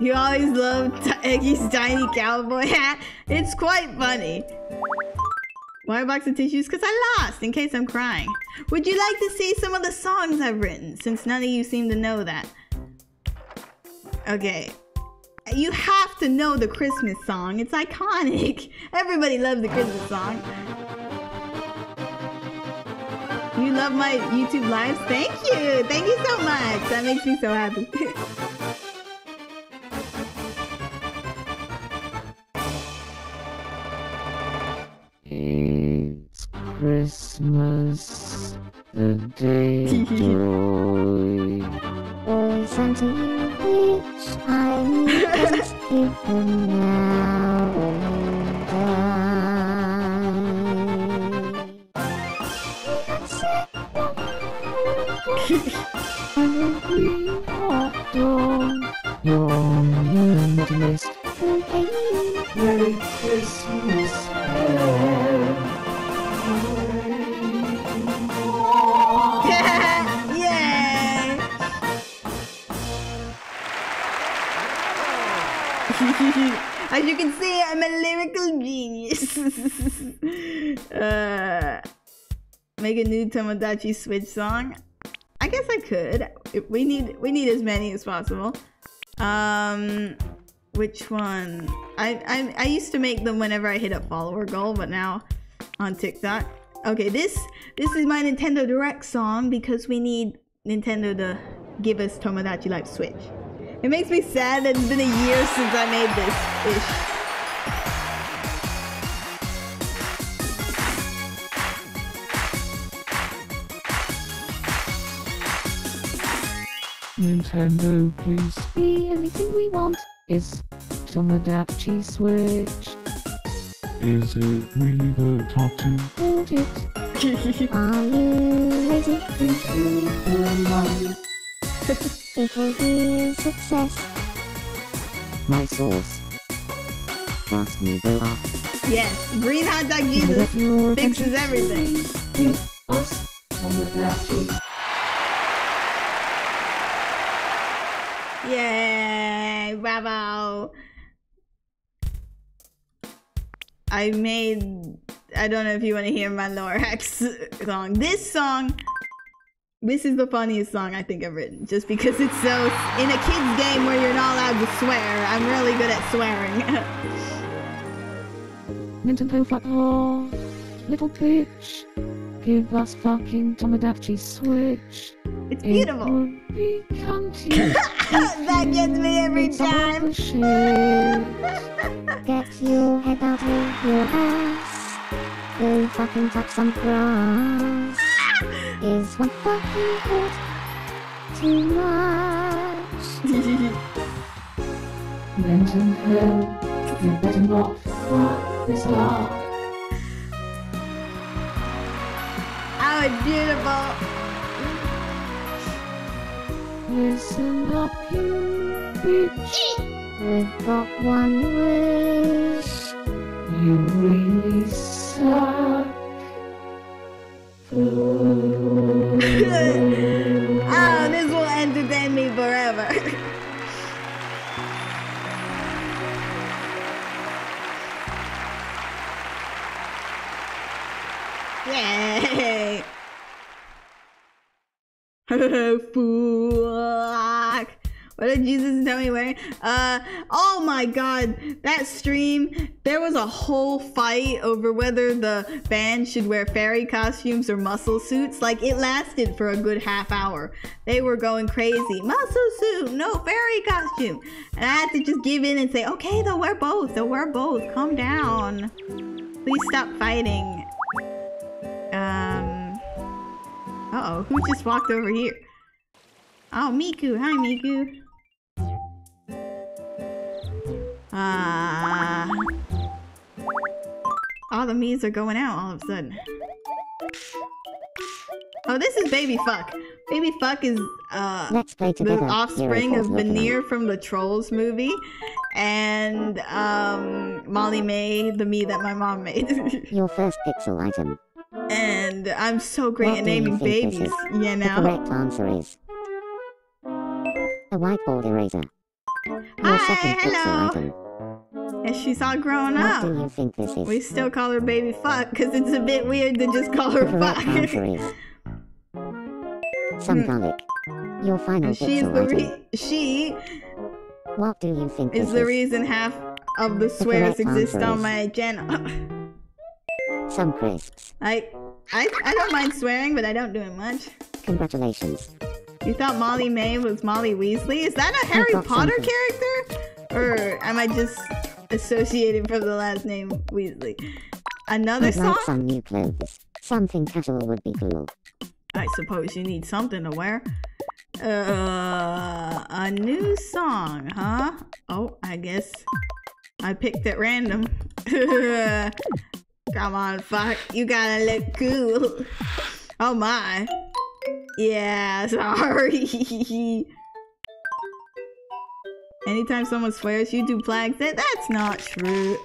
You always love Eggy's tiny cowboy hat. It's quite funny. Buy a box of tissues because I lost, in case I'm crying. Would you like to see some of the songs I've written, since none of you seem to know that? Okay. You have to know the Christmas song. It's iconic. Everybody loves the Christmas song. You love my YouTube lives? Thank you! Thank you so much! That makes me so happy. It's Christmas, the day of joy. Oh, Santa, you wish I knew just even now and and we adore your memories. Merry Christmas, yeah, yeah. As you can see, I'm a lyrical genius. uh, make a new Tomodachi Switch song. I guess I could. We need we need as many as possible. Um, which one? I, I I used to make them whenever I hit a follower goal, but now on TikTok. Okay, this this is my Nintendo Direct song because we need Nintendo to give us Tomodachi Life Switch. It makes me sad that it's been a year since I made this ish. Nintendo, please be anything we want. Is Tomodachi Switch? Is it really the top two? Hold it. Are you ready? It will be a success. My source. Trust me, go up. Yes, Green Hot Dog Jesus fixes everything. It's us, Tomodachi. Yay! Bravo! I made... I don't know if you want to hear my Lorax song. This song... This is the funniest song I think I've written. Just because it's so... In a kid's game where you're not allowed to swear. I'm really good at swearing. Nintendo fuck off. Little bitch. Give us fucking Tomodachi Switch. It's beautiful. It be that gets me every time. Get your head out of your ass. Go fucking touch some grass. Is one fucking hot too much? Nintendo, you better not fuck this up. Beautiful. Listen up, you bitch. We've got one wish. You really suck. Oh, this will entertain me forever. Yay! Fuck. What did Jesus tell me where? Uh, oh my god, that stream, there was a whole fight over whether the band should wear fairy costumes or muscle suits. Like, it lasted for a good half hour. They were going crazy. Muscle suit, no fairy costume. And I had to just give in and say, okay, they'll wear both, they'll wear both, calm down. Please stop fighting. Um... Uh-oh, who just walked over here? Oh, Miku. Hi, Miku. Ah. Uh, all the me's are going out all of a sudden. Oh, this is Baby Fuck. Baby Fuck is uh, the offspring of Veneer from the Trolls movie. And um, Molly Mae, the me that my mom made. Your first pixel item. And I'm so great what at naming you babies, you know? The correct answer is... a whiteboard eraser. Your Hi, second hello! And she's all grown up. What do you think this is? We still call her baby fuck because it's a bit weird to just call her fuck. Some garlic. Your final she's the re She What do you think is this the is? reason half of the swears the exist on my channel. Some crisps. I, I I don't mind swearing, but I don't do it much. Congratulations. You thought Molly Mae was Molly Weasley? Is that a Harry Potter something. character? Or am I just associated from the last name Weasley? Another I'd song? Like some new clothes. Something casual would be cool. I suppose you need something to wear. Uh, a new song, huh? Oh, I guess I picked at random. Come on, fuck. You gotta look cool. Oh my. Yeah, sorry. Anytime someone swears, you do flags it? That's not true.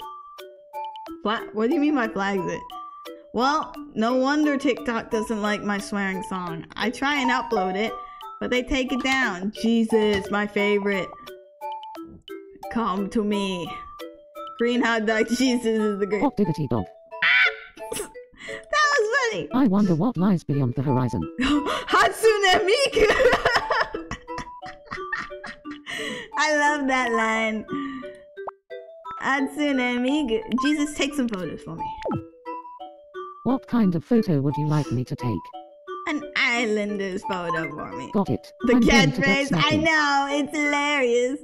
Fla- what do you mean by flags it? Well, no wonder TikTok doesn't like my swearing song. I try and upload it, but they take it down. Jesus, my favorite. Come to me. Green hot dog Jesus is the great. Hot diggity dog. That was funny. I wonder what lies beyond the horizon. Hatsune Miku. I love that line. Hatsune Miku. Jesus, take some photos for me. What kind of photo would you like me to take? An Islanders photo for me. Got it. The catchphrase. I know. It's hilarious.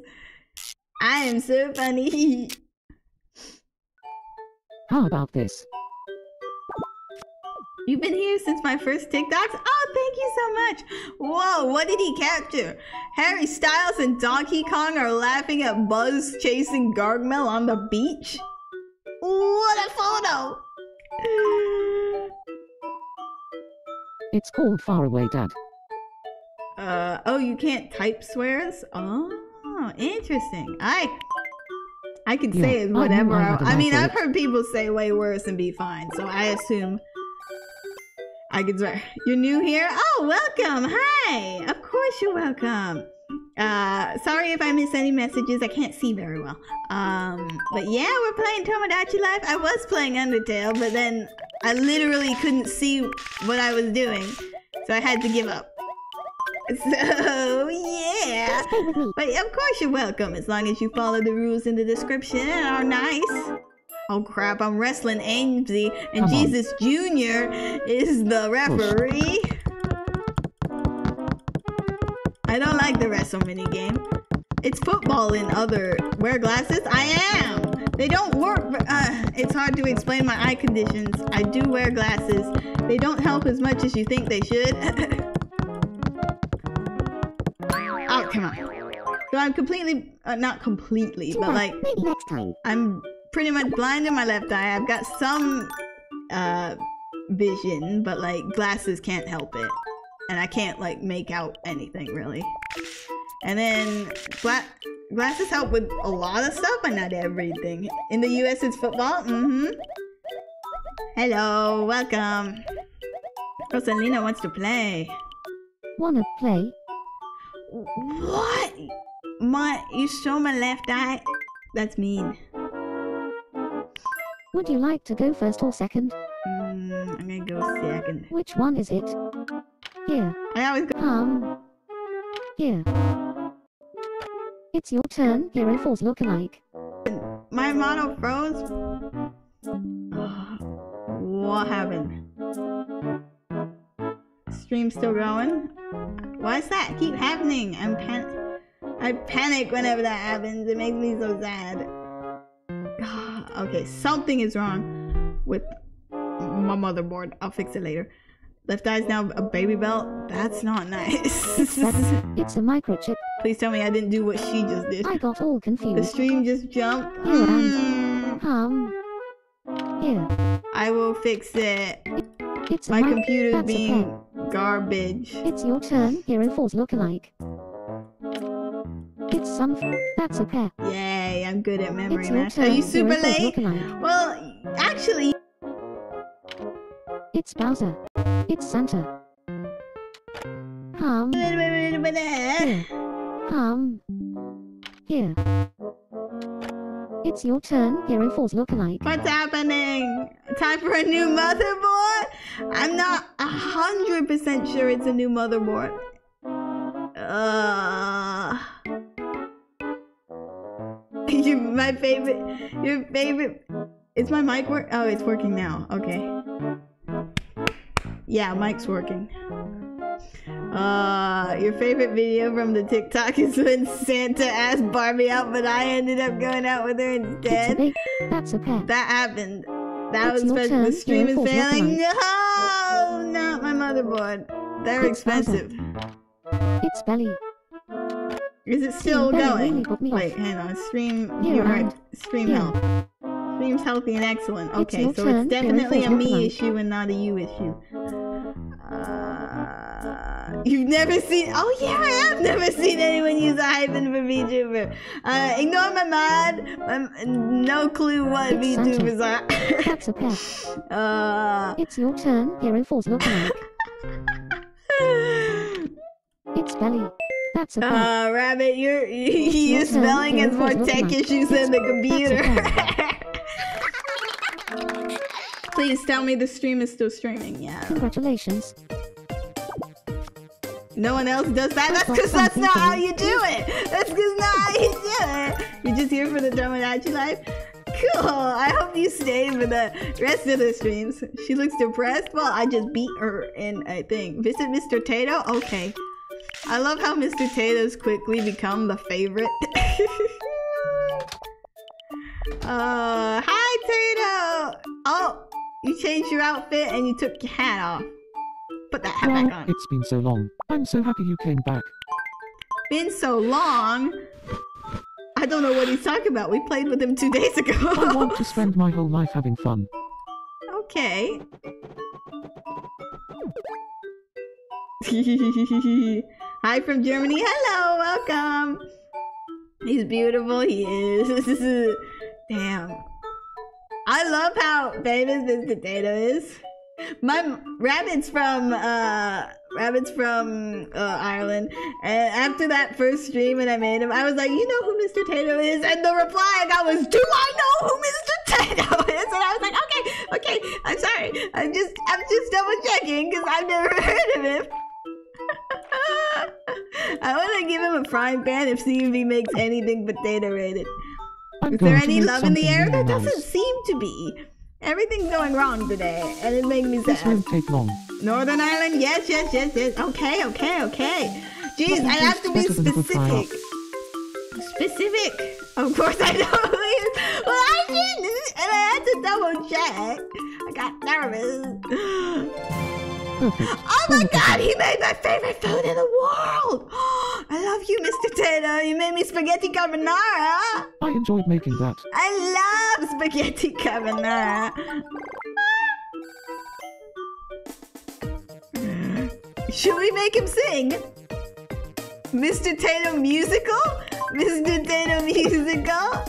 I am so funny. How about this? You've been here since my first TikToks? Oh, thank you so much. Whoa, what did he capture? Harry Styles and Donkey Kong are laughing at Buzz chasing Gargamel on the beach? What a photo! It's called Faraway Dad. Uh, oh, you can't type swears? Oh, interesting. I... I can yeah, say it whatever I... I, I mean, I've heard people say way worse and be fine, so I assume... I can swear. You're new here? Oh, welcome! Hi! Of course you're welcome. Uh, sorry if I miss any messages. I can't see very well. Um, but yeah, we're playing Tomodachi Life. I was playing Undertale, but then I literally couldn't see what I was doing, so I had to give up. So, yeah. But of course you're welcome, as long as you follow the rules in the description and are nice. Oh crap, I'm wrestling Ainsley, and Come Jesus on. Junior is the referee. I don't like the wrestle minigame. It's football in other... Wear glasses? I am! They don't work... Uh, it's hard to explain my eye conditions. I do wear glasses. They don't help as much as you think they should. Oh, come on. So I'm completely... Uh, not completely, yeah, but like... Maybe next time. I'm... pretty much blind in my left eye. I've got some uh, vision, but like glasses can't help it, and I can't like make out anything really. And then gla glasses help with a lot of stuff, but not everything. In the U S, it's football. Mm-hmm. Hello, welcome. Rosalina wants to play. Wanna play? What? My, you show my left eye? That's mean. Would you like to go first or second? Mm, I'm gonna go second. Which one is it? Here. I always go. Um. Here. It's your turn, hero force lookalike. My model froze? What happened? Stream still going? Why is that keep happening? I'm pan- I panic whenever that happens. It makes me so sad. Okay, something is wrong with my motherboard. I'll fix it later. Left eye's now a baby belt. That's not nice. It's, it's a microchip. Please tell me I didn't do what she just did. I got all confused. The stream just jumped. Here and, um, here. I will fix it. It's my computer's being garbage. It's your turn. Hero Force lookalike. It's something. That's a pair. Yay, I'm good at memory match. Are you super late? Well, actually... It's Bowser. It's Santa. Um... Here. Um... Here. It's your turn, Hero Force lookalike. What's happening? Time for a new motherboard? I'm not a hundred percent sure it's a new motherboard. Uh, you, my favorite, your favorite. Is my mic work? Oh, it's working now. Okay. Yeah, mic's working. Uh, your favorite video from the TikTok is when Santa asked Barbie out, but I ended up going out with her instead. That's okay. That happened. That it's was special. Turn. The stream is failing. No, not my motherboard. They're it's expensive. Father. It's belly. Is it still Team going? Really Wait, hang on. Stream. You heard. Stream help. Stream's healthy and excellent. Okay, it's so turn. It's definitely Hero a me lookalike. Issue and not a you issue. Uh, you've never seen- Oh yeah, I have never seen anyone use a hyphen for VTuber. Uh, ignore my mod. I'm, no clue what it's VTubers are. That's okay. Uh, it's your turn, Hero Force lookalike. It's belly. That's okay. Uh, Rabbit, your you, your spelling has more tech issues than the computer. Please tell me the stream is still streaming, yeah. Congratulations. No one else does that? That's because that's not how you do it! That's because not how you do it! You're just here for the Domodachi life? Cool! I hope you stay for the rest of the streams. She looks depressed? Well, I just beat her in a thing. Visit Mister Tato? Okay. I love how Mister Tato's quickly become the favorite. uh, hi Tato! Oh! You changed your outfit and you took your hat off. Put that hat wow, back on. It's been so long. I'm so happy you came back. Been so long? I don't know what he's talking about. We played with him two days ago. I want to spend my whole life having fun. Okay. Hi from Germany. Hello, welcome. He's beautiful. He is. Damn. I love how famous Mister Tato is. My Rabbit's from uh, Rabbit's from uh, Ireland, and after that first stream when I made him, I was like, you know who Mister Tato is? And the reply I got was, do I know who Mister Tato is? And I was like, okay, okay, I'm sorry, I'm just, I'm just double checking because I've never heard of him. I want to give him a frying pan if C U V makes anything potato rated. Is there any love in the air? There doesn't seem to be. Everything's going wrong today, and it makes me sad. This won't take long. Northern Ireland, yes, yes, yes, yes. Okay, okay, okay. Jeez, I have to be specific. Specific? Of course I don't. Well, I didn't, and I had to double check. I got nervous. Perfect. Oh my god, he made my favorite food in the world! Oh, I love you, Mister Tato. You made me spaghetti carbonara. I enjoyed making that. I love spaghetti carbonara. Should we make him sing? Mister Tato musical? Mister Tato musical?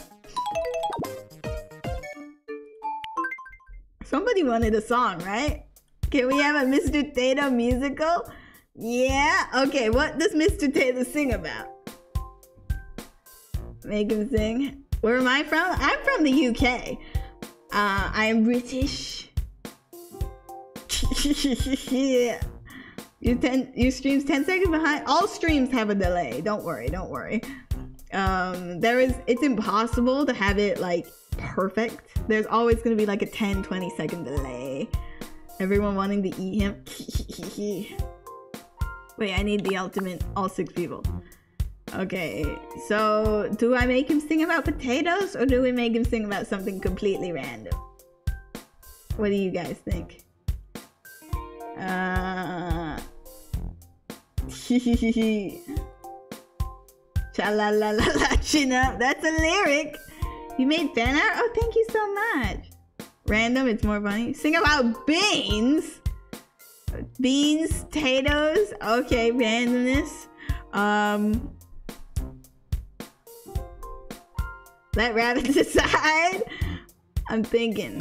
Somebody wanted a song, right? Can we have a Mister Tato musical? Yeah? Okay, what does Mister Tato sing about? Make him sing. Where am I from? I'm from the U K. Uh, I am British. Yeah. You ten, your stream's ten seconds behind. All streams have a delay. Don't worry, don't worry. Um, there is, it's impossible to have it like perfect. There's always gonna be like a ten, twenty second delay. Everyone wanting to eat him. Wait, I need the ultimate, all six people. Okay, so do I make him sing about potatoes or do we make him sing about something completely random? What do you guys think? Uh... Cha-la-la-la-la, chin up. That's a lyric. You made fan art? Oh, thank you so much. Random, it's more funny. Sing about beans! Beans, potatoes, okay, randomness. Um, let rabbits decide. I'm thinking.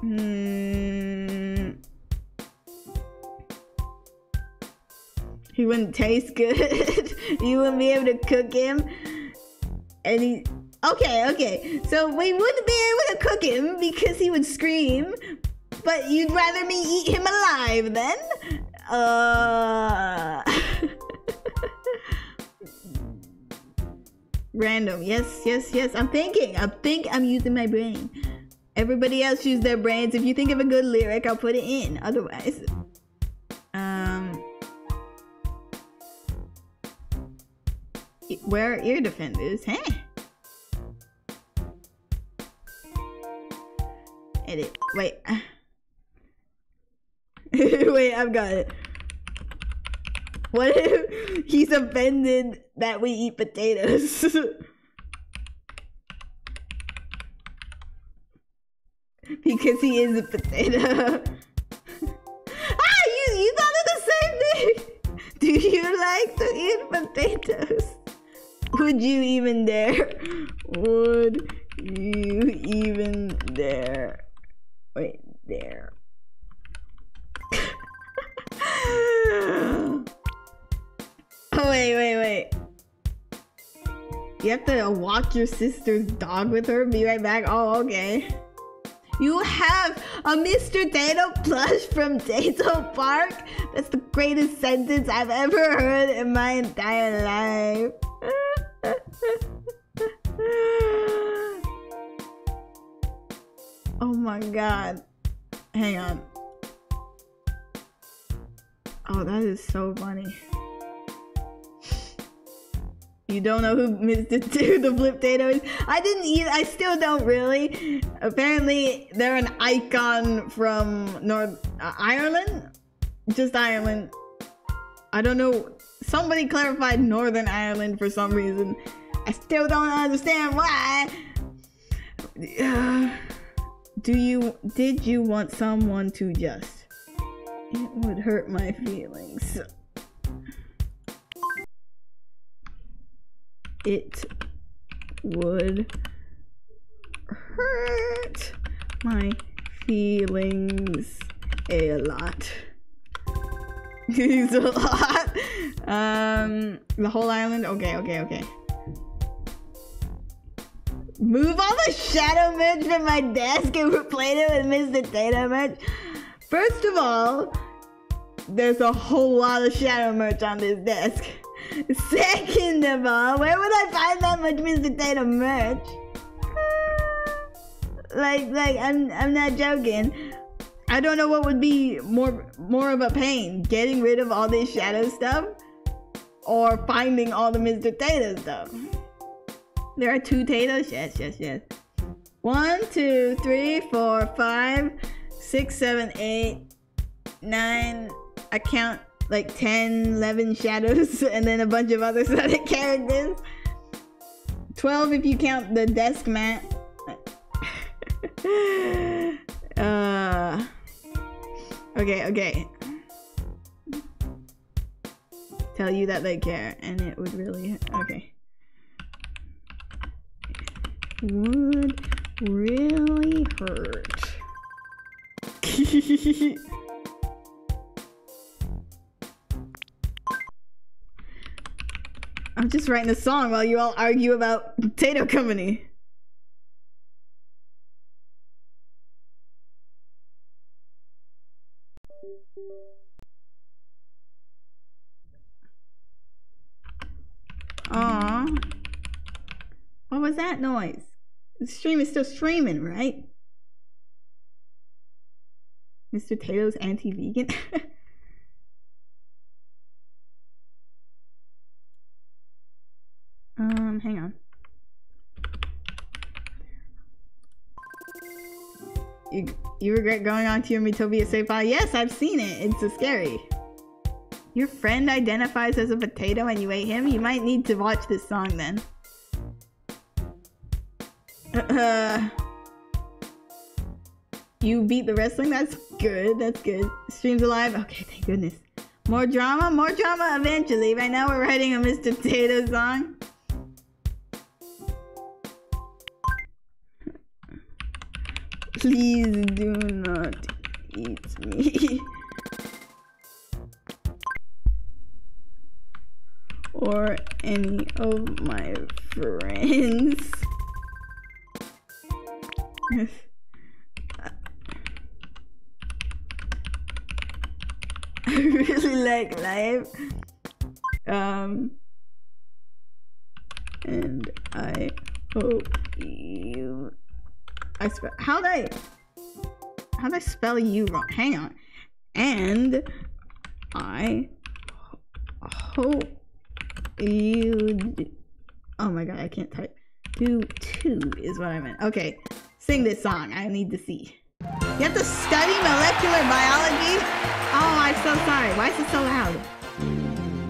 Hmm. He wouldn't taste good. You wouldn't be able to cook him. And he... Okay, okay. So we wouldn't be able to cook him because he would scream. But you'd rather me eat him alive then? Uh... Random. Yes, yes, yes. I'm thinking. I think I'm using my brain. Everybody else use their brains. If you think of a good lyric, I'll put it in. Otherwise... Um... Where are ear defenders? Huh? Edit. Wait. Wait, I've got it. What if he's offended that we eat potatoes? Because he is a potato. Ah, you, you thought of the same thing! Do you like to eat potatoes? Would you even dare? Would you even dare? Wait, there. Oh, wait, wait, wait. You have to walk your sister's dog with her? Be right back? Oh, okay. You have a Mister Tato plush from Tato Park? That's the greatest sentence I've ever heard in my entire life. Oh my god. Hang on. Oh, that is so funny. You don't know who Mister Two the Flip Tato is? I didn't either. I still don't really. Apparently, they're an icon from North uh, Ireland? Just Ireland. I don't know. Somebody clarified Northern Ireland for some reason. I still don't understand why. Uh, do you, did you want someone to just? It would hurt my feelings. It would hurt my feelings a lot. It's a lot. Um, the whole island? Okay, okay, okay. Move all the shadow merch from my desk and replace it with Mister Tato merch. First of all, there's a whole lot of shadow merch on this desk. Second of all, where would I find that much Mister Tato merch? Like, like, I'm, I'm not joking. I don't know what would be more, more of a pain, getting rid of all this shadow stuff, or finding all the Mister Tato stuff. There are two Tatos. Yes, yes, yes. One, two, three, four, five. Six, seven, eight, nine, I count like ten, eleven shadows, and then a bunch of other other characters. twelve if you count the desk mat. uh, okay, okay. Tell you that they care, and it would really, okay. Would really hurt. I'm just writing a song while you all argue about Potato Company. Aw. What was that noise? The stream is still streaming, right? Mister Tato's anti-vegan. um, hang on. You, you regret going on to your Metopia save file? Yes, I've seen it. It's so scary. Your friend identifies as a potato and you ate him? You might need to watch this song then. Uh-uh. You beat the wrestling? That's good, that's good. Stream's alive? Okay, thank goodness. More drama? More drama eventually. Right now we're writing a Mister Tato song. Please do not eat me. Or any of my friends. I really like life. Um, and I hope you. I spell. How'd I? How'd I spell you wrong? Hang on. And I hope you. Do, oh my god, I can't type. Do too is what I meant. Okay, sing this song. I need to see. You have to study molecular biology? Oh, I'm so sorry. Why is it so loud?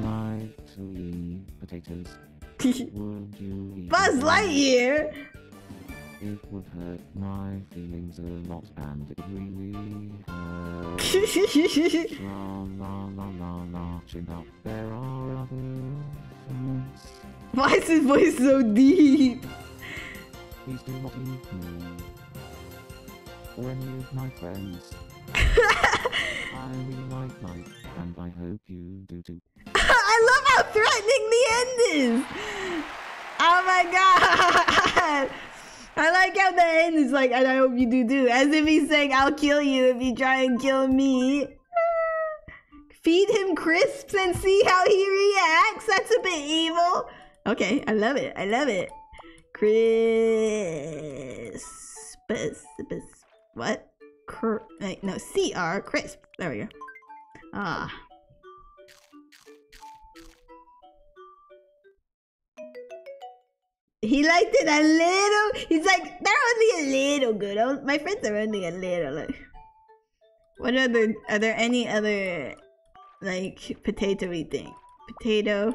My sweet potatoes. Would you eat Buzz Lightyear? It would hurt my feelings a lot, and it really hurt. La la la la la. Chin up. There are other things. Why is his voice so deep? Please do not eat me or any of my friends. I really like life, and I hope you do too. I love how threatening the end is! Oh my god! I like how the end is like, and I hope you do too. As if he's saying, I'll kill you if you try and kill me. Feed him crisps and see how he reacts. That's a bit evil. Okay, I love it. I love it. Crisps. What? Cr no, C R. Crisp. There we go. Ah. He liked it a little. He's like, they're only a little good. Oh, my friends are only a little. Like, what are the? Are there any other like potato-y thing? Potato,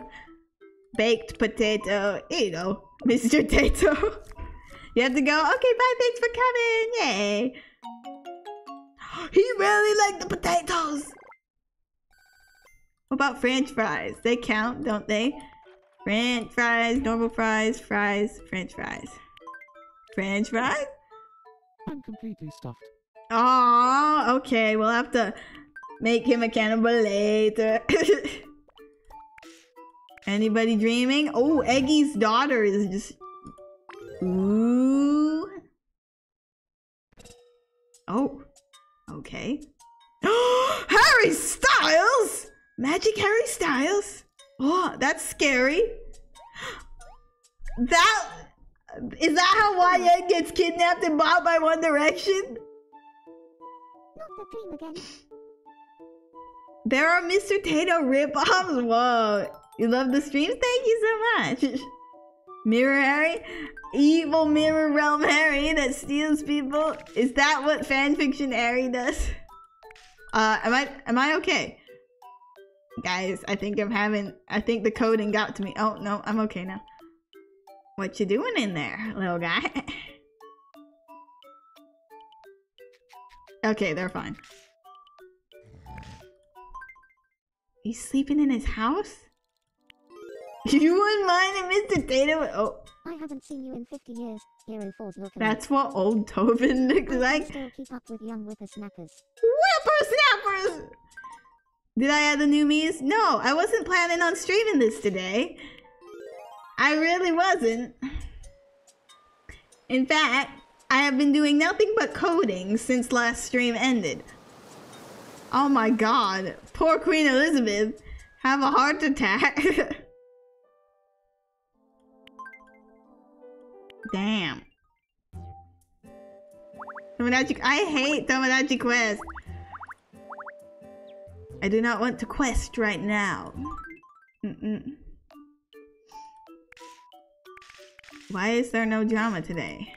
baked potato. You know, Mister Tato. You have to go. Okay, bye. Thanks for coming. Yay. He really liked the potatoes. What about French fries? They count, don't they? French fries, normal fries, fries, French fries. French fries? I'm completely stuffed. Oh, okay. We'll have to make him a cannibal later. Anybody dreaming? Oh, Eggy's daughter is just... Ooh. Oh. Okay. Harry Styles! Magic Harry Styles? Oh, that's scary. That is that how Y N gets kidnapped and bought by One Direction? Not the dream again. There are Mister Tato ripoffs. Whoa, you love the stream? Thank you so much. Mirror Harry, evil mirror realm Harry that steals people. Is that what fanfiction Harry does? Uh, am I am I okay? Guys, I think I'm having. I think the coding got to me. Oh no, I'm okay now. What you doing in there, little guy? Okay, they're fine. He's sleeping in his house? You wouldn't mind if Mister Tato. Oh. I haven't seen you in fifty years. Hero Falls looking. That's what old Tobin looks like. Still keep up with young whippersnappers. Whippersnappers! Did I add the new Mies? No, I wasn't planning on streaming this today. I really wasn't. In fact, I have been doing nothing but coding since last stream ended. Oh my god. Poor Queen Elizabeth. Have a heart attack. Damn. Tomodachi, I hate Tomodachi Quest. I do not want to quest right now. Mm-mm. Why is there no drama today?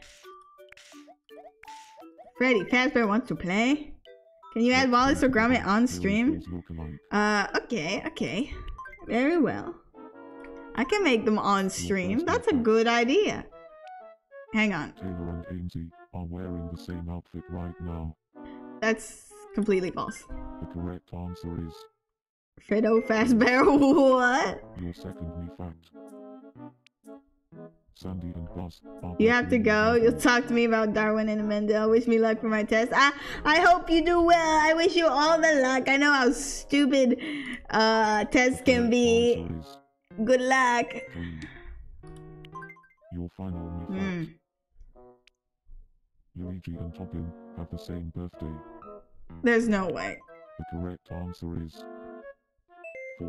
Freddy Fazbear wants to play? Can you add Wallace or Gromit on stream? Uh, okay, okay. Very well. I can make them on stream. That's a good idea. Hang on. Taylor and Ainsley are wearing the same outfit right now. That's... completely false. The correct answer is... Fredo Fazbear, what? Your second me fact. Sandy and Buzz. You have to go. You'll talk to me about Darwin and Amanda. Wish me luck for my test. I, I hope you do well. I wish you all the luck. I know how stupid uh, tests can be. Good luck. Your final me fact. Mm. Luigi and Toppin have the same birthday. There's no way. The correct answer is false.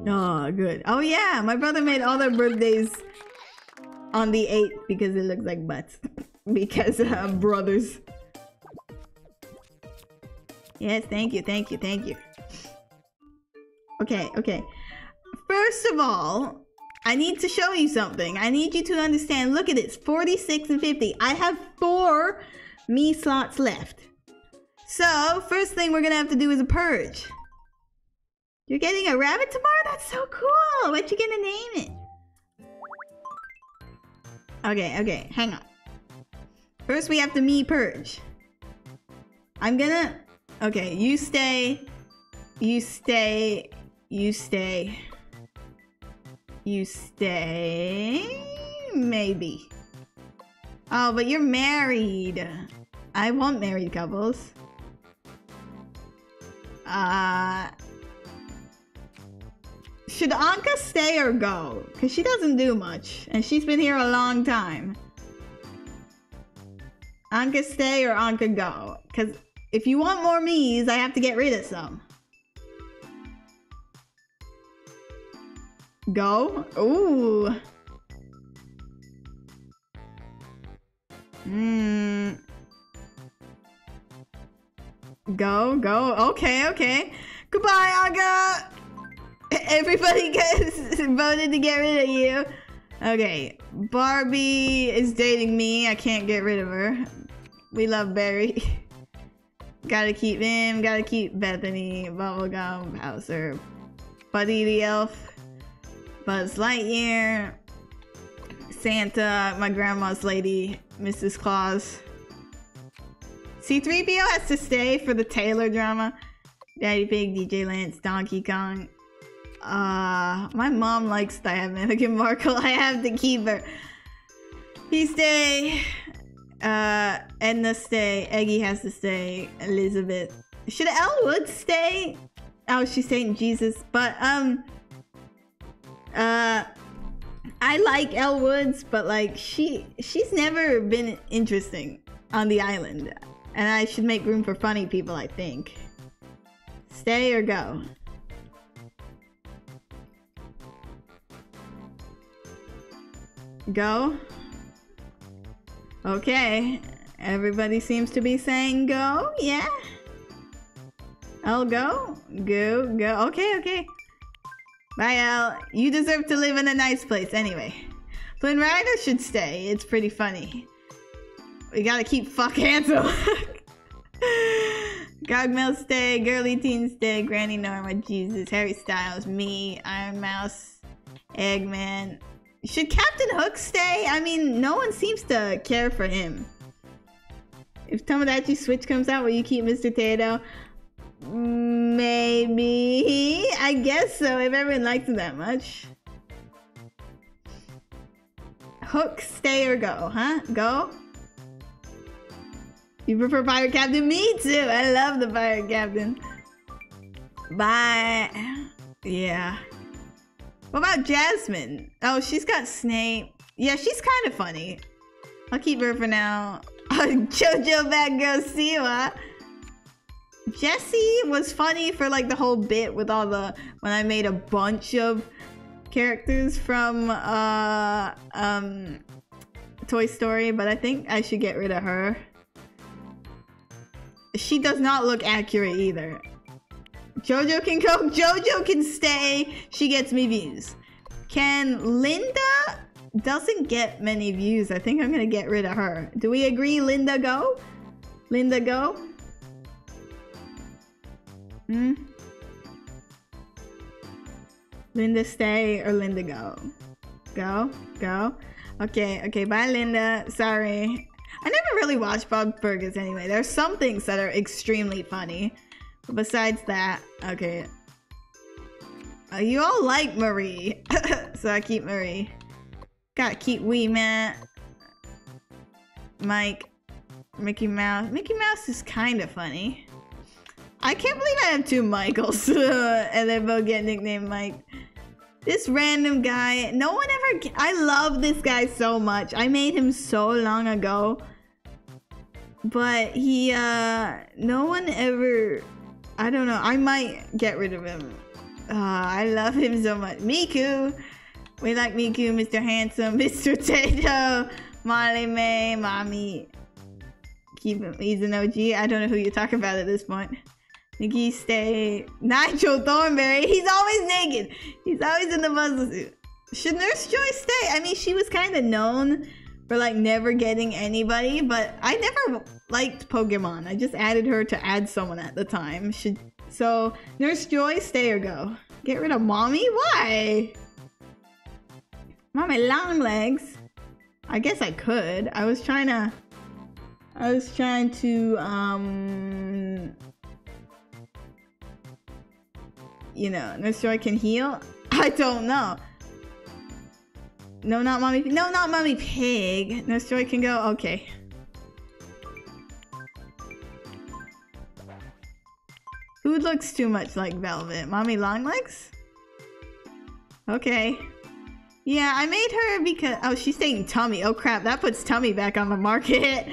Oh, good. Oh yeah, my brother made all their birthdays on the eighth because it looks like butts. Because uh, brothers. Yes, thank you, thank you, thank you. Okay, okay. First of all, I need to show you something. I need you to understand. Look at this, forty-six and fifty. I have four me slots left. So, first thing we're gonna have to do is a purge. You're getting a rabbit tomorrow? That's so cool! What you gonna name it? Okay, okay, hang on. First we have to me purge. I'm gonna... Okay, you stay. You stay. You stay. You stay... Maybe. Oh, but you're married. I want married couples. Uh... Should Anka stay or go? Because she doesn't do much. And she's been here a long time. Anka stay or Anka go? Because if you want more me's, I have to get rid of some. Go? Ooh. Mmm. Go, go. Okay, okay. Goodbye, Anka! Everybody gets voted to get rid of you. Okay, Barbie is dating me. I can't get rid of her. We love Barry. Gotta keep him. Gotta keep Bethany. Bubblegum. Bowser. Buddy the Elf. Buzz Lightyear. Santa. My grandma's lady. Missus Claus. C three P O has to stay for the Taylor drama. Daddy Pig. D J Lance. Donkey Kong. Uh, my mom likes Diamantic Markle. I have to keep her. He stay. Uh, Edna stay. Eggie has to stay. Elizabeth. Should Elwood stay? Oh, she's saying Jesus. But, um... Uh... I like Elwood's, but, like, she... She's never been interesting on the island. And I should make room for funny people, I think. Stay or go? Go. Okay, everybody seems to be saying go. Yeah, I'll go. Go, go. Okay, okay. Bye, Elle. You deserve to live in a nice place anyway. Flynn Rider should stay. It's pretty funny. We gotta keep fuck handsome. Gogmail stay. Girly Teen stay. Granny Norma. Jesus. Harry Styles. Me. Iron Mouse. Eggman. Should Captain Hook stay? I mean, no one seems to care for him. If Tomodachi Switch comes out, will you keep Mister Tato? Maybe. I guess so, if everyone likes him that much. Hook, stay or go, huh? Go? You prefer Pirate Captain? Me too! I love the Pirate Captain. Bye. Yeah. What about Jasmine? Oh, she's got Snape. Yeah, she's kind of funny. I'll keep her for now. JoJo Bad Girl Siwa. Jessie was funny for like the whole bit with all the... When I made a bunch of characters from uh, um, Toy Story. But I think I should get rid of her. She does not look accurate either. Jojo can go. Jojo can stay. She gets me views. Can Linda? Doesn't get many views. I think I'm gonna get rid of her. Do we agree? Linda go? Linda go? Hmm? Linda stay or Linda go? Go? Go? Okay, okay. Bye, Linda. Sorry. I never really watched Bob Burgers anyway. There's some things that are extremely funny. Besides that, okay. Uh, you all like Marie, so I keep Marie. Gotta keep Wee Man, Mike, Mickey Mouse. Mickey Mouse is kind of funny. I can't believe I have two Michaels, and they both get nicknamed Mike. This random guy. No one ever. I love this guy so much. I made him so long ago. But he, uh, no one ever, I don't know, I might get rid of him. Uh, I love him so much. Miku! We like Miku, Mister Handsome, Mister Tato, Marley May, Mommy. Keep him, he's an O G. I don't know who you're talking about at this point. Nikki, stay. Nigel Thornberry, he's always naked. He's always in the muzzle suit. Should Nurse Joy stay? I mean, she was kind of known for like never getting anybody, but I never liked Pokemon. I just added her to add someone at the time. Should so Nurse Joy stay or go? Get rid of Mommy? Why? Mommy long legs. I guess I could. I was trying to. I was trying to. Um. You know, Nurse Joy can heal. I don't know. No, not Mommy. No, not Mommy Pig. Nurse Joy can go. Okay. Who looks too much like Velvet? Mommy Longlegs? Okay. Yeah, I made her because... Oh, she's saying Tummy. Oh, crap. That puts Tummy back on the market.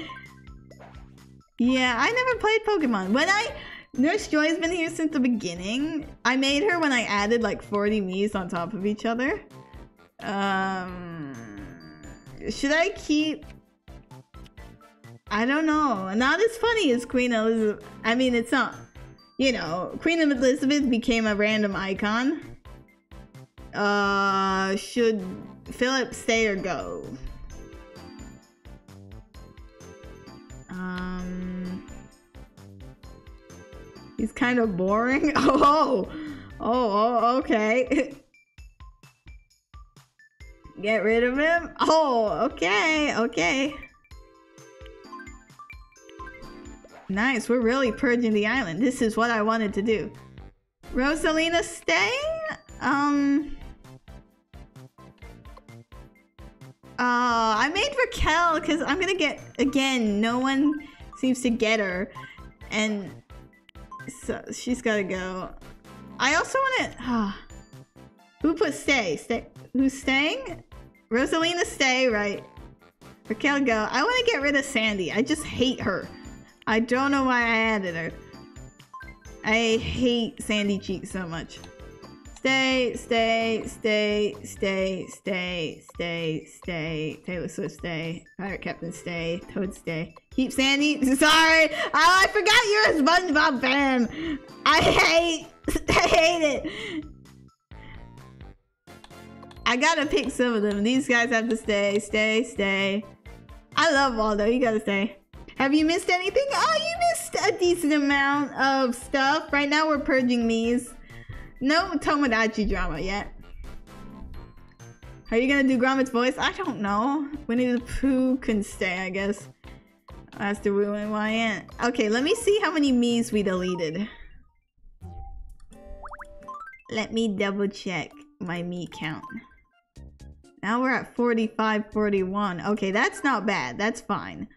Yeah, I never played Pokemon. When I... Nurse Joy's been here since the beginning. I made her when I added like forty Miis on top of each other. Um, should I keep? I don't know. Not as funny as Queen Elizabeth. I mean, it's not. You know, Queen Elizabeth became a random icon. Uh, should Philip stay or go? Um, he's kind of boring. Oh, oh, oh, okay. Get rid of him? Oh, okay, okay. Nice, we're really purging the island. This is what I wanted to do. Rosalina staying? Um... Uh, I made Raquel because I'm gonna get... Again, no one seems to get her. And... So, she's gotta go. I also wanna... Oh. Who put stay? Stay? Who's staying? Rosalina stay, right? Raquel go. I want to get rid of Sandy. I just hate her. I don't know why I added her. I hate Sandy Cheeks so much. Stay, stay, stay, stay, stay, stay, stay. Taylor Swift stay. Pirate Captain stay. Toad stay. Keep Sandy. Sorry. Oh, I forgot you're a SpongeBob fan. I hate. I hate it. I gotta pick some of them. These guys have to stay, stay, stay. I love Waldo. You gotta stay. Have you missed anything? Oh, you missed a decent amount of stuff. Right now we're purging these. No Tomodachi drama yet. Are you gonna do Gromit's voice? I don't know. Winnie the Pooh can stay, I guess. That's the Woo and Wyan. Okay, let me see how many Miis we deleted. Let me double check my Mii count. Now we're at forty-five, forty-one. Okay, that's not bad. That's fine.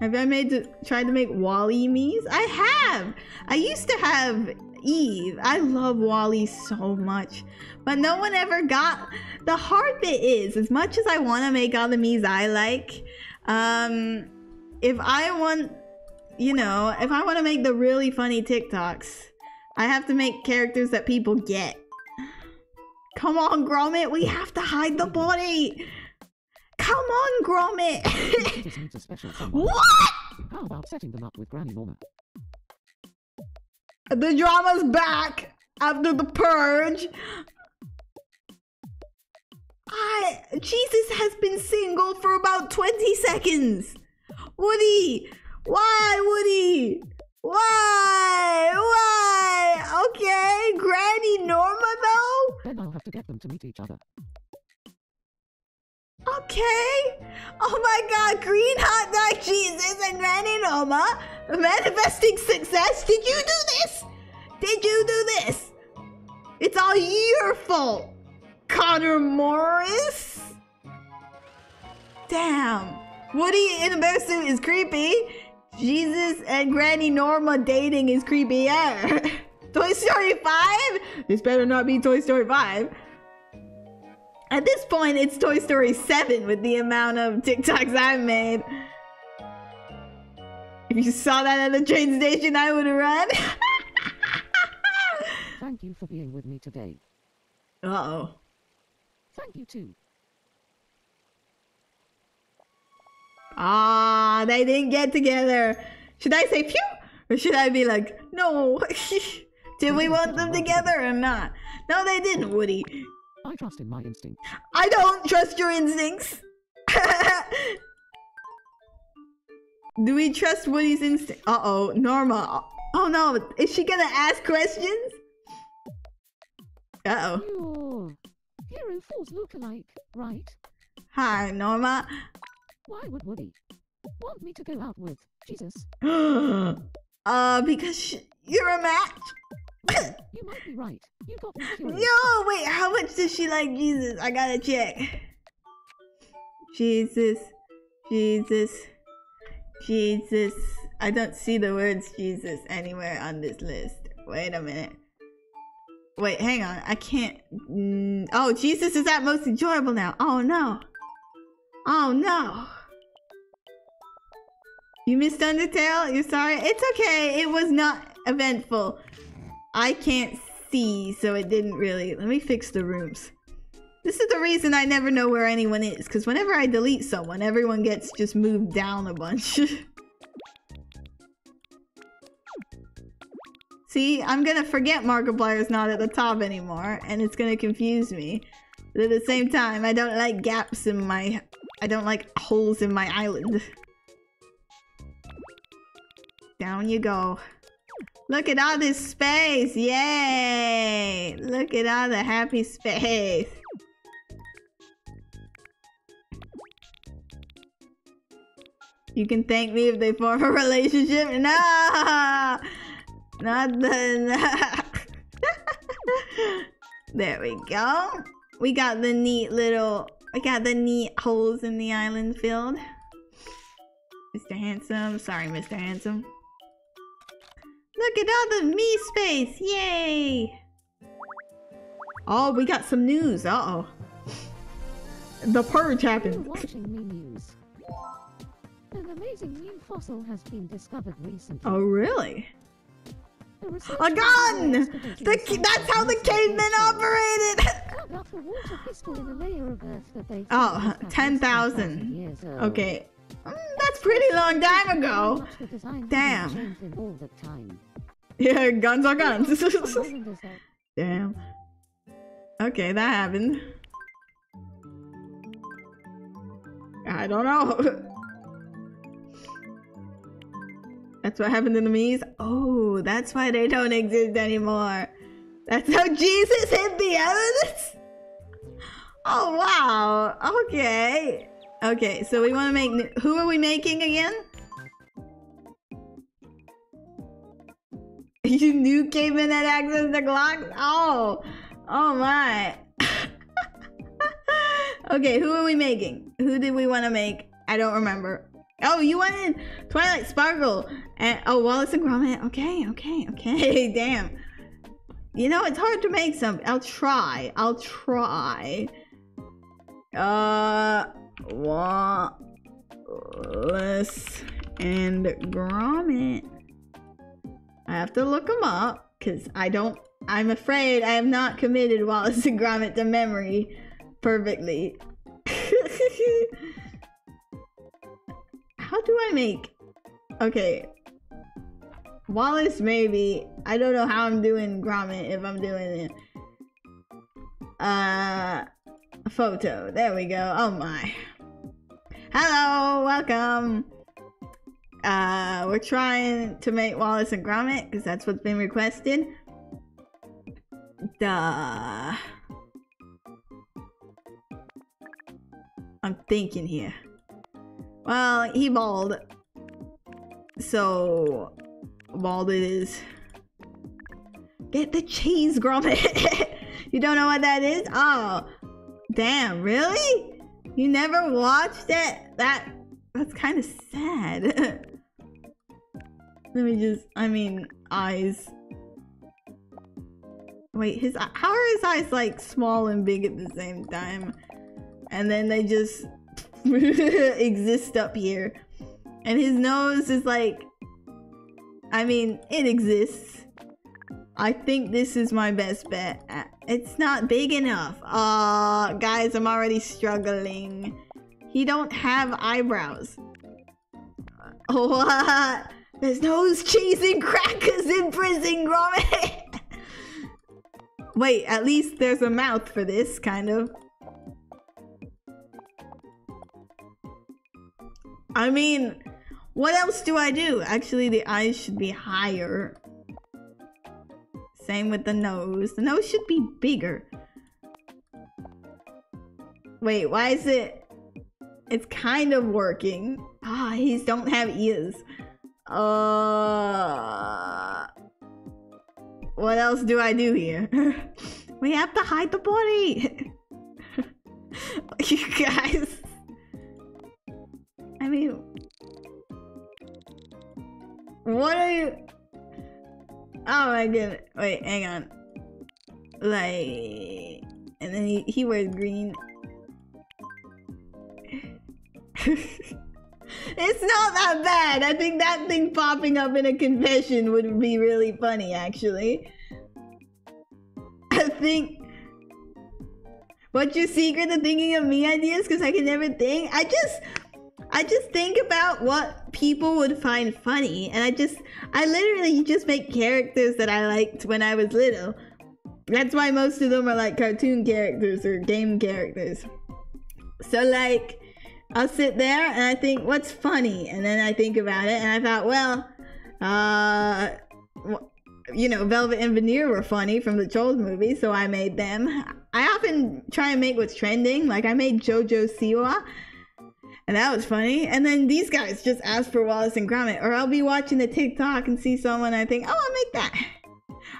Have I made to, tried to make Wally Miis? I have! I used to have Eve. I love Wally so much. But no one ever got... The hard bit is, as much as I want to make all the Miis I like, um, if I want... You know, if I want to make the really funny TikToks, I have to make characters that people get. Come on, Gromit, we have to hide the body! Come on, Gromit! What?! How about setting them up with Granny Norma? The drama's back! After the purge! I... Jesus has been single for about twenty seconds! Woody! Why, Woody? Why? Why? Okay, Granny Norma though? Then I'll have to get them to meet each other. Okay. Oh my god, green hot dog Jesus and Granny Norma manifesting success. Did you do this? Did you do this? It's all your fault, Connor Morris. Damn. Woody in a bear suit is creepy. Jesus and Granny Norma dating is creepier. Toy Story five? This better not be Toy Story five. At this point, it's Toy Story seven with the amount of TikToks I've made. If you saw that at the train station, I would have run. Thank you for being with me today. Uh-oh. Thank you too. Ah, they didn't get together. Should I say phew? Or should I be like, no? Did we want them together or not? No, they didn't, Woody. I trust in my instinct. I don't trust your instincts. Do we trust Woody's instinct? Uh-oh, Norma. Oh no, is she gonna ask questions? Uh-oh. Hero Falls look alike, right? Hi, Norma. Why would Woody want me to go out with Jesus? uh, because sh you're a match. You might be right. You got me curious. No, wait. How much does she like Jesus? I gotta check. Jesus, Jesus, Jesus. I don't see the words Jesus anywhere on this list. Wait a minute. Wait, hang on. I can't. Mm, oh, Jesus is at most enjoyable now. Oh no. Oh no! You missed Undertale? You're sorry? It's okay, it was not eventful. I can't see, so it didn't really... Let me fix the rooms. This is the reason I never know where anyone is, because whenever I delete someone, everyone gets just moved down a bunch. See, I'm gonna forget Markiplier's not at the top anymore, and it's gonna confuse me. But at the same time, I don't like gaps in my... I don't like holes in my island. Down you go. Look at all this space! Yay! Look at all the happy space! You can thank me if they form a relationship. No! Not the... There we go. We got the neat little... I got the neat holes in the island filled. Mister Handsome. Sorry, Mister Handsome. Look at all the me space. Yay! Oh, we got some news. Uh-oh. The purge happened. Watching me news. An amazing new fossil has been discovered recently. Oh, really? A gun! The, that's how the cavemen operated! Oh, ten thousand. Okay. Mm, that's pretty long time ago. Damn. Yeah, guns are guns. Damn. Okay, that happened. I don't know. That's what happened to the Mies. Oh, that's why they don't exist anymore. That's how Jesus hit the evidence? Oh, wow. Okay. Okay, so we want to make... Who are we making again? You knew cavemen had access to Glocks? Oh. Oh, my. Okay, who are we making? Who did we want to make? I don't remember. Oh, you wanted Twilight Sparkle. And, oh, Wallace and Gromit. Okay, okay, okay. Damn. You know, it's hard to make something. I'll try. I'll try. Uh, Wallace and Gromit. I have to look them up because I don't. I'm afraid I have not committed Wallace and Gromit to memory perfectly. How do I make? Okay. Wallace, maybe. I don't know how I'm doing Gromit, if I'm doing it. Uh, photo. There we go. Oh my. Hello, welcome. Uh, we're trying to make Wallace and Gromit, because that's what's been requested. Duh. I'm thinking here. Well, he bald. So... Bald it is. Get the cheese, Gromit. You don't know what that is? Oh, damn! Really? You never watched it? That that's kind of sad. Let me just. I mean, eyes. Wait, his how are his eyes like small and big at the same time, and then they just exist up here, and his nose is like. I mean, it exists. I think this is my best bet. It's not big enough. Uh, guys, I'm already struggling. He don't have eyebrows. What? There's nose cheese and crackers in prison, Gromit! Wait, at least there's a mouth for this, kind of. I mean, what else do I do? Actually, the eyes should be higher. Same with the nose. The nose should be bigger. Wait, why is it... It's kind of working. Ah, he's don't have ears. Uh... What else do I do here? We have to hide the body! You guys... I mean... What are you... Oh my goodness. Wait, hang on. Like... And then he, he wears green. It's not that bad! I think that thing popping up in a confession would be really funny, actually. I think... What's your secret to thinking of me ideas? Because I can never think. I just... I just think about what people would find funny, and I just... I literally just make characters that I liked when I was little. That's why most of them are like cartoon characters or game characters. So like... I'll sit there and I think, what's funny? And then I think about it and I thought, well, uh, you know, Velvet and Veneer were funny from the Trolls movie, so I made them. I often try and make what's trending, like I made JoJo Siwa, and that was funny. And then these guys just ask for Wallace and Gromit, or I'll be watching the TikTok and see someone and I think, oh, I'll make that.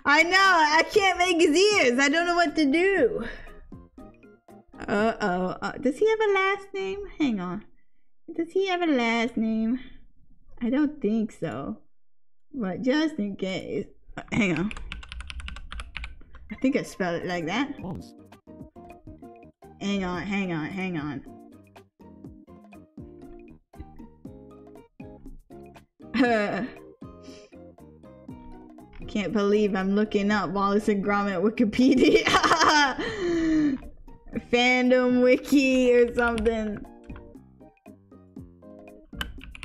I know, I can't make his ears, I don't know what to do. Uh-oh. Uh, does he have a last name? Hang on. Does he have a last name? I don't think so. But just in case. Uh, hang on. I think I spelled it like that. Balls. Hang on, hang on, hang on. Uh, can't believe I'm looking up Wallace and Gromit Wikipedia. Fandom wiki or something,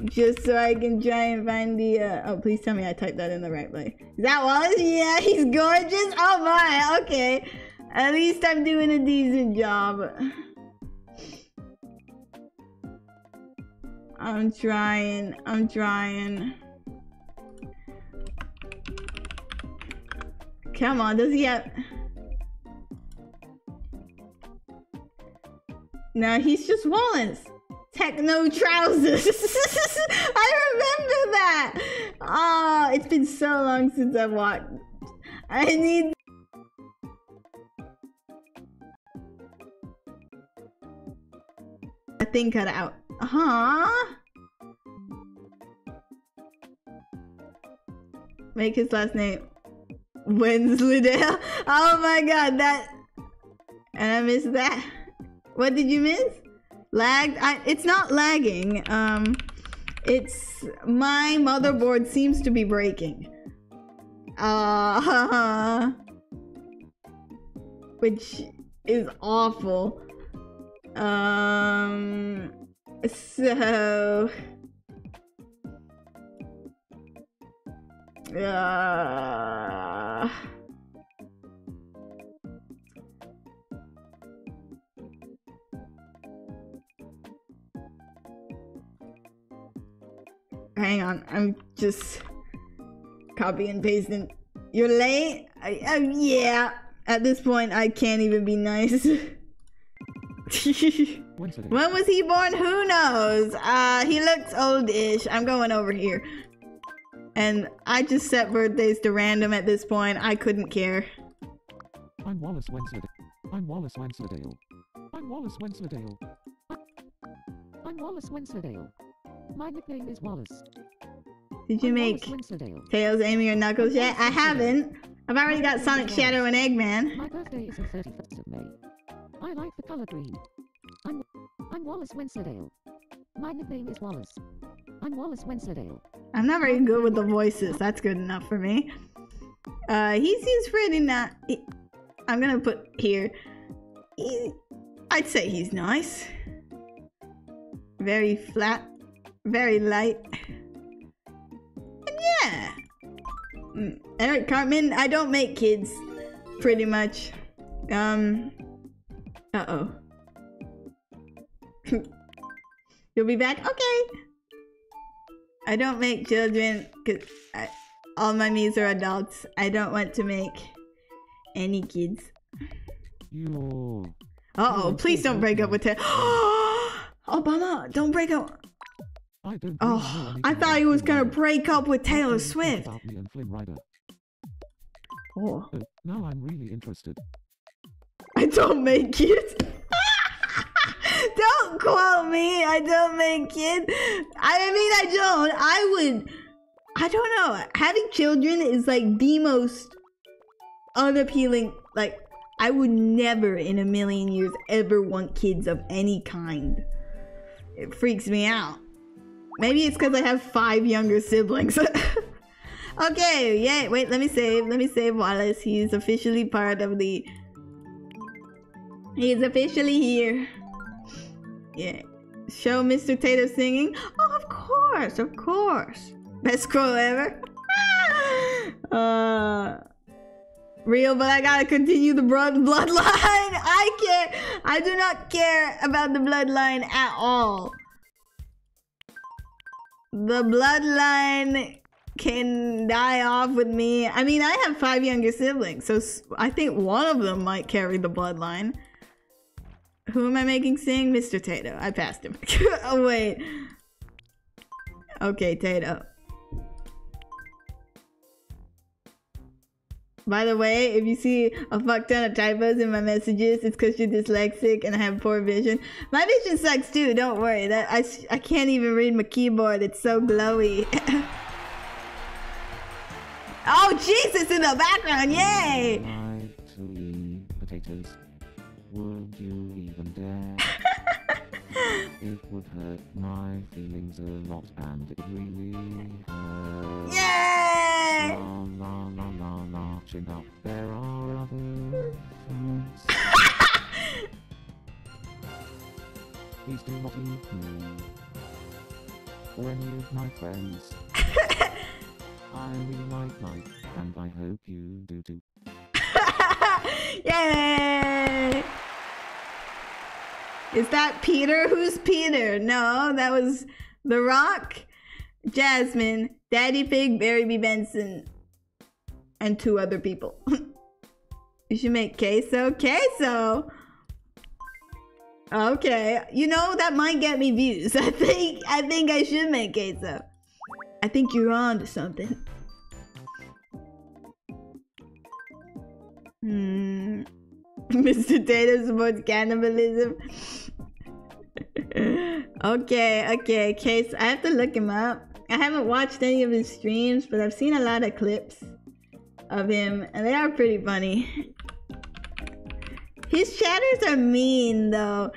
just so I can try and find the uh oh, please tell me I typed that in the right way. Is that Wallace? Yeah, he's gorgeous. Oh my, okay, at least I'm doing a decent job. I'm trying, I'm trying. Come on, does he have... No, he's just Wallace. Techno trousers. I remember that. Oh, it's been so long since I've watched. I need... I think cut out. Huh? Make his last name Wensleydale. Oh my god, that... And I missed that. What did you miss? Lagged? I, it's not lagging. Um, it's my motherboard seems to be breaking. Uh, which is awful. Um, so... Uh... Hang on, I'm just copy and pasting. You're late? I, I, yeah. At this point, I can't even be nice. When was he born? Who knows? Uh, he looks oldish. I'm going over here. And I just set birthdays to random at this point. I couldn't care. I'm Wallace Wensleydale. I'm Wallace Wensleydale. I'm Wallace Wensleydale. I'm Wallace Wensleydale. My nickname is Wallace. Did you make Tails, Amy, or Knuckles yet? I haven't. I've already got Sonic, Shadow, and Eggman. My birthday is the thirty-first of May. I like the color green. I'm, I'm Wallace Wensleydale. My nickname is Wallace. I'm Wallace Wensleydale. I'm not very good with the voices. That's good enough for me. Uh, he seems pretty not... He, I'm gonna put here. He, I'd say he's nice. Very flat. Very light. And yeah! Eric Cartman, I don't make kids. Pretty much. Um... Uh-oh. You'll be back? Okay! I don't make children because I, all my mummies are adults. I don't want to make any kids. Yo. Uh oh, please don't break up with him. Obama, don't break up. Oh, I thought he was going to break up with Taylor Swift. Oh. Now I'm really interested. I don't make kids. Don't quote me. I don't make kids. I mean, I don't. I would. I don't know. Having children is like the most unappealing. Like, I would never in a million years ever want kids of any kind. It freaks me out. Maybe it's because I have five younger siblings. Okay. Yeah. Wait. Let me save. Let me save Wallace. He's officially part of the. He's officially here. Yeah, show Mister Taylor singing. Oh, of course, of course. Best scroll ever. uh, real, but I gotta continue the broad bloodline. I can't. I do not care about the bloodline at all. The bloodline can die off with me. I mean, I have five younger siblings, so I think one of them might carry the bloodline. Who am I making sing? Mister Tato. I passed him. Oh, wait. Okay, Tato. By the way, if you see a fuck ton of typos in my messages, it's because you're dyslexic and I have poor vision. My vision sucks too, don't worry. That I, I can't even read my keyboard. It's so glowy. Oh, Jesus in the background. Yay! Five, two, potatoes. Would you even dare? It would hurt my feelings a lot, and it really hurts. Yay! La la la la la. Chin up. There are other foods. Please do not eat me or any of my friends. I really like life, and I hope you do too. Yay! Is that Peter? Who's Peter? No, that was The Rock, Jasmine, Daddy Pig, Barry B. Benson, and two other people. You should make queso. Queso! Okay. You know, that might get me views. I think I think I should make queso. I think you're on to something. Hmm. Mister Taylor supports cannibalism. okay, okay, case. I have to look him up. I haven't watched any of his streams, but I've seen a lot of clips of him, and they are pretty funny. His chatters are mean, though.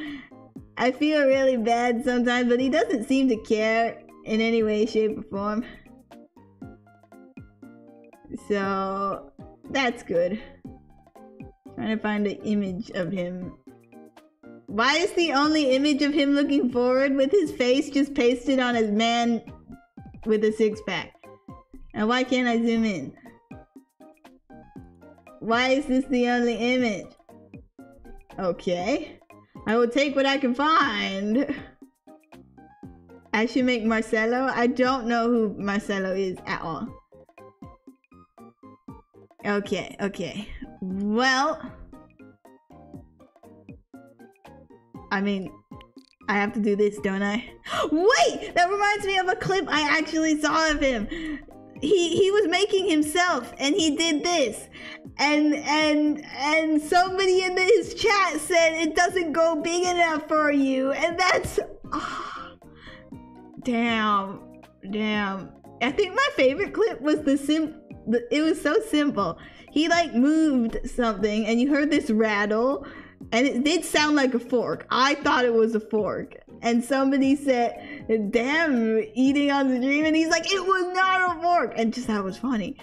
I feel really bad sometimes, but he doesn't seem to care in any way, shape, or form. So, that's good. Trying to find an image of him. Why is the only image of him looking forward with his face just pasted on his man with a six pack? And why can't I zoom in? Why is this the only image? Okay. I will take what I can find. I should make Marcelo. I don't know who Marcelo is at all. Okay, okay. Well, I mean, I have to do this, don't I? Wait, that reminds me of a clip I actually saw of him. He he was making himself, and he did this, and and and somebody in his chat said it doesn't go big enough for you, and that's oh, damn, damn. I think my favorite clip was the simp. It was so simple. He like moved something and you heard this rattle and it did sound like a fork. I thought it was a fork. And somebody said, them eating on the dream, and he's like, it was not a fork, and just that was funny.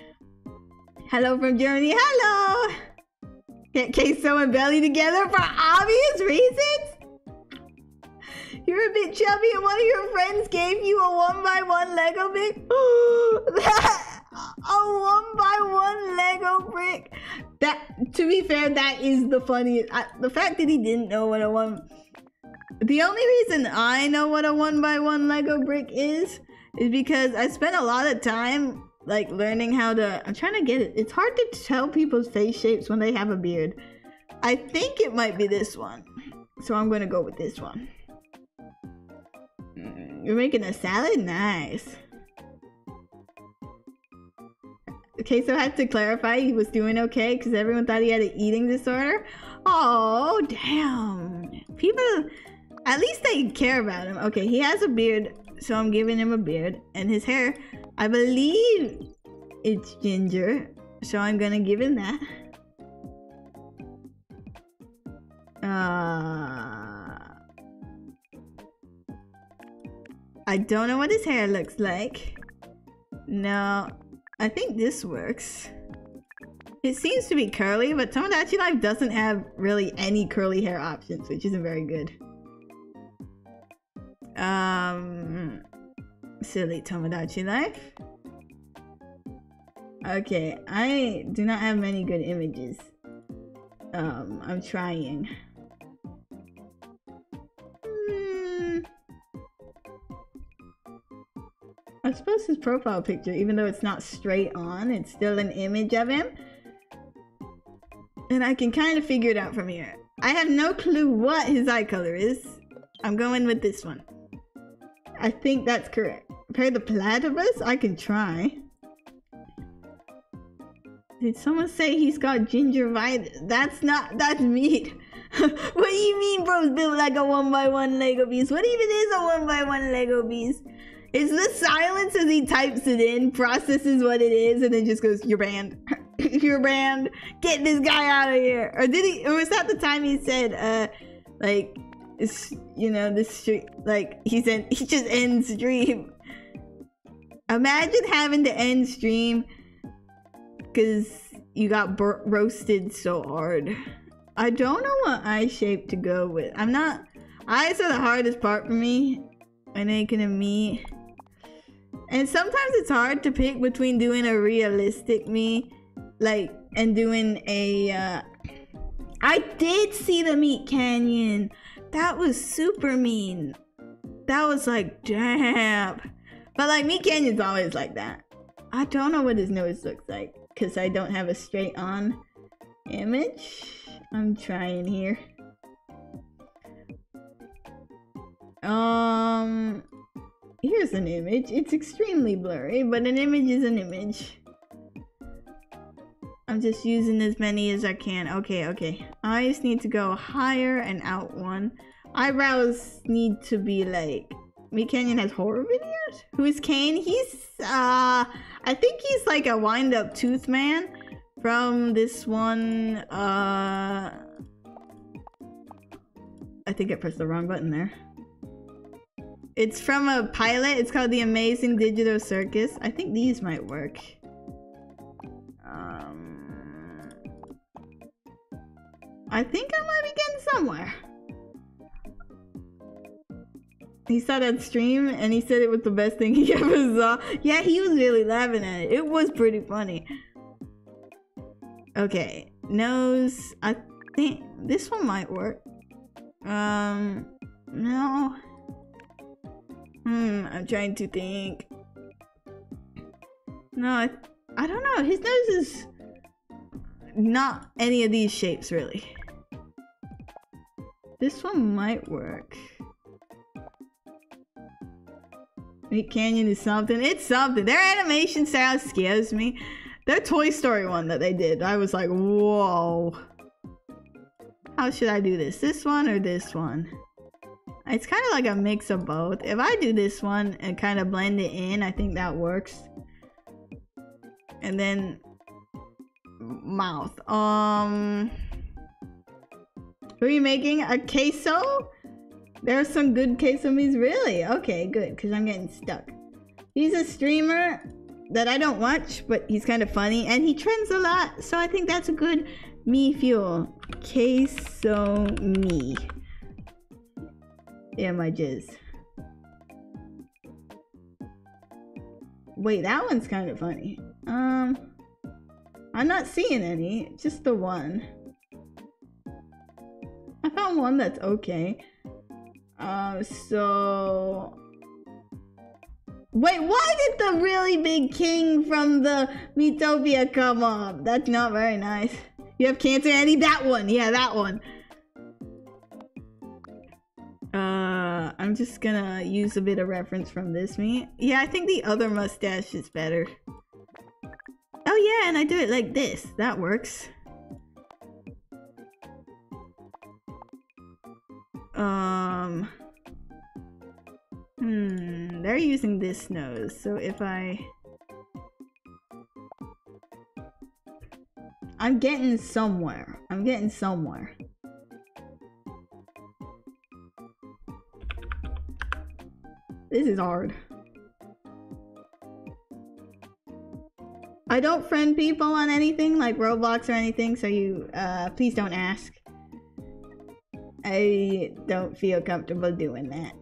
Hello from Germany. Hello. Get queso and belly together for obvious reasons. You're a bit chubby and one of your friends gave you a one by one Lego brick. A one by one Lego brick. That, to be fair, that is the funniest. I, the fact that he didn't know what a one. The only reason I know what a one by one Lego brick is, is because I spent a lot of time like learning how to. I'm trying to get it. It's hard to tell people's face shapes when they have a beard. I think it might be this one. So I'm gonna go with this one. You're making a salad? Nice. Okay, so I had to clarify he was doing okay because everyone thought he had an eating disorder. Oh, damn. People, at least they care about him. Okay, he has a beard, so I'm giving him a beard. And his hair, I believe it's ginger. So I'm gonna give him that. Uh... I don't know what his hair looks like. No, I think this works. It seems to be curly, but Tomodachi Life doesn't have really any curly hair options, which isn't very good. Um, silly Tomodachi Life. Okay, I do not have many good images. Um, I'm trying. I suppose his profile picture, even though it's not straight on, it's still an image of him. And I can kind of figure it out from here. I have no clue what his eye color is. I'm going with this one. I think that's correct. Pair the platypus? I can try. Did someone say he's got gingivitis? That's not, that's meat. What do you mean bro's built like a one by one Lego piece? What even is a one by one Lego piece? It's the silence as he types it in, processes what it is, and then just goes, you're banned. You're banned. Get this guy out of here. Or did he, or was that the time he said, uh, like, you know, this stream, like, he said, he just ends stream. Imagine having to end stream because you got bur roasted so hard. I don't know what eye shape to go with. I'm not, eyes are the hardest part for me. And they can meet. And sometimes it's hard to pick between doing a realistic me, like, and doing a, uh... I did see the meat canyon! That was super mean. That was like, damn. But, like, meat canyon's always like that. I don't know what his nose looks like, because I don't have a straight-on image. I'm trying here. Um, here's an image. It's extremely blurry, but an image is an image. I'm just using as many as I can. Okay, okay. Eyes need to go higher and out one. Eyebrows need to be like... Meat Canyon has horror videos? Who is Kane? He's, uh... I think he's like a wind-up tooth man from this one, uh... I think I pressed the wrong button there. It's from a pilot. It's called The Amazing Digital Circus. I think these might work. Um, I think I might be getting somewhere. He saw that stream and he said it was the best thing he ever saw. Yeah, he was really laughing at it. It was pretty funny. Okay, nose. I think this one might work. Um, no. Hmm, I'm trying to think. No, I, I don't know. His nose is not any of these shapes, really. This one might work. Meat Canyon is something. It's something. Their animation style scares me. Their Toy Story one that they did, I was like, whoa. How should I do this? This one or this one? It's kind of like a mix of both. If I do this one and kind of blend it in, I think that works. And then... mouth. Um... Who are you making? A queso? There are some good quesadillas, really? Okay, good, because I'm getting stuck. He's a streamer that I don't watch, but he's kind of funny, and he trends a lot, so I think that's a good me fuel. Queso me. Yeah, my jizz. Wait, that one's kind of funny. Um, I'm not seeing any, just the one. I found one that's okay. Um, so... Wait, why did the really big king from the Metopia come up? That's not very nice. You have cancer, Annie? That one! Yeah, that one. Uh, I'm just gonna use a bit of reference from this meme. Yeah, I think the other mustache is better. Oh yeah, and I do it like this. That works. Um... Hmm, they're using this nose, so if I... I'm getting somewhere. I'm getting somewhere. This is hard. I don't friend people on anything, like Roblox or anything, so you, uh, please don't ask. I don't feel comfortable doing that.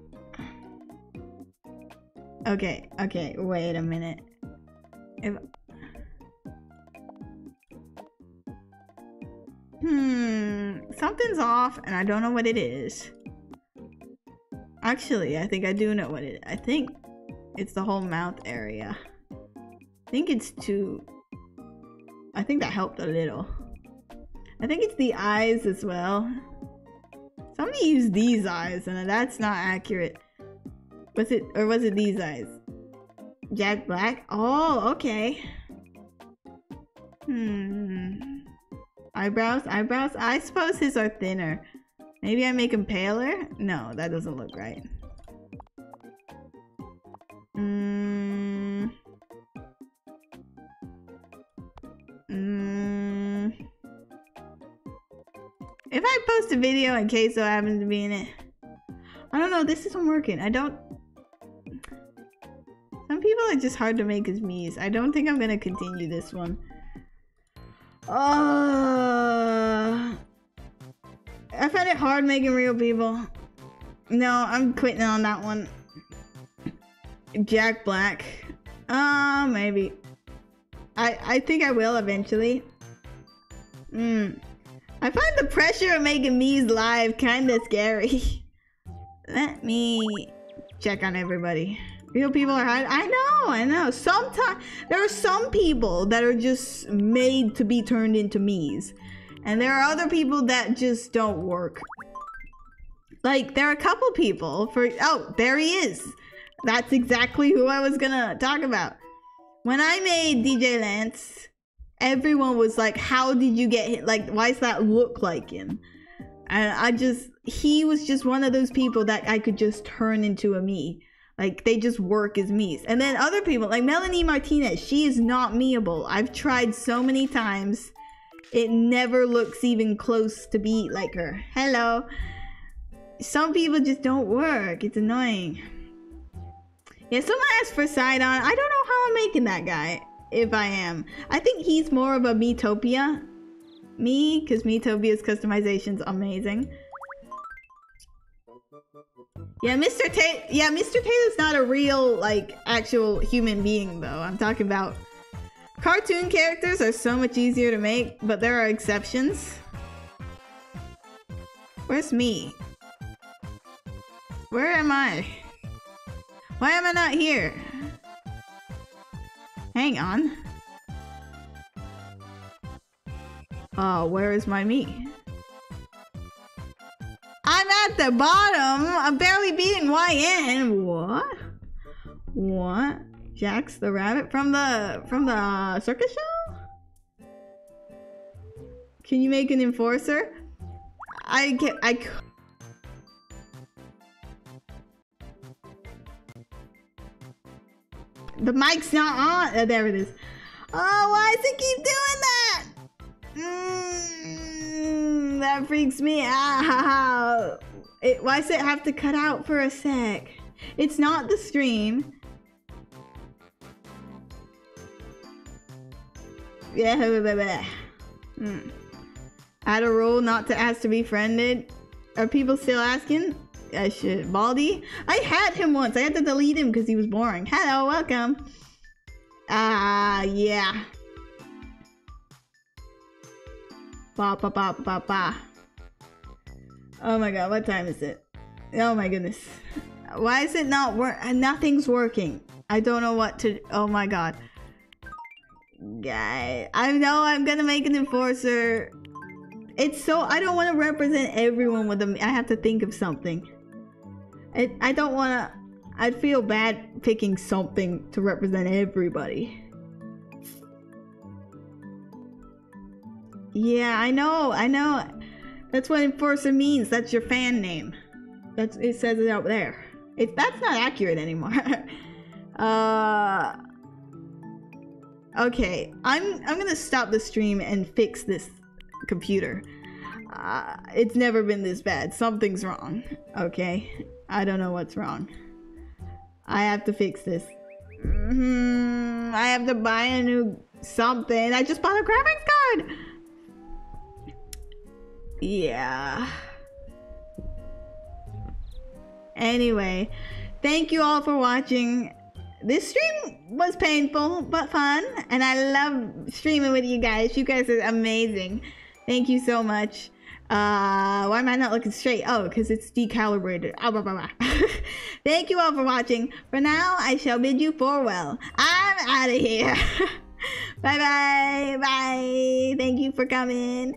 Okay, okay, wait a minute. If... Hmm, something's off and I don't know what it is. Actually, I think I do know what it is. I think it's the whole mouth area. I think it's too... I think that helped a little. I think it's the eyes as well. So I'm gonna use these eyes and that's not accurate. Was it, or was it these eyes? Jack Black? Oh, okay. Hmm. Eyebrows, eyebrows? I suppose his are thinner. Maybe I make him paler? No, that doesn't look right. Hmm. Hmm. If I post a video and Queso happens to be in it. I don't know, this isn't working. I don't... Some people are just hard to make as memes. I don't think I'm gonna continue this one. Uh, I found it hard making real people. No, I'm quitting on that one. Jack Black. Uh, maybe. I, I think I will eventually. Mm. I find the pressure of making memes live kinda scary. Let me check on everybody. Real people are hard. I know, I know. Sometimes there are some people that are just made to be turned into memes. And there are other people that just don't work. Like, there are a couple people for... Oh, there he is. That's exactly who I was gonna talk about. When I made D J Lance, everyone was like, how did you get hit? Like, why does that look like him? And I just... He was just one of those people that I could just turn into a meme. Like, they just work as memes. And then other people, like Melanie Martinez, she is not memeable. I've tried so many times. It never looks even close to be like her. Hello. Some people just don't work. It's annoying. Yeah, someone asked for Sidon. I don't know how I'm making that guy, if I am. I think he's more of a Metopia. Me, because Metopia's customization's amazing. Yeah, Mister Taylor. Yeah, Mister Taylor's not a real, like, actual human being, though. I'm talking about cartoon characters are so much easier to make, but there are exceptions. Where's me? Where am I? Why am I not here? Hang on. Oh, where is my me? I'm at the bottom! I'm barely beating Y N! What? What? Jax the Rabbit from the... from the uh, circus show? Can you make an enforcer? I can't... I c The mic's not on! Oh, there it is. Oh, why does it keep doing that? Mmm... That freaks me out. It, why does it have to cut out for a sec? It's not the stream. Yeah, blah, blah, blah. Hmm. Add a rule not to ask to be friended. Are people still asking? I should. Baldi? I had him once. I had to delete him because he was boring. Hello, welcome. Ah, uh, yeah. Ba ba ba ba ba. Oh my god, what time is it? Oh my goodness. Why is it not work? Nothing's working. I don't know what to. Oh my god. Guy, I know I'm gonna make an enforcer. It's so I don't want to represent everyone with them. I have to think of something. I, I don't want to. I'd feel bad picking something to represent everybody. Yeah, I know, I know. That's what enforcer means. That's your fan name. That's it says it out there. It that's not accurate anymore. uh. Okay, I'm I'm gonna stop the stream and fix this computer. Uh, it's never been this bad. Something's wrong. Okay, I don't know what's wrong. I have to fix this. Mm-hmm. I have to buy a new something. I just bought a graphics card. Yeah. Anyway, thank you all for watching. This stream was painful, but fun, and I love streaming with you guys. You guys are amazing. Thank you so much. Uh, why am I not looking straight? Oh, because it's decalibrated. Oh, blah, blah, blah. Thank you all for watching. For now, I shall bid you farewell. I'm out of here. Bye-bye. Bye. Thank you for coming.